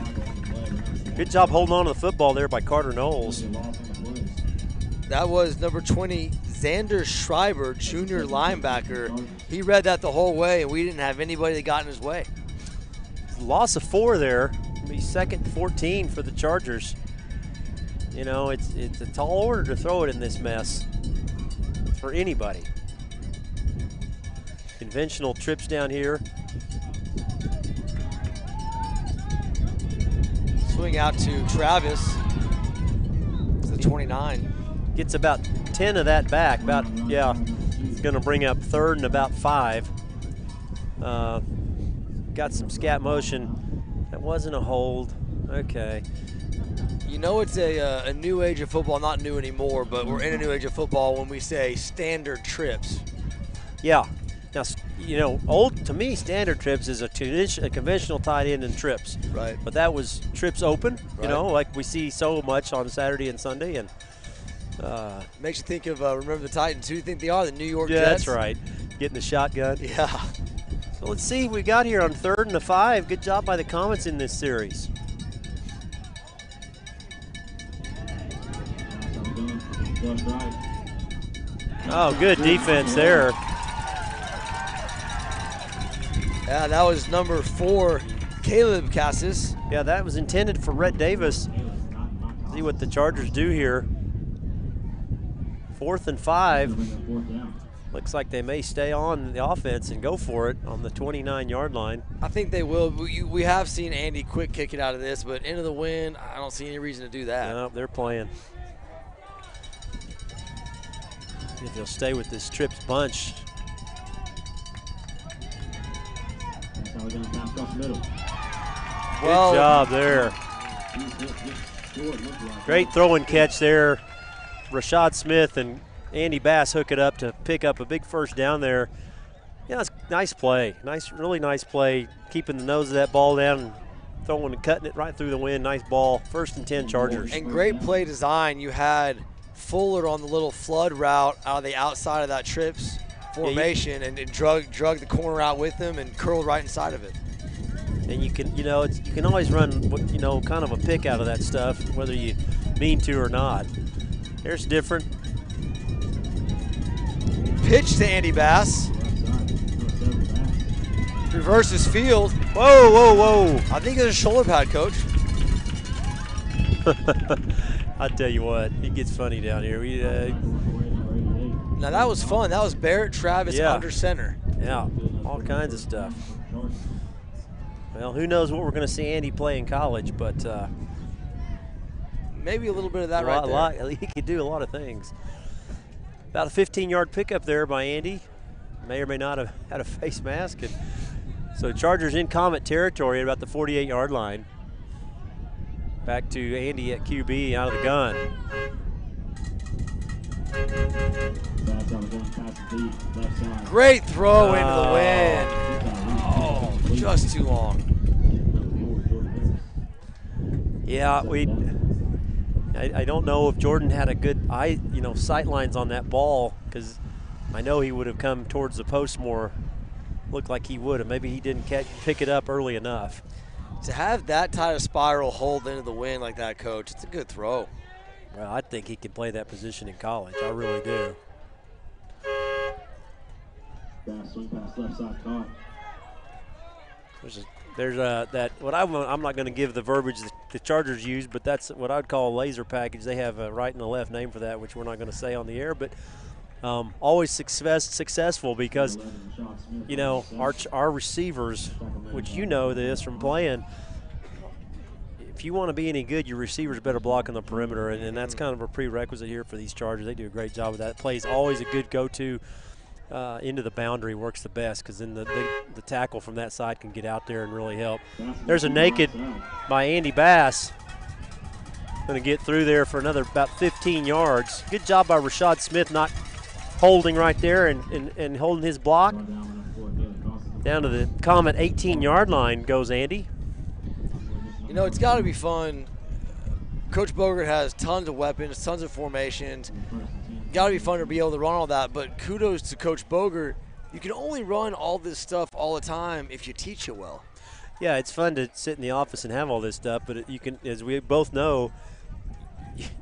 Good job holding on to the football there by Carter Knowles. That was number 20, Xander Schreiber, junior linebacker. He read that the whole way, and we didn't have anybody that got in his way. Loss of 4 there. Be 2nd and 14 for the Chargers. You know, it's a tall order to throw it in this mess for anybody. Conventional trips down here. Swing out to Travis, the 29. Gets about 10 of that back. It's gonna bring up 3rd and about 5. Got some scat motion. That wasn't a hold. Okay. You know, it's a new age of football. Not new anymore, but we're in a new age of football when we say standard trips. Yeah. Now, you know, old to me, standard trips is a conventional tight end and trips. Right. But that was trips open. Right. You know, like we see so much on Saturday and Sunday, and makes you think of remember the Titans. Who do you think they are? The New York Jets. That's right. Getting the shotgun. Yeah. So let's see what we got here on 3rd and 5. Good job by the Comets in this series. Oh, good defense there. Yeah, that was number 4, Caleb Casas. Yeah, that was intended for Rhett Davis. See what the Chargers do here. 4th and 5. Looks like they may stay on the offense and go for it on the 29-yard line. I think they will. We have seen Andy Quick kick it out of this, but into the wind, I don't see any reason to do that. No, they're playing. If they'll stay with this trips bunch. Well, good job there. Great throw and catch there. Rashad Smith and Andy Bass hook it up to pick up a big 1st down there. Yeah, that's nice play. Nice, really nice play, keeping the nose of that ball down and throwing and cutting it right through the wind. Nice ball. 1st and 10 Chargers. And great play design. You had Fuller on the little flood route out of the outside of that trips formation, yeah, and drug the corner out with him and curled right inside of it. And you can, you know, it's, you can always run, you know, kind of a pick out of that stuff, whether you mean to or not. Here's different. Pitch to Andy Bass. Reverses field. Whoa, whoa, whoa. I think it's a shoulder pad, coach. I tell you what, it gets funny down here. We, now that was fun. That was Barrett Travis, yeah, under center. Yeah, all kinds of stuff. Well, who knows what we're going to see Andy play in college, but maybe a little bit of that right there. He could do a lot of things. About a 15-yard pickup there by Andy. May or may not have had a face mask. And so Chargers in Comet territory at about the 48-yard line. Back to Andy at QB out of the gun. Great throw into the wind. Oh, just too long. Yeah, I don't know if Jordan had a good eye, you know, sight lines on that ball, because I know he would have come towards the post more. Looked like he would have. Maybe he didn't pick it up early enough. To have that tight of spiral hold into the wind like that, coach, it's a good throw. Well, I think he could play that position in college. I really do. Swing pass left side caught. I'm not going to give the verbiage that the Chargers use, but that's what I'd call a laser package. They have a right and a left name for that, which we're not going to say on the air, but always successful because, you know, our receivers, which you know this from playing, if you want to be any good, your receivers better block on the perimeter, and that's kind of a prerequisite here for these Chargers. They do a great job of that. Plays always a good go-to. Into the boundary works the best, because then the tackle from that side can get out there and really help. There's a naked by Andy Bass. Going to get through there for another about 15 yards. Good job by Rashad Smith not holding right there and holding his block. Down to the Comet 18-yard line goes Andy. You know, it's got to be fun. Coach Bogert has tons of weapons, tons of formations. Got to be fun to be able to run all that, but kudos to Coach Bogert. You can only run all this stuff all the time if you teach it well. Yeah, it's fun to sit in the office and have all this stuff, but you can, as we both know,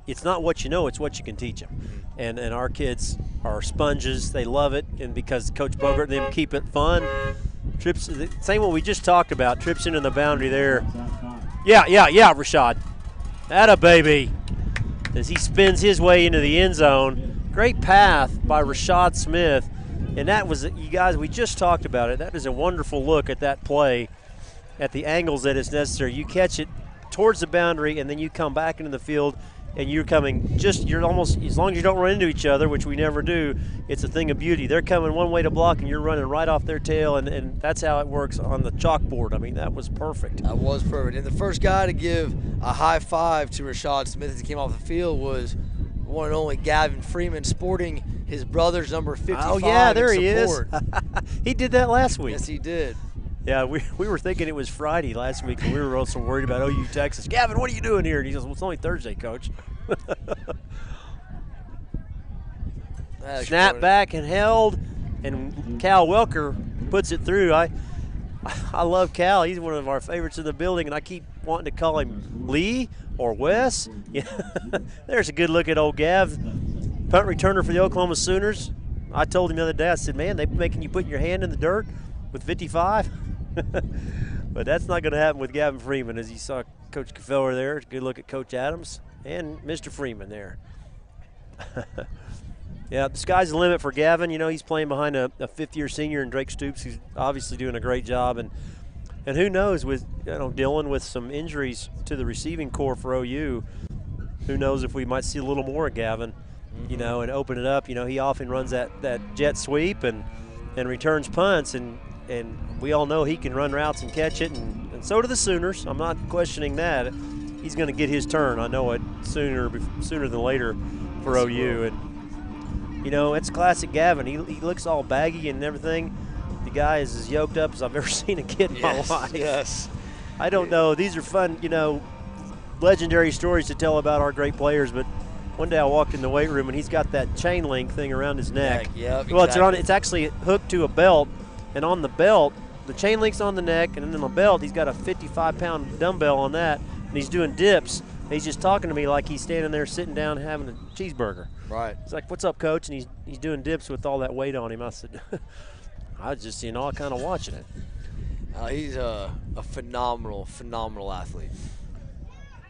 it's not what you know, it's what you can teach them. And our kids are sponges. They love it, and because Coach Bogert and them keep it fun. Trips, same what we just talked about, trips into the boundary there. Yeah, Rashad. Atta baby. As he spins his way into the end zone. Great path by Rashad Smith. And that was, you guys, we just talked about it. That is a wonderful look at that play, at the angles that is necessary. You catch it towards the boundary, and then you come back into the field, and you're coming just, you're almost, as long as you don't run into each other, which we never do, it's a thing of beauty. They're coming one way to block, and you're running right off their tail, and that's how it works on the chalkboard. I mean, that was perfect. That was perfect. And the first guy to give a high five to Rashad Smith as he came off the field was one and only Gavin Freeman, sporting his brother's number 55. Oh, yeah, there he is. He did that last week. Yes, he did. Yeah, we were thinking it was Friday last week, and we were also worried about OU Texas. Gavin, what are you doing here? And he goes, well, it's only Thursday, Coach. Snap back and held, and Cal Welker puts it through. I love Cal. He's one of our favorites in the building, and I keep wanting to call him Lee or Wes. Yeah. There's a good look at old Gav, punt returner for the Oklahoma Sooners. I told him the other day, I said, man, they're making you put your hand in the dirt with 55. But that's not going to happen with Gavin Freeman, as you saw Coach Kefeller there. Good look at Coach Adams and Mr. Freeman there. Yeah, the sky's the limit for Gavin. You know, he's playing behind a fifth-year senior in Drake Stoops, who's obviously doing a great job. And who knows, with, you know, dealing with some injuries to the receiving core for OU, who knows if we might see a little more of Gavin, you know, and open it up. You know, he often runs that jet sweep and returns punts, and we all know he can run routes and catch it, and so do the Sooners. I'm not questioning that. He's going to get his turn. I know it sooner than later for OU. And, you know, it's classic Gavin. He looks all baggy and everything, The guy is as yoked up as I've ever seen a kid in my life. Yes. I don't know. These are fun, you know, legendary stories to tell about our great players, but one day I walked in the weight room and he's got that chain link thing around his neck. Well, exactly. It's actually hooked to a belt, and on the belt, the chain link's on the neck, and then on the belt, he's got a 55-pound dumbbell on that, and he's doing dips. And he's just talking to me like he's standing there sitting down having a cheeseburger. Right. He's like, "What's up, Coach?" And he's doing dips with all that weight on him. I said, I was just, kind of watching it. He's a phenomenal, phenomenal athlete.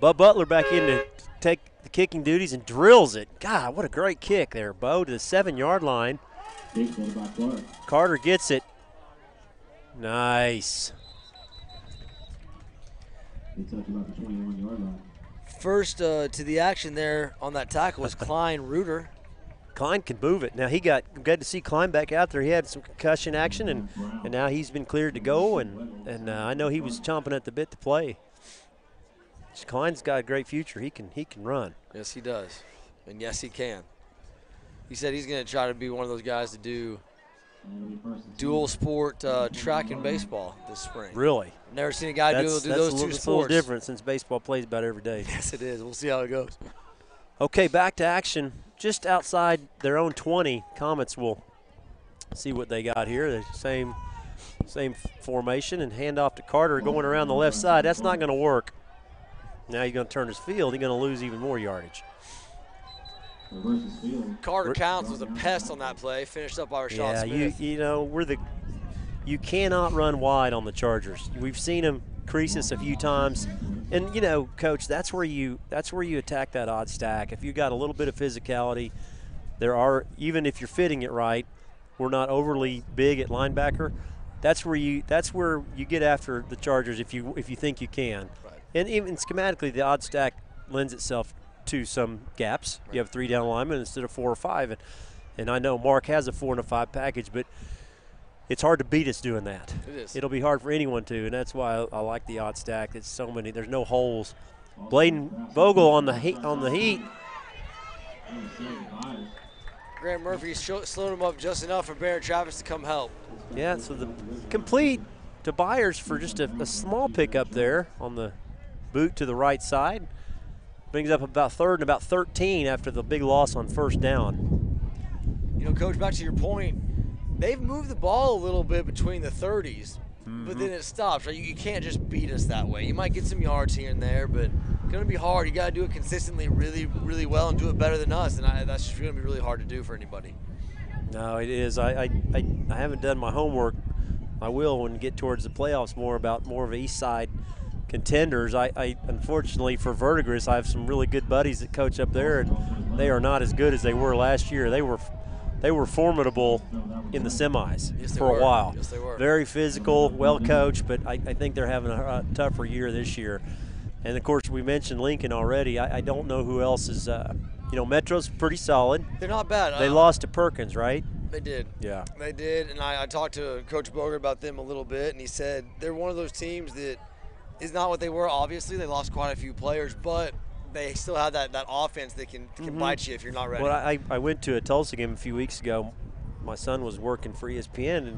Bub Butler back in to take the kicking duties and drills it. God, what a great kick there, Bo, to the 7-yard line. Carter gets it. Nice. First to the action there on that tackle was Klein Reuter. Klein can move it. Now I'm glad to see Klein back out there. He had some concussion action, and now he's been cleared to go, and I know he was chomping at the bit to play. Klein's got a great future. He can run. Yes, he does, and yes, he can. He said he's going to try to be one of those guys to do dual sport track and baseball this spring. Really? Never seen a guy do those two sports. That's a little different since baseball plays about every day. Yes, it is. We'll see how it goes. Okay, back to action. Just outside their own 20, Comets will see what they got here. The same formation and handoff to Carter going around the left side. That's not going to work. Now he's going to turn his field. He's going to lose even more yardage. Carter Counts was a pest on that play. Finished up by Rashad Smith. You cannot run wide on the Chargers. We've seen them crease us a few times, and Coach, that's where you attack that odd stack. If you got a little bit of physicality, even if you're fitting it right, we're not overly big at linebacker. That's where you get after the Chargers if you think you can. Right. And even schematically, the odd stack lends itself to some gaps. Right. You have 3 down linemen instead of 4 or 5. And I know Mark has a 4 and a 5 package, but it's hard to beat us doing that. It is. It'll be hard for anyone to, and that's why I like the odd stack. It's so many. There's no holes. Bladen Vogel on the heat. Grant Murphy slowed him up just enough for Barrett Travis to come help. Yeah, so the complete to Byers for just a small pickup there on the boot to the right side. Brings up about 3rd and about 13 after the big loss on 1st down. Coach, back to your point, they've moved the ball a little bit between the 30s, but then it stops. Right? You can't just beat us that way. You might get some yards here and there, but it's going to be hard. You got to do it consistently really, really well and do it better than us, and that's just going to be really hard to do for anybody. No, it is. I haven't done my homework. I will when we get towards the playoffs more of East Side contenders. I unfortunately for Verdigris, I have some really good buddies that coach up there, and they are not as good as they were last year. They were formidable in the semis for a while. Yes, they were. Very physical, well coached, but I think they're having a tougher year this year. And of course, we mentioned Lincoln already. I don't know who else is. Metro's pretty solid. They're not bad. They lost to Perkins, right? They did. Yeah. They did, and I talked to Coach Bogert about them a little bit, and he said they're one of those teams that is not what they were, obviously. They lost quite a few players, but they still have that offense that can bite you if you're not ready. Well, I went to a Tulsa game a few weeks ago. My son was working for ESPN and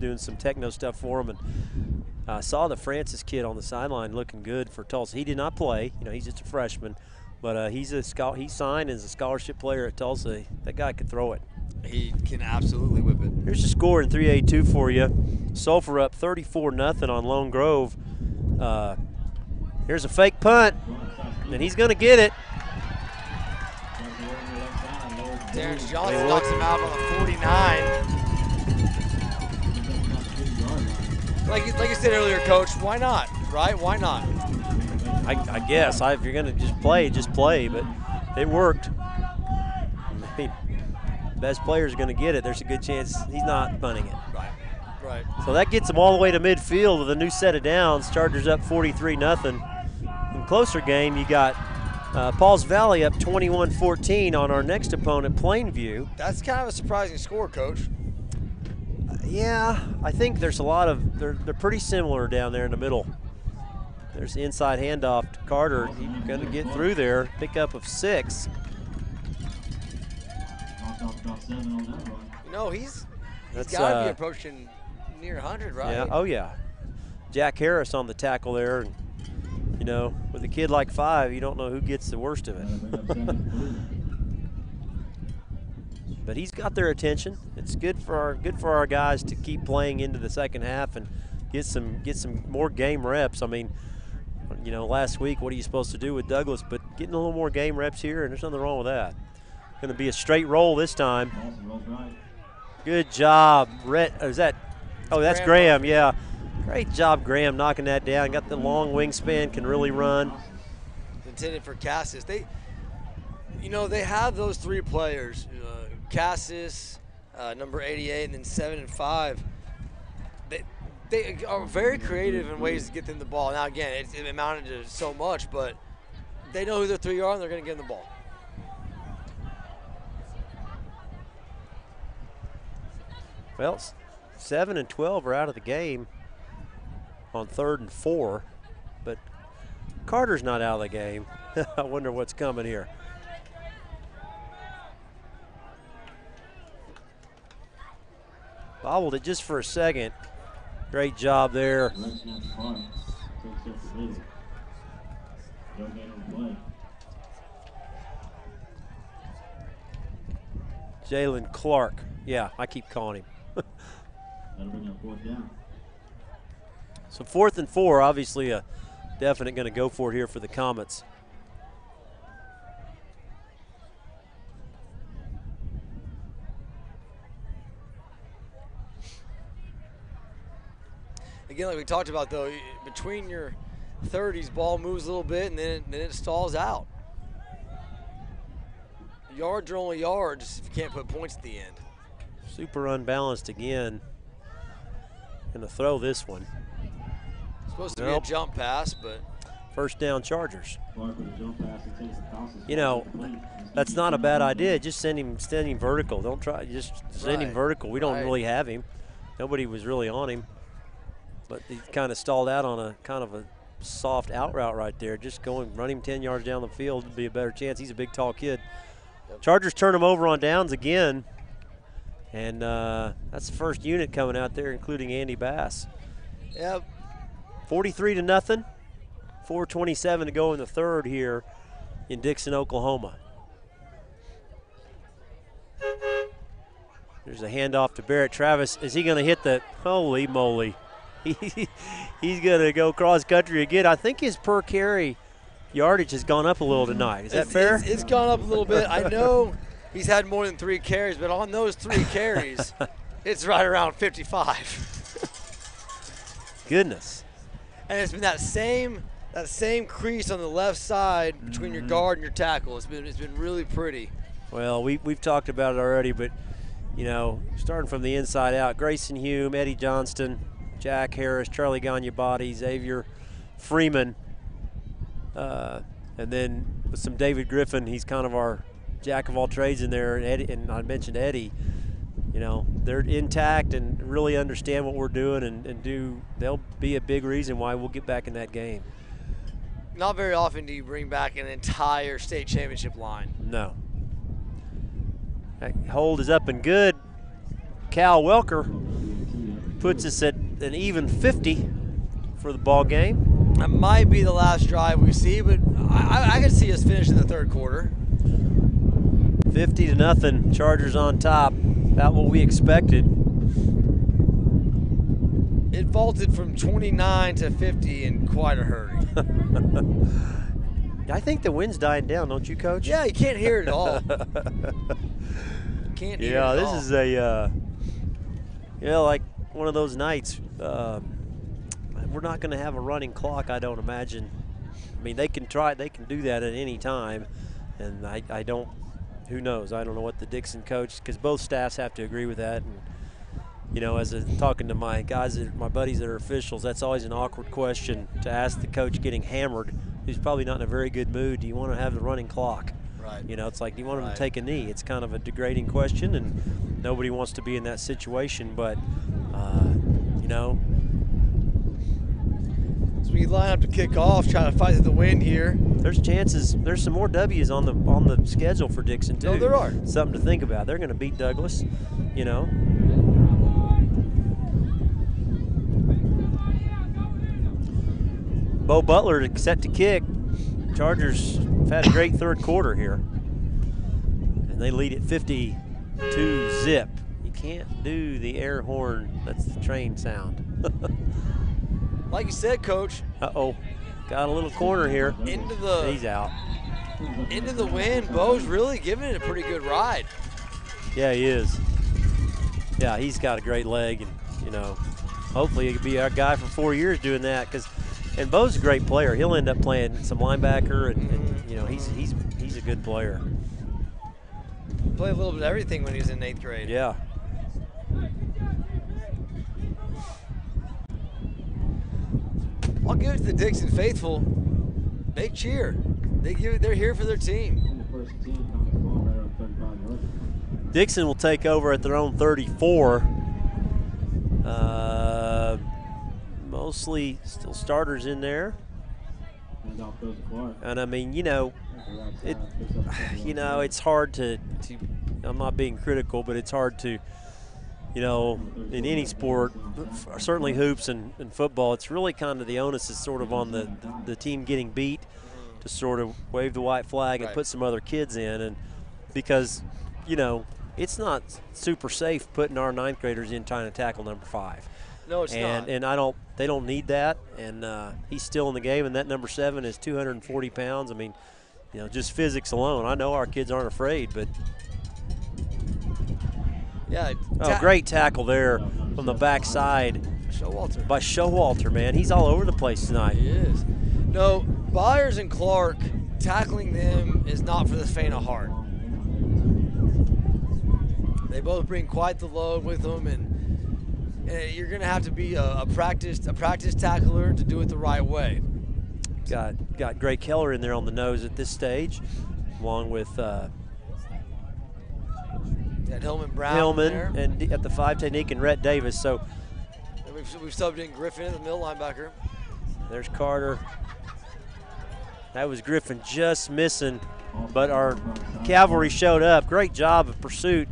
doing some techno stuff for him, and I saw the Francis kid on the sideline looking good for Tulsa. He did not play. He's just a freshman, but he signed as a scholarship player at Tulsa. That guy could throw it. He can absolutely whip it. Here's the score in 3A2 for you. Sulphur up 34-0 on Lone Grove. Here's a fake punt, and he's going to get it. Terrence Johnson knocks him out on the 49. Like you said earlier, Coach, why not, right? Why not? I guess. If you're going to just play, but it worked. Best player is going to get it. There's a good chance he's not bunting it. Right. So that gets him all the way to midfield with a new set of downs. Chargers up 43-0. In closer game, you got Paul's Valley up 21-14 on our next opponent, Plainview. That's kind of a surprising score, Coach. Yeah, I think there's a lot of they're pretty similar down there in the middle. There's the inside handoff to Carter. He's going to get through there, pick up of 6. No, he's That's got to be approaching near 100, right? Yeah. Oh, yeah. Jack Harris on the tackle there. And, you know, with a kid like 5, you don't know who gets the worst of it. But he's got their attention. It's good for our guys to keep playing into the second half and get some more game reps. I mean, you know, last week, what are you supposed to do with Douglas? But getting a little more game reps here, and there's nothing wrong with that. Going to be a straight roll this time. Good job, Rhett. Is that? Oh, that's Graham. Yeah, great job, Graham, knocking that down. Got the long wingspan, can really run. Intended for Cassis. They have those three players. Cassis, number 88, and then 7 and 5. They are very creative in ways to get them the ball. Now, again, it amounted to so much, but they know who the three are, and they're going to give them the ball. Well, 7 and 12 are out of the game on 3rd and 4, but Carter's not out of the game. I wonder what's coming here. Bobbled it just for a second. Great job there. Jalen Clark. Yeah, I keep calling him. So 4th and 4, obviously a definite going to go for it here for the Comets. Again, like we talked about, though, between your 30s, ball moves a little bit, and then it stalls out. Yards are only yards if you can't put points at the end. Super unbalanced again. Gonna throw this one. Supposed to be a jump pass, but first down Chargers. You know, that's not a bad idea. Just send him vertical. Don't try. Just send him vertical. We don't really have him. Nobody was really on him. But he kind of stalled out on a kind of a soft out route right there. Just run him 10 yards down the field would be a better chance. He's a big, tall kid. Chargers turn him over on downs again. And that's the first unit coming out there, including Andy Bass. Yep. 43-0. 4:27 to go in the third here in Dickson, Oklahoma. There's a handoff to Barrett Travis. Is he going to hit the – holy moly. He's going to go cross-country again. I think his per carry yardage has gone up a little tonight. Is that fair? It's gone up a little bit. I know he's had more than 3 carries, but on those 3 carries, it's right around 55. Goodness. And it's been that same crease on the left side between your guard and your tackle. It's been really pretty. Well, we've talked about it already, but, you know, starting from the inside out, Grayson Hume, Eddie Johnston, Jack Harris, Charlie Ganyabadi, Xavier Freeman, and then with some David Griffin. He's kind of our jack of all trades in there. And Eddie, and I mentioned Eddie. You know, they're intact and really understand what we're doing, and they'll be a big reason why we'll get back in that game. Not very often do you bring back an entire state championship line. No. That hold is up and good. Cal Welker puts us at an even 50 for the ball game. That might be the last drive we see, but I could see us finishing the third quarter. 50-0, Chargers on top. About what we expected. It vaulted from 29 to 50 in quite a hurry. I think the wind's dying down, don't you, Coach? Yeah, you can't hear it at all. Yeah, this is a, like, one of those nights. We're not going to have a running clock, I don't imagine. I mean, they can try, they can do that at any time, and I don't, who knows, I don't know what the Dickson coach, because both staffs have to agree with that. And, you know, as I'm talking to my guys, my buddies that are officials, that's always an awkward question to ask the coach getting hammered, who's probably not in a very good mood. Do you want to have the running clock? Right. You know, it's like, do you want him to take a knee? It's kind of a degrading question, and nobody wants to be in that situation, but, you know. So we line up to kick off, trying to fight through the wind here. There's chances. There's some more W's on the schedule for Dickson, too. Oh, there are. Something to think about. They're going to beat Douglas, you know. Bo Butler set to kick. Chargers have had a great third quarter here. And they lead at 52-0. You can't do the air horn. That's the train sound. Like you said, Coach. Uh-oh. Got a little corner here. He's out. Into the wind. Bo's really giving it a pretty good ride. Yeah, he is. Yeah, he's got a great leg, and you know, hopefully he could be our guy for 4 years doing that. And Bo's a great player. He'll end up playing some linebacker, and you know, he's a good player. Played a little bit of everything when he was in 8th grade. Yeah. I'll give it to the Dickson faithful. They cheer. They're here for their team. Dickson will take over at their own 34. Mostly still starters in there. And I mean, you know, it's hard to I'm not being critical, but it's hard to, you know, in any sport, certainly hoops and football, it's really kind of the onus is sort of on the team getting beat to sort of wave the white flag and put some other kids in. And because, you know, it's not super safe putting our 9th graders in trying to tackle number 5. No, it's not. And they don't need that. And he's still in the game. And that number 7 is 240 pounds. I mean, you know, just physics alone. I know our kids aren't afraid, but. Yeah. Oh, great tackle there from the backside. Showalter. By Showalter, man. He's all over the place tonight. He is. No, Byers and Clark, tackling them is not for the faint of heart. They both bring quite the load with them, and you're going to have to be a practiced tackler to do it the right way. Got Gray Keller in there on the nose at this stage, along with Hillman Brown. Hillman and at the 5 technique and Rhett Davis. So and we've subbed in Griffin, the middle linebacker. There's Carter. That was Griffin just missing, but our cavalry showed up. Great job of pursuit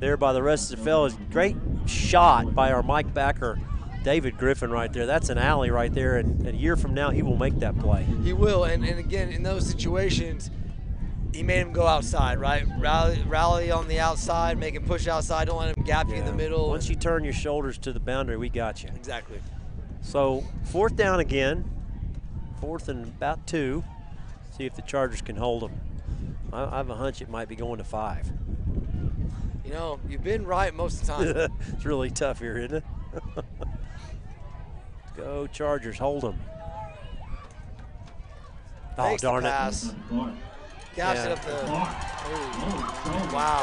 there by the rest of the fellas. Great shot by our Mike backer, David Griffin, right there. That's an alley right there, and a year from now he will make that play. He will, and again, in those situations, he made him go outside, right? Rally on the outside, make him push outside, don't let him gap you in the middle. Once you turn your shoulders to the boundary, we got you. Exactly. So 4th down again, 4th and about 2. See if the Chargers can hold them. I have a hunch it might be going to 5. You know, you've been right most of the time. It's really tough here, isn't it? Go Chargers, hold them. Oh, darn it. Pass. Gaps it up the. Oh, wow.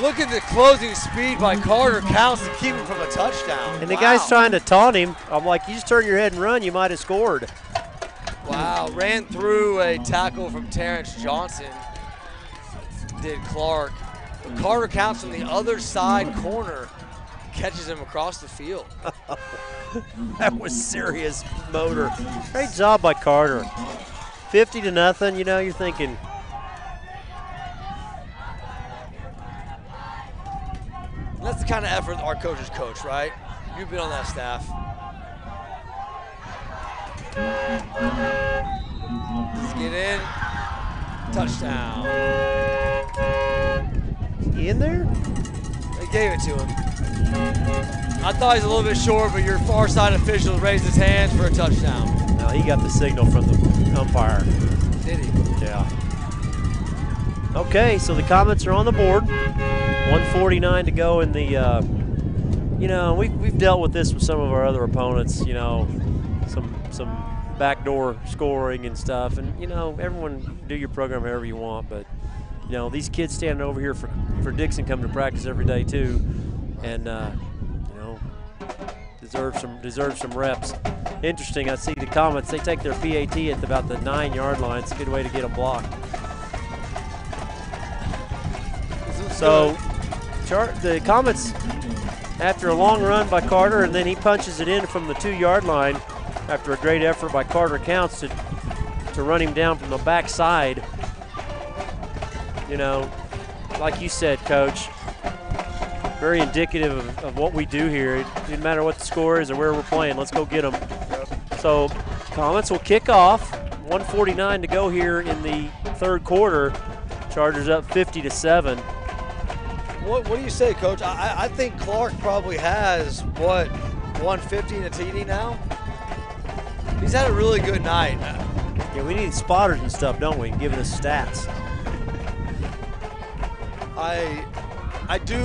Look at the closing speed by Carter Counts to keep him from a touchdown. And the guy's trying to taunt him. I'm like, you just turn your head and run, you might have scored. Wow, ran through a tackle from Terrence Johnson. Did Clark. But Carter Counts from the other side corner catches him across the field. That was serious motor. Great job by Carter. 50-0, you know, you're thinking. That's the kind of effort our coaches coach, right? You've been on that staff. Let's get in. Touchdown. Is he in there? They gave it to him. I thought he was a little bit short, but your far side official raised his hands for a touchdown. No, he got the signal from the umpire. Did he? Yeah. Okay, so the Comets are on the board. 149 to go in the, you know, we've dealt with this with some of our other opponents, you know, some backdoor scoring and stuff. And, you know, everyone do your program however you want. But, you know, these kids standing over here for Dickson come to practice every day too. And, you know, deserve some reps. Interesting, I see the Comets, they take their PAT at about the 9-yard line. It's a good way to get them blocked. So the Comets, after a long run by Carter, and then he punches it in from the 2-yard line after a great effort by Carter Counts to run him down from the backside. You know, like you said, Coach, very indicative of what we do here. It didn't matter what the score is or where we're playing. Let's go get them. So Comets will kick off. 1:49 to go here in the third quarter. Chargers up 50-7. What do you say, Coach? I think Clark probably has, what, 150 in a TD now? He's had a really good night. Yeah, we need spotters and stuff, don't we? Giving us stats. I do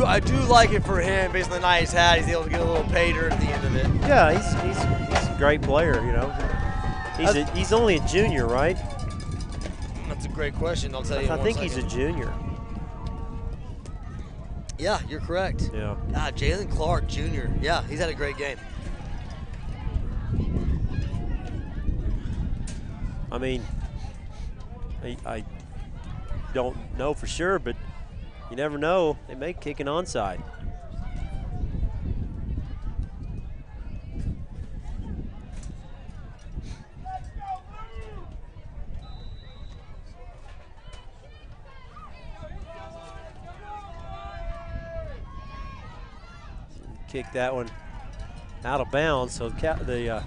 like it for him based on the night he's had. He's able to get a little pater at the end of it. Yeah, he's a great player, you know. He's only a junior, right? That's a great question. I'll tell you. I think he's a junior. Yeah, you're correct. Yeah. Ah, Jalen Clark Jr. Yeah, he's had a great game. I mean, I don't know for sure, but you never know. They may kick an onside. Kick that one out of bounds, so the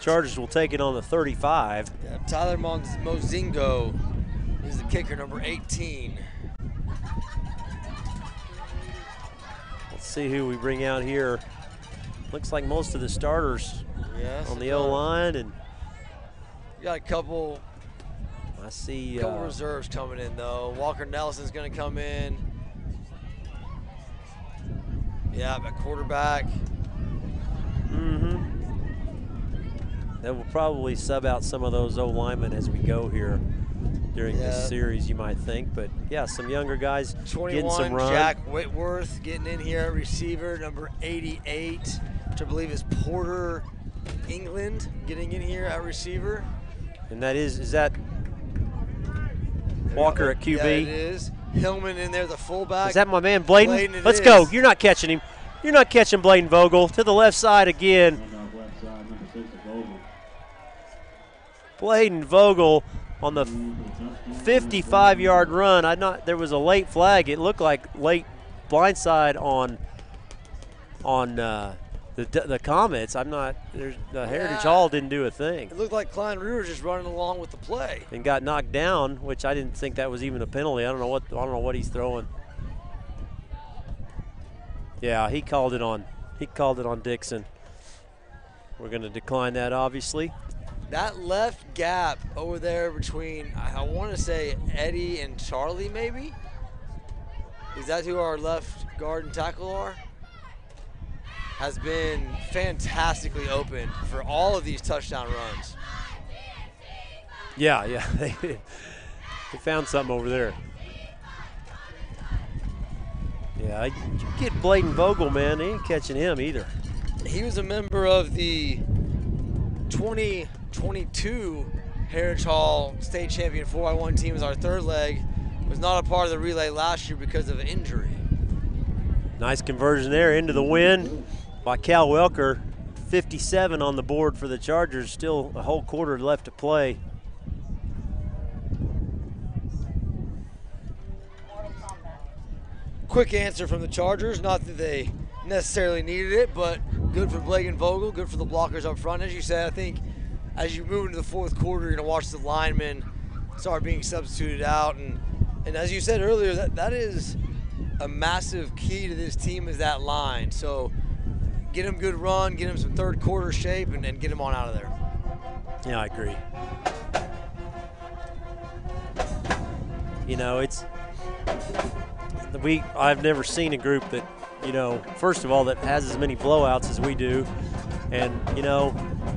Chargers will take it on the 35. Yeah, Tyler Mozingo is the kicker, number 18. Let's see who we bring out here. Looks like most of the starters on the O-line, and you got a couple. I see a couple reserves coming in though. Walker Nelson's going to come in. Yeah, but quarterback. Mm-hmm. They will probably sub out some of those old linemen as we go here during this series, you might think. But, yeah, some younger guys getting some run. Jack Whitworth getting in here. Receiver number 88, which I believe is Porter England, getting in here at receiver. And that is that Walker at QB? Yeah, it is. Hillman in there, the fullback. Is that my man, Bladen? Bladen Let's go. You're not catching him. You're not catching Bladen Vogel. To the left side again. Bladen Vogel on the 55-yard run. There was a late flag. It looked like late blindside on the Comets. The Heritage Hall didn't do a thing. It looked like Klein Rue was just running along with the play and got knocked down, which I didn't think that was even a penalty. I don't know what he's throwing. Yeah, he called it on Dickson. We're going to decline that, obviously. That left gap over there between, I want to say, Eddie and Charlie, maybe. Is that who our left guard and tackle are? Has been fantastically open for all of these touchdown runs. Yeah, they found something over there. Yeah, you get Bladen Vogel, man, they ain't catching him either. He was a member of the 2022 Heritage Hall State Champion 4x1 team as our third leg. Was not a part of the relay last year because of an injury. Nice conversion there into the win by Cal Welker, 57 on the board for the Chargers, still a whole quarter left to play. Quick answer from the Chargers, not that they necessarily needed it, but good for Bladen Vogel, good for the blockers up front. As you said, I think as you move into the fourth quarter, you're gonna watch the linemen start being substituted out. And as you said earlier, that is a massive key to this team, is that line. So get him good run, get him some third quarter shape, and get him on out of there. Yeah, I agree. You know, I've never seen a group that, you know, first of all, that has as many blowouts as we do. And, you know,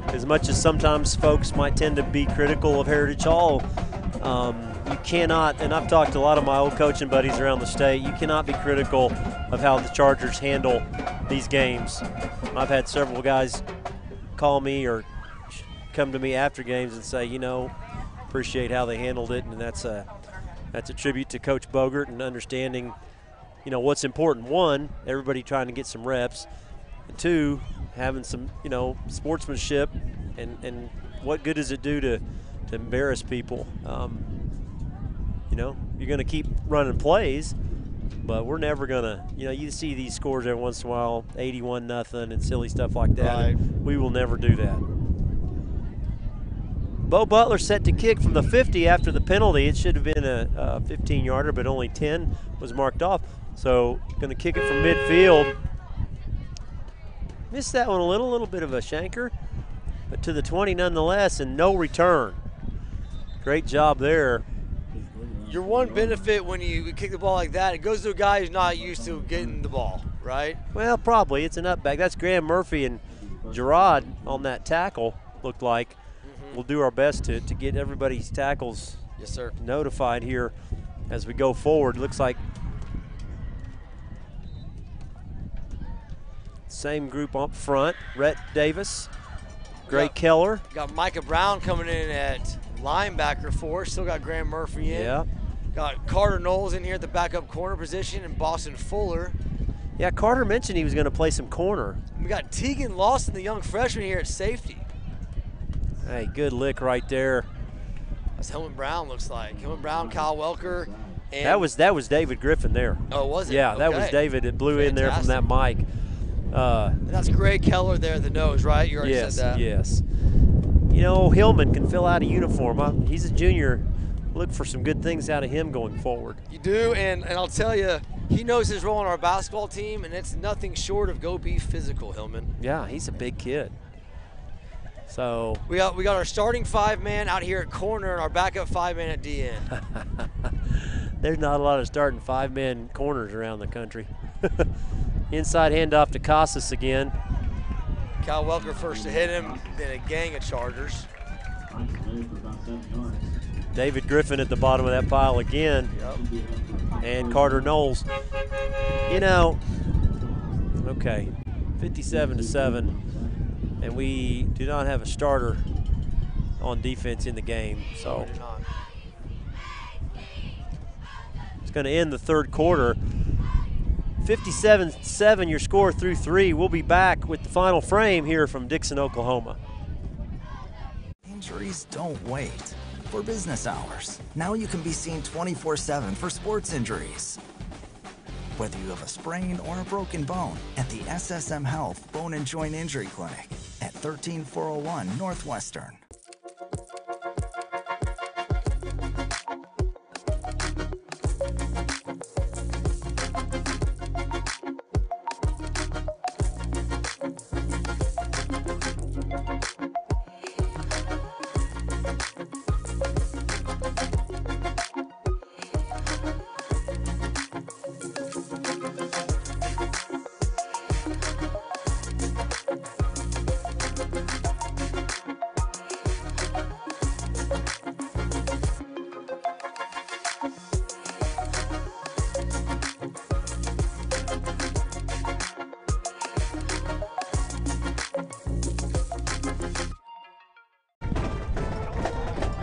as much as sometimes folks might tend to be critical of Heritage Hall, you cannot, and I've talked to a lot of my old coaching buddies around the state, you cannot be critical of how the Chargers handle these games. I've had several guys call me or come to me after games and say, you know, appreciate how they handled it, and that's a tribute to Coach Bogert and understanding, you know, what's important. One, everybody trying to get some reps, and two, having some, you know, sportsmanship, and what good does it do to embarrass people? You know, you're going to keep running plays, but we're never going to, you know, you see these scores every once in a while, 81-0 and silly stuff like that. Right. We will never do that. Bo Butler set to kick from the 50 after the penalty. It should have been a 15-yarder, but only 10 was marked off. So going to kick it from midfield. Missed that one a little bit of a shanker, but to the 20 nonetheless, and no return. Great job there. Your one benefit when you kick the ball like that, it goes to a guy who's not used to getting the ball, right? Well, probably. It's an up back. That's Graham Murphy and Gerard on that tackle, looked like. Mm-hmm. We'll do our best to get everybody's tackles notified here as we go forward. Looks like same group up front. Rhett Davis, Gray Keller. Got Micah Brown coming in at linebacker for. Still got Graham Murphy in. Yeah. Got Carter Knowles in here at the backup corner position, and Boston Fuller. Yeah, Carter mentioned he was going to play some corner. We got Tegan Lawson, the young freshman, here at safety. Hey, good lick right there. That's Hillman Brown, looks like. Hillman Brown, Kyle Welker. And that was David Griffin there. Oh, was it? Yeah, okay. That was David. It blew in there from that mic. And that's Gray Keller there, the nose, right? You already said that. Yes. You know, Hillman can fill out a uniform. He's a junior. Look for some good things out of him going forward. You do, and I'll tell you, he knows his role on our basketball team, and it's nothing short of go be physical, Hillman. Yeah, he's a big kid. So we got our starting five-man out here at corner and our backup five-man at DN. There's not a lot of starting five-man corners around the country. Inside handoff to Casas again. Kyle Welker first to hit him, then a gang of Chargers. David Griffin at the bottom of that pile again. Yep. And Carter Knowles. You know, okay, 57-7, and we do not have a starter on defense in the game, so. It's gonna end the third quarter. 57-7, your score through three. We'll be back with the final frame here from Dickson, Oklahoma. Injuries don't wait for business hours. Now you can be seen 24/7 for sports injuries. Whether you have a sprain or a broken bone, at the SSM Health Bone and Joint Injury Clinic at 13401 Northwestern.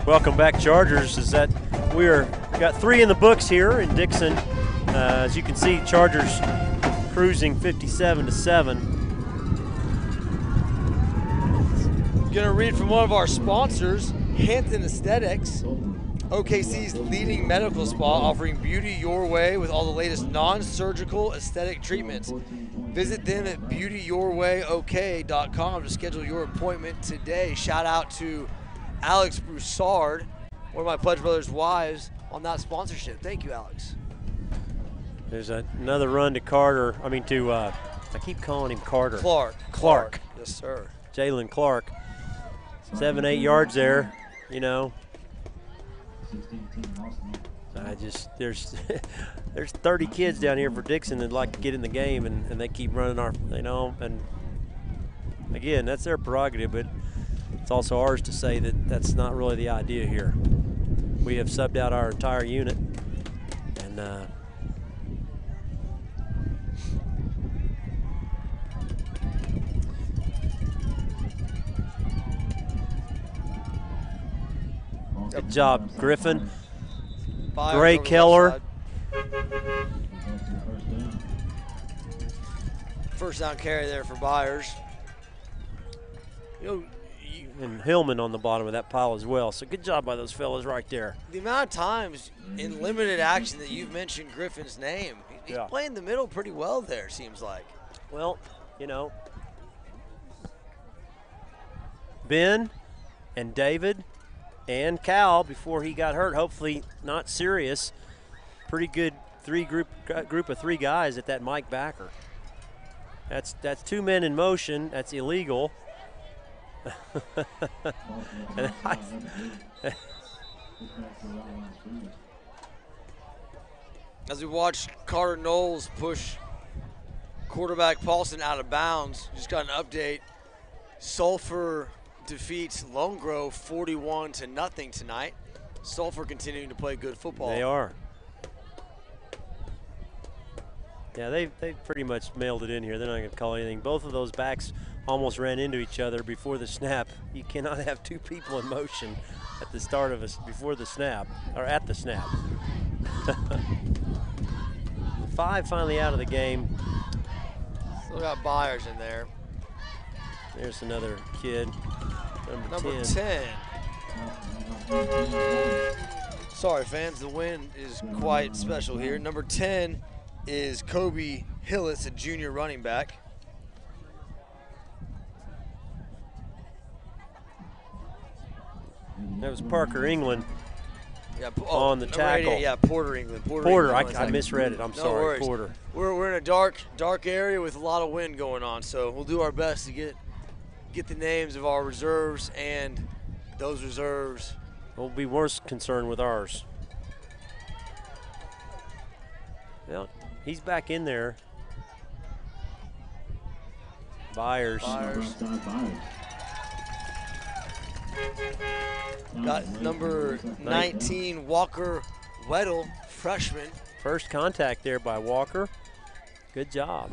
Welcome back, Chargers. Is that we got three in the books here in Dickson. As you can see, Chargers cruising 57-7. Gonna read from one of our sponsors, Hampton Aesthetics, OKC's leading medical spa, offering beauty your way with all the latest non-surgical aesthetic treatments. Visit them at beautyyourwayok.com to schedule your appointment today. Shout out to Alex Broussard, one of my Pledge Brothers' wives, on that sponsorship. Thank you, Alex. There's another run to Carter. I mean to, I keep calling him Carter. Clark. Yes, sir. Jalen Clark. 7-8 yards there, you know. There's 30 kids down here for Dickson that'd like to get in the game, and they keep running our, you know, and again, that's their prerogative, but it's also ours to say that that's not really the idea here. We have subbed out our entire unit, and good job, Griffin. Gray Keller. First down carry there for Byers. You know, and Hillman on the bottom of that pile as well. So good job by those fellas right there. The amount of times in limited action that you've mentioned Griffin's name, he's playing the middle pretty well there, seems like. Well, you know, Ben and David and Cal before he got hurt, hopefully not serious. Pretty good group of three guys at that Mike Backer. That's two men in motion. That's illegal. And as we watched Carter Knowles push quarterback Paulson out of bounds, just got an update. Sulphur defeats Lone Grove 41-0 tonight. Sulphur continuing to play good football. They are. Yeah, they pretty much mailed it in here. They're not going to call anything. Both of those backs almost ran into each other before the snap. You cannot have two people in motion at the start of us before the snap, or at the snap. 5 finally out of the game. Still got Byers in there. There's another kid, number 10. Sorry, fans, the wind is quite special here. Number 10 is Kobe Hillis, a junior running back. That was Parker England on the tackle. 88, yeah, Porter England. Porter England, I misread it. I'm sorry, worries. Porter. We're in a dark area with a lot of wind going on, so we'll do our best to get the names of our reserves, and those reserves will be worse concerned with ours. Well, he's back in there. Byers. Got number 19, Walker Weddle, freshman. First contact there by Walker. Good job.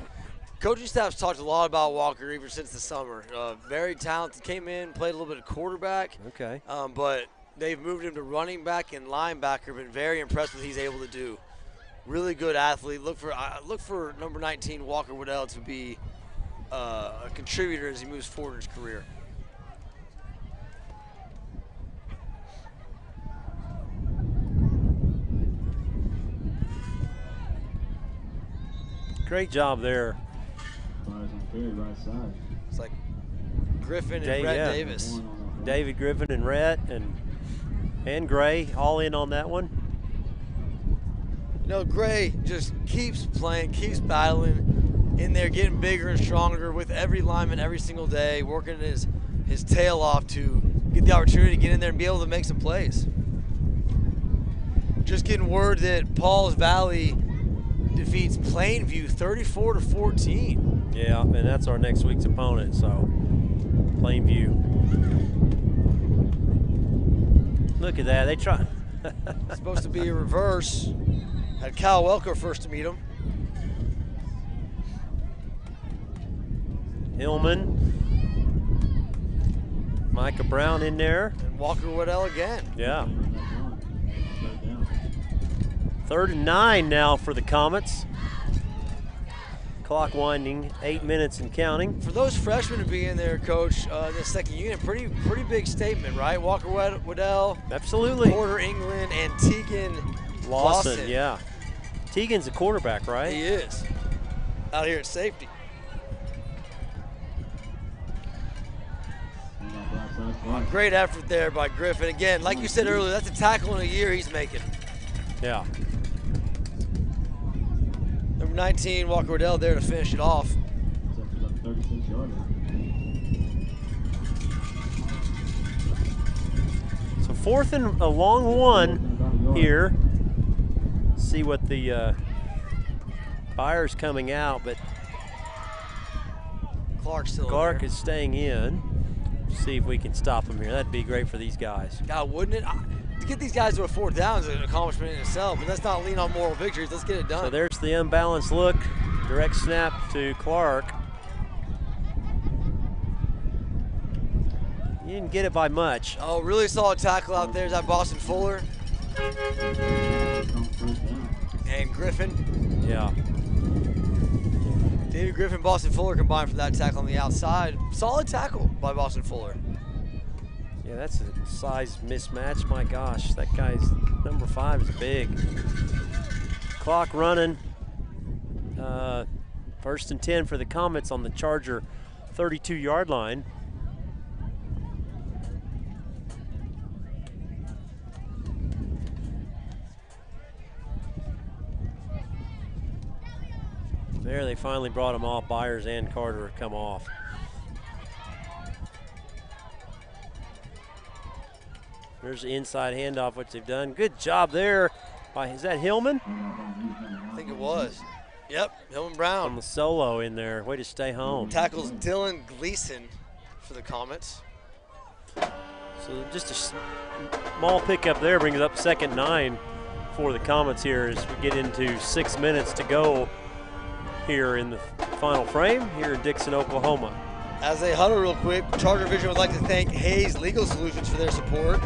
Coaching staff's talked a lot about Walker even since the summer. Very talented. Came in, played a little bit of quarterback. Okay. But they've moved him to running back and linebacker. Been very impressed with what he's able to do. Really good athlete. Look for number 19, Walker Weddle, to be a contributor as he moves forward in his career. Great job there. It's like Griffin and Rhett Davis. David Griffin and Rhett and Gray all in on that one. You know, Gray just keeps playing, keeps battling in there, getting bigger and stronger with every lineman every single day, working his tail off to get the opportunity to get in there and be able to make some plays. Just getting word that Paul's Valley defeats Plainview 34-14. Yeah, and that's our next week's opponent, so Plainview. Look at that, they try. It's supposed to be a reverse. Had Cal Welker first to meet him. Hillman. Micah Brown in there. And Walker Weddle again. Yeah. 3rd and 9 now for the Comets. Clock winding, 8 minutes and counting. For those freshmen to be in there, Coach, the second unit, pretty big statement, right? Walker Weddle, absolutely. Porter England, and Tegan Lawson. Yeah. Tegan's a quarterback, right? He is. Out here at safety. Great effort there by Griffin. Again, like you said earlier, that's a tackle in a year he's making. Yeah. Number 19, Walker Weddle there to finish it off. So 4th and a long 1 here. See what the Byers coming out, but Clark is staying in. See if we can stop him here. That'd be great for these guys. God, wouldn't it? To get these guys to a 4th down is an accomplishment in itself, but let's not lean on moral victories. Let's get it done. So there's the unbalanced look. Direct snap to Clark. You didn't get it by much. Oh, really solid tackle out there. Is that Boston Fuller? And Griffin. Yeah. David Griffin, Boston Fuller combined for that tackle on the outside. Solid tackle by Boston Fuller. Yeah, that's a size mismatch. My gosh, that guy's number 5 is big. Clock running. 1st and 10 for the Comets on the Charger 32-yard line. There they finally brought them off. Byers and Carter come off. There's the inside handoff, which they've done. Good job there by, is that Hillman? I think it was. Yep, Hillman Brown. On the solo in there, way to stay home. Tackles Dylan Gleason for the Comets. So just a small pickup there brings up second 9 for the Comets here as we get into 6 minutes to go here in the final frame here in Dickson, Oklahoma. As they huddle real quick, Charger Vision would like to thank Hayes Legal Solutions for their support.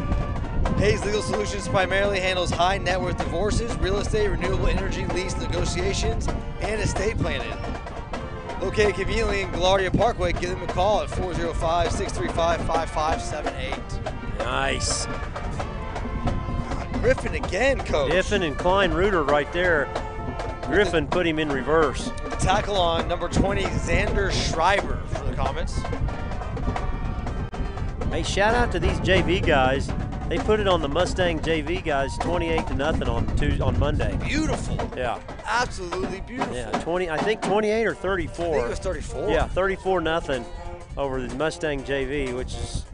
Hayes Legal Solutions primarily handles high net worth divorces, real estate, renewable energy, lease negotiations, and estate planning. Located conveniently in Gallardia Parkway, give them a call at 405-635-5578. Nice. Griffin again, coach. Griffin and Klein Reuter right there. Griffin put him in reverse. The tackle on number 20, Xander Schreiber for the Comets. Hey, shout out to these JV guys. They put it on the Mustang JV guys, 28-0 on Monday. Beautiful. Yeah. Absolutely beautiful. Yeah, 20. I think 28 or 34. I think it was 34. Yeah, 34-0 over the Mustang JV, which is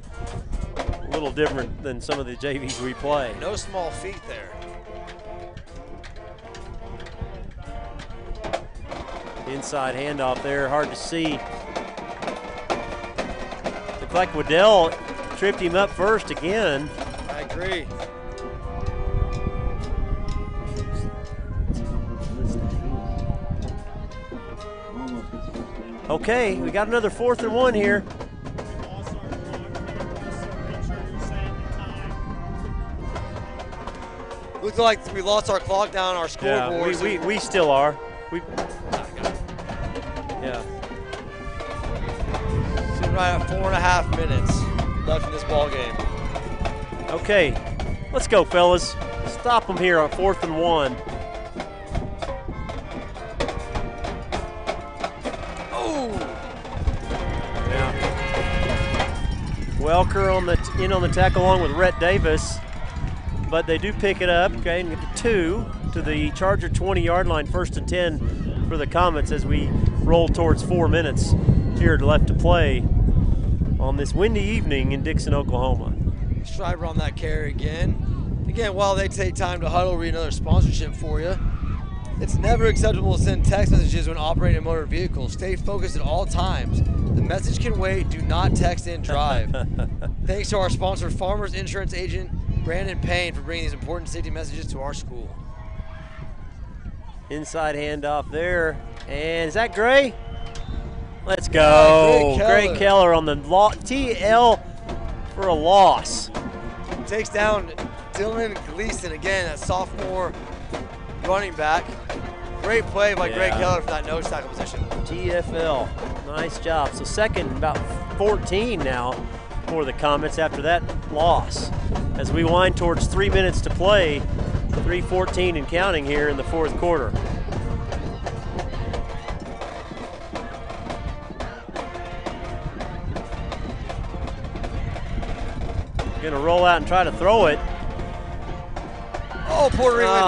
a little different than some of the JVs we play. No small feat there. Inside handoff there, hard to see. Looks like Waddell tripped him up first again. I agree. Okay, we got another 4th and 1 here. Looks like we lost our clock down our scoreboard. Yeah, we still are. Yeah. So right at 4.5 minutes left in this ball game. Okay, let's go, fellas. Stop them here on 4th and 1. Oh! Yeah. Welker on the in on the tackle along with Rhett Davis, but they do pick it up. Okay, and get the 2 to the Charger 20-yard line, 1st and 10 for the Comets as we roll towards 4 minutes here left to play on this windy evening in Dickson, Oklahoma. Schreiber on that carry again. Again, while they take time to huddle, read another sponsorship for you. It's never acceptable to send text messages when operating a motor vehicle. Stay focused at all times. The message can wait. Do not text and drive. Thanks to our sponsor, Farmers Insurance Agent Brandon Payne, for bringing these important safety messages to our school. Inside handoff there. And is that Gray? Let's go. Yeah, Gray Keller on the TL for a loss. Takes down Dylan Gleason again, a sophomore running back. Great play by Greg Keller for that nose tackle position. TFL, nice job. So second, about 14 now for the Comets after that loss. As we wind towards 3 minutes to play, 3:14 and counting here in the 4th quarter. Gonna roll out and try to throw it. Oh, Puerto Rico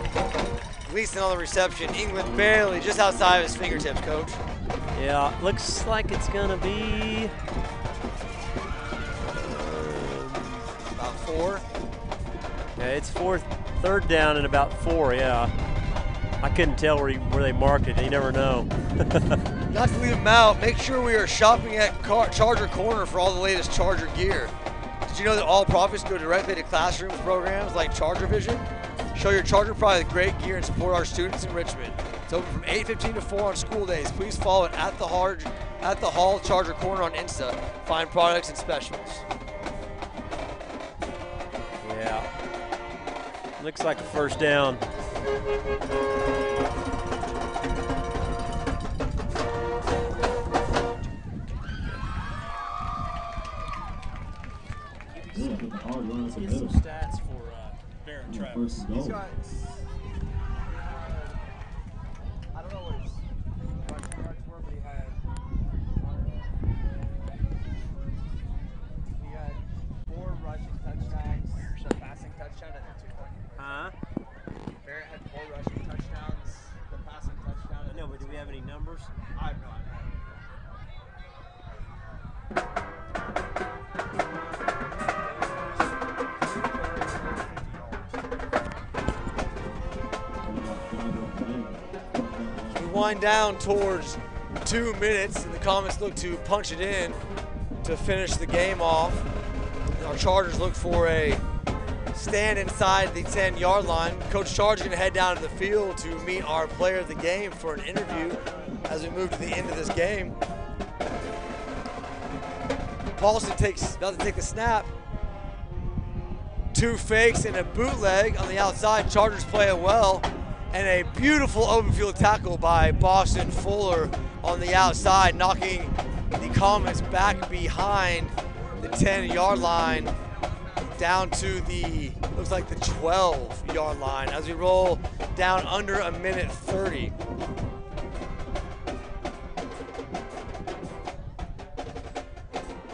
just missed it. Gleason on the reception. England barely just outside of his fingertips, coach. Yeah, looks like it's gonna be about 4. Yeah, it's 3rd down and about 4. Yeah, I couldn't tell where they marked it. You never know. Not to leave them out, make sure we are shopping at Charger Corner for all the latest Charger gear. Did you know that all profits go directly to classroom programs like Charger Vision? Show your Charger pride with great gear and support our students in Richmond. It's open from 8:15 to 4 on school days. Please follow it at the Hall Charger Corner on Insta. Find products and specials. Yeah, looks like a 1st down. Here's some stats for Barrett Travis. He's got, I don't know what his yards were, but he had 4 rushing touchdowns, a passing touchdown, and a 2-point. Barrett had 4 rushing touchdowns, numbers? I have no idea. We wind down towards 2 minutes, and the Comets look to punch it in to finish the game off. Our Chargers look for a stand inside the 10-yard line. Coach Charge is going to head down to the field to meet our player of the game for an interview as we move to the end of this game. Paulson takes about to take the snap. Two fakes and a bootleg on the outside. Chargers play it well. And a beautiful open field tackle by Boston Fuller on the outside, knocking the Comets back behind the 10-yard line, down to the, looks like the 12-yard line as we roll down under a minute 30.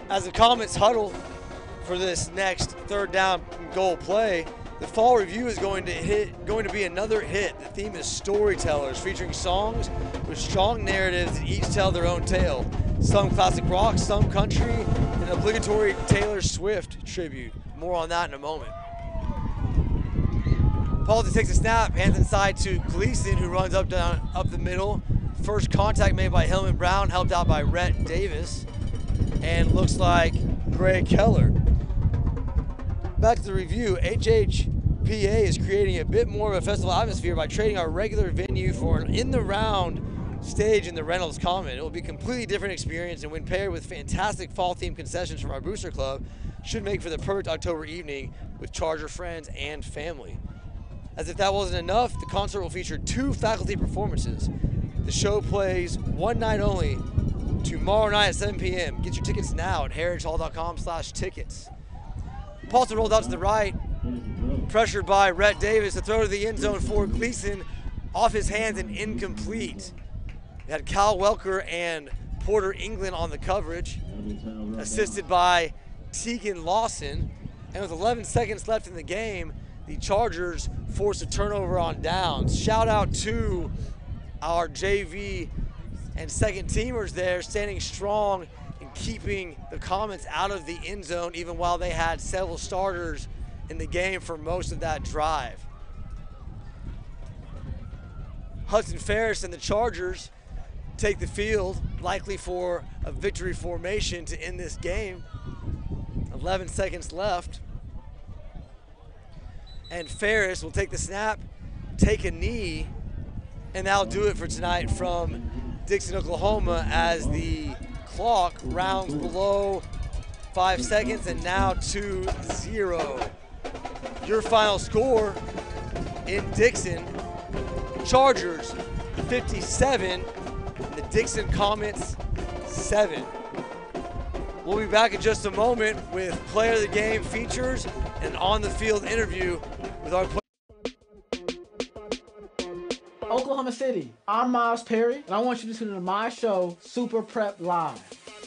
As the Comets huddle for this next third down goal play, the fall review is going to be another hit. The theme is storytellers, featuring songs with strong narratives that each tell their own tale. Some classic rock, some country, and an obligatory Taylor Swift tribute. More on that in a moment. Paul takes a snap, hands inside to Gleason, who runs up the middle. First contact made by Hillman Brown, helped out by Rhett Davis, and looks like Greg Keller. Back to the review, HHPA is creating a bit more of a festival atmosphere by trading our regular venue for an in-the-round stage in the Reynolds Common. It will be a completely different experience, and when paired with fantastic fall-themed concessions from our Booster Club, should make for the perfect October evening with Charger friends and family. As if that wasn't enough, the concert will feature two faculty performances. The show plays one night only, tomorrow night at 7 p.m. Get your tickets now at heritagehall.com/tickets. Paulson rolled out to the right, pressured by Rhett Davis. The throw to the end zone for Gleason, off his hands and incomplete. We had Cal Welker and Porter England on the coverage, assisted by Tegan Lawson. And with 11 seconds left in the game, the Chargers force a turnover on downs. Shout out to our JV and second teamers there, standing strong, keeping the Comets out of the end zone, even while they had several starters in the game for most of that drive. Hudson Ferris and the Chargers take the field, likely for a victory formation to end this game. 11 seconds left. And Ferris will take the snap, take a knee, and that'll do it for tonight from Dickson, Oklahoma, as the clock rounds below 5 seconds and now 2-0. Your final score in Dickson, Chargers 57, and the Dickson Comets 7. We'll be back in just a moment with Player of the Game features and on-the-field interview with our player. Oklahoma City, I'm Miles Perry, and I want you to tune into my show, Super Prep Live.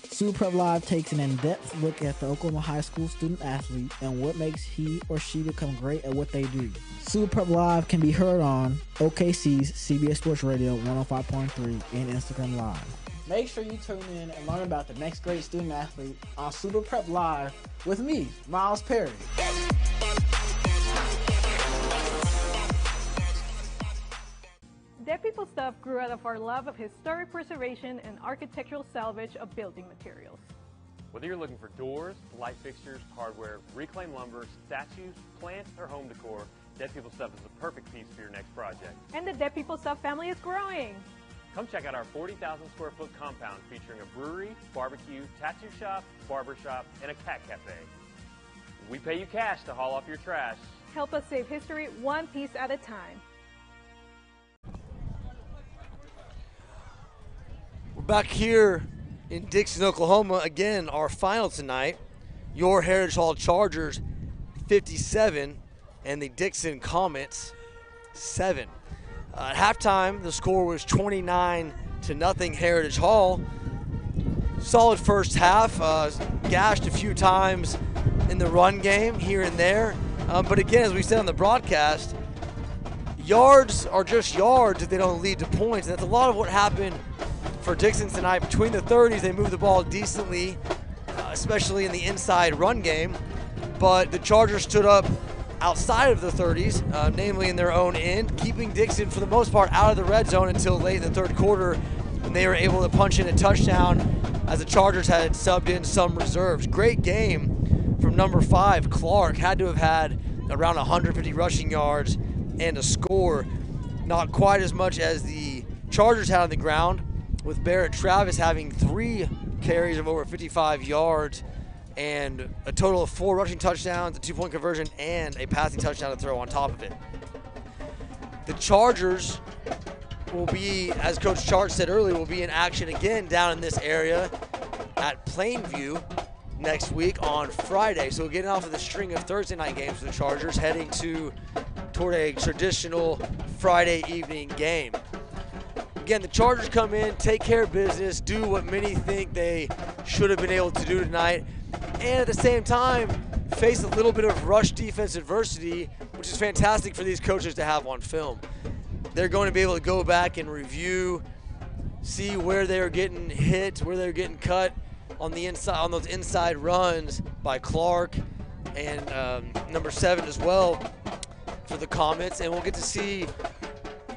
Super Prep Live takes an in-depth look at the Oklahoma high school student-athlete and what makes he or she become great at what they do. Super Prep Live can be heard on OKC's CBS Sports Radio 105.3 and Instagram Live. Make sure you tune in and learn about the next great student-athlete on Super Prep Live with me, Miles Perry. Dead People Stuff grew out of our love of historic preservation and architectural salvage of building materials. Whether you're looking for doors, light fixtures, hardware, reclaimed lumber, statues, plants, or home decor, Dead People Stuff is the perfect piece for your next project. And the Dead People Stuff family is growing. Come check out our 40,000 square foot compound featuring a brewery, barbecue, tattoo shop, barber shop, and a cat cafe. We pay you cash to haul off your trash. Help us save history one piece at a time. Back here in Dickson, Oklahoma, again, our final tonight, your Heritage Hall Chargers 57 and the Dickson Comets 7. At halftime, the score was 29-0 Heritage Hall. Solid first half, gashed a few times in the run game here and there. But again, as we said on the broadcast, yards are just yards if they don't lead to points. And that's a lot of what happened for Dickson tonight. Between the 30s, they move the ball decently, especially in the inside run game. But the Chargers stood up outside of the 30s, namely in their own end, keeping Dickson for the most part out of the red zone until late in the third quarter, when they were able to punch in a touchdown as the Chargers had subbed in some reserves. Great game from number 5, Clark. Had to have had around 150 rushing yards and a score. Not quite as much as the Chargers had on the ground, with Barrett Travis having 3 carries of over 55 yards and a total of 4 rushing touchdowns, a 2-point conversion, and a passing touchdown to throw on top of it. The Chargers will be, as Coach Charge said earlier, will be in action again down in this area at Plainview next week on Friday. So getting off of the string of Thursday night games for the Chargers, heading toward a traditional Friday evening game. Again, the Chargers come in, take care of business, do what many think they should have been able to do tonight, and at the same time, face a little bit of rush defense adversity, which is fantastic for these coaches to have on film. They're going to be able to go back and review, see where they're getting hit, where they're getting cut on the inside, on those inside runs by Clark and number 7 as well for the Comets, and we'll get to see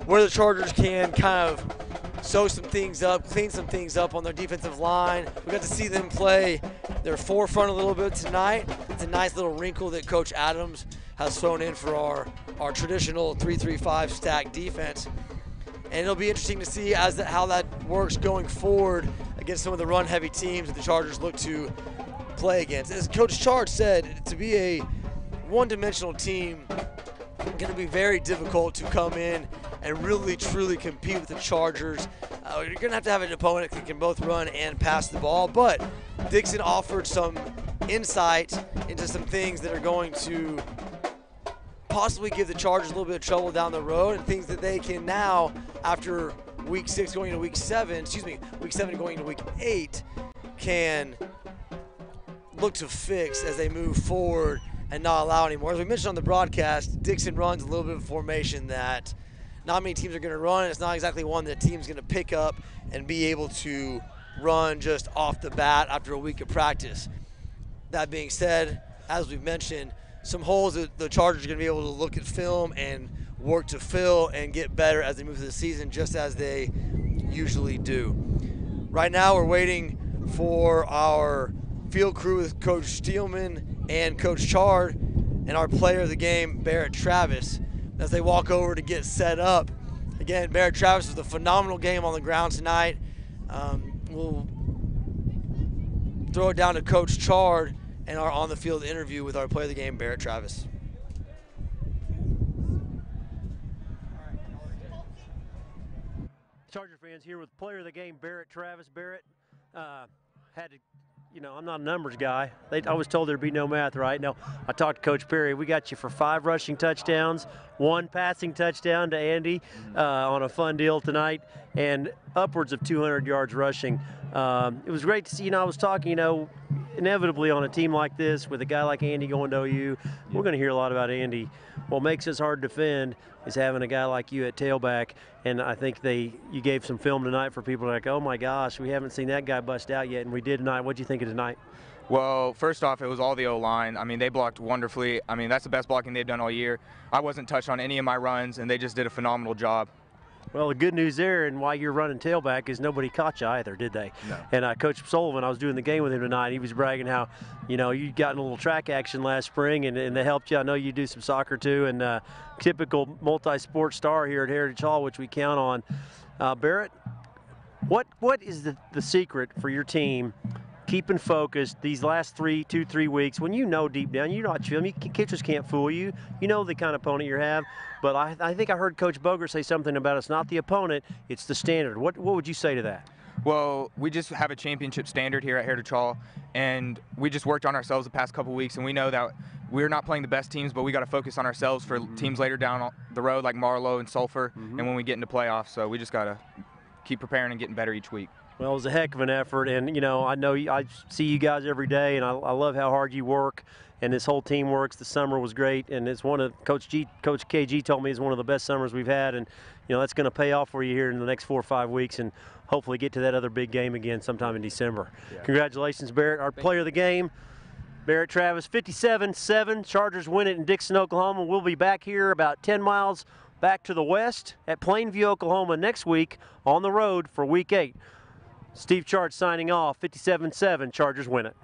where the Chargers can kind of sew some things up, clean some things up on their defensive line. We got to see them play their forefront a little bit tonight. It's a nice little wrinkle that Coach Adams has thrown in for our traditional 3-3-5 stack defense. And it'll be interesting to see how that works going forward against some of the run-heavy teams that the Chargers look to play against. As Coach Charge said, to be a one-dimensional team, it's going to be very difficult to come in and really, truly compete with the Chargers. You're going to have an opponent that can both run and pass the ball, but Dickson offered some insight into some things that are going to possibly give the Chargers a little bit of trouble down the road, and things that they can now, after week 6 going into week 7, excuse me, week 7 going into week 8, can look to fix as they move forward and not allow anymore. As we mentioned on the broadcast, Dickson runs a little bit of formation that not many teams are going to run. It's not exactly one that team's going to pick up and be able to run just off the bat after a week of practice. That being said, as we've mentioned, some holes that the Chargers are going to be able to look at film and work to fill and get better as they move through the season, just as they usually do. Right now we're waiting for our field crew with Coach Steelman and Coach Chard and our player of the game, Barrett Travis, as they walk over to get set up. Again, Barrett Travis was a phenomenal game on the ground tonight. We'll throw it down to Coach Chard and our on-the-field interview with our player of the game, Barrett Travis. Charger fans, here with player of the game, Barrett Travis. Barrett, had to, you know, I'm not a numbers guy. I was told there'd be no math, right? No, I talked to Coach Perry. We got you for 5 rushing touchdowns, 1 passing touchdown to Andy on a fun deal tonight, and upwards of 200 yards rushing. It was great to see. You know, I was talking, you know, inevitably on a team like this with a guy like Andy going to OU, we're going to hear a lot about Andy. What makes us hard to defend is having a guy like you at tailback, and I think you gave some film tonight for people like, oh my gosh, we haven't seen that guy bust out yet, and we did tonight. What'd you think of tonight? Well, first off, it was all the O-line. I mean, they blocked wonderfully. I mean, that's the best blocking they've done all year. I wasn't touched on any of my runs, and they just did a phenomenal job. Well, the good news there, and why you're running tailback, is nobody caught you either, did they? No. And Coach Sullivan, I was doing the game with him tonight. He was bragging how, you know, you got in a little track action last spring, and they helped you. I know you do some soccer too, and typical multi-sport star here at Heritage Hall, which we count on. Barrett, what is the secret for your team keeping focused these last 2-3 weeks, when you know deep down you're not feeling, catchers can't fool you, you know the kind of opponent you have? But I think I heard Coach Bogert say something about it's not the opponent, it's the standard. What would you say to that? Well, we just have a championship standard here at Heritage Hall, and we just worked on ourselves the past couple weeks, and we know that we're not playing the best teams, but we got to focus on ourselves for teams later down the road like Marlowe and Sulphur, and when we get into playoffs. So we just got to keep preparing and getting better each week. Well, it was a heck of an effort, and, you know I see you guys every day, and I love how hard you work, and this whole team works. The summer was great, and it's one of Coach KG told me it's one of the best summers we've had, and, you know, that's going to pay off for you here in the next 4 or 5 weeks, and hopefully get to that other big game again sometime in December. Yeah. Congratulations, Barrett. Our player of the game, Barrett Travis, 57-7. Chargers win it in Dickson, Oklahoma. We'll be back here about 10 miles back to the west at Plainview, Oklahoma next week on the road for Week 8. Steve Chart signing off, 57-7. Chargers win it.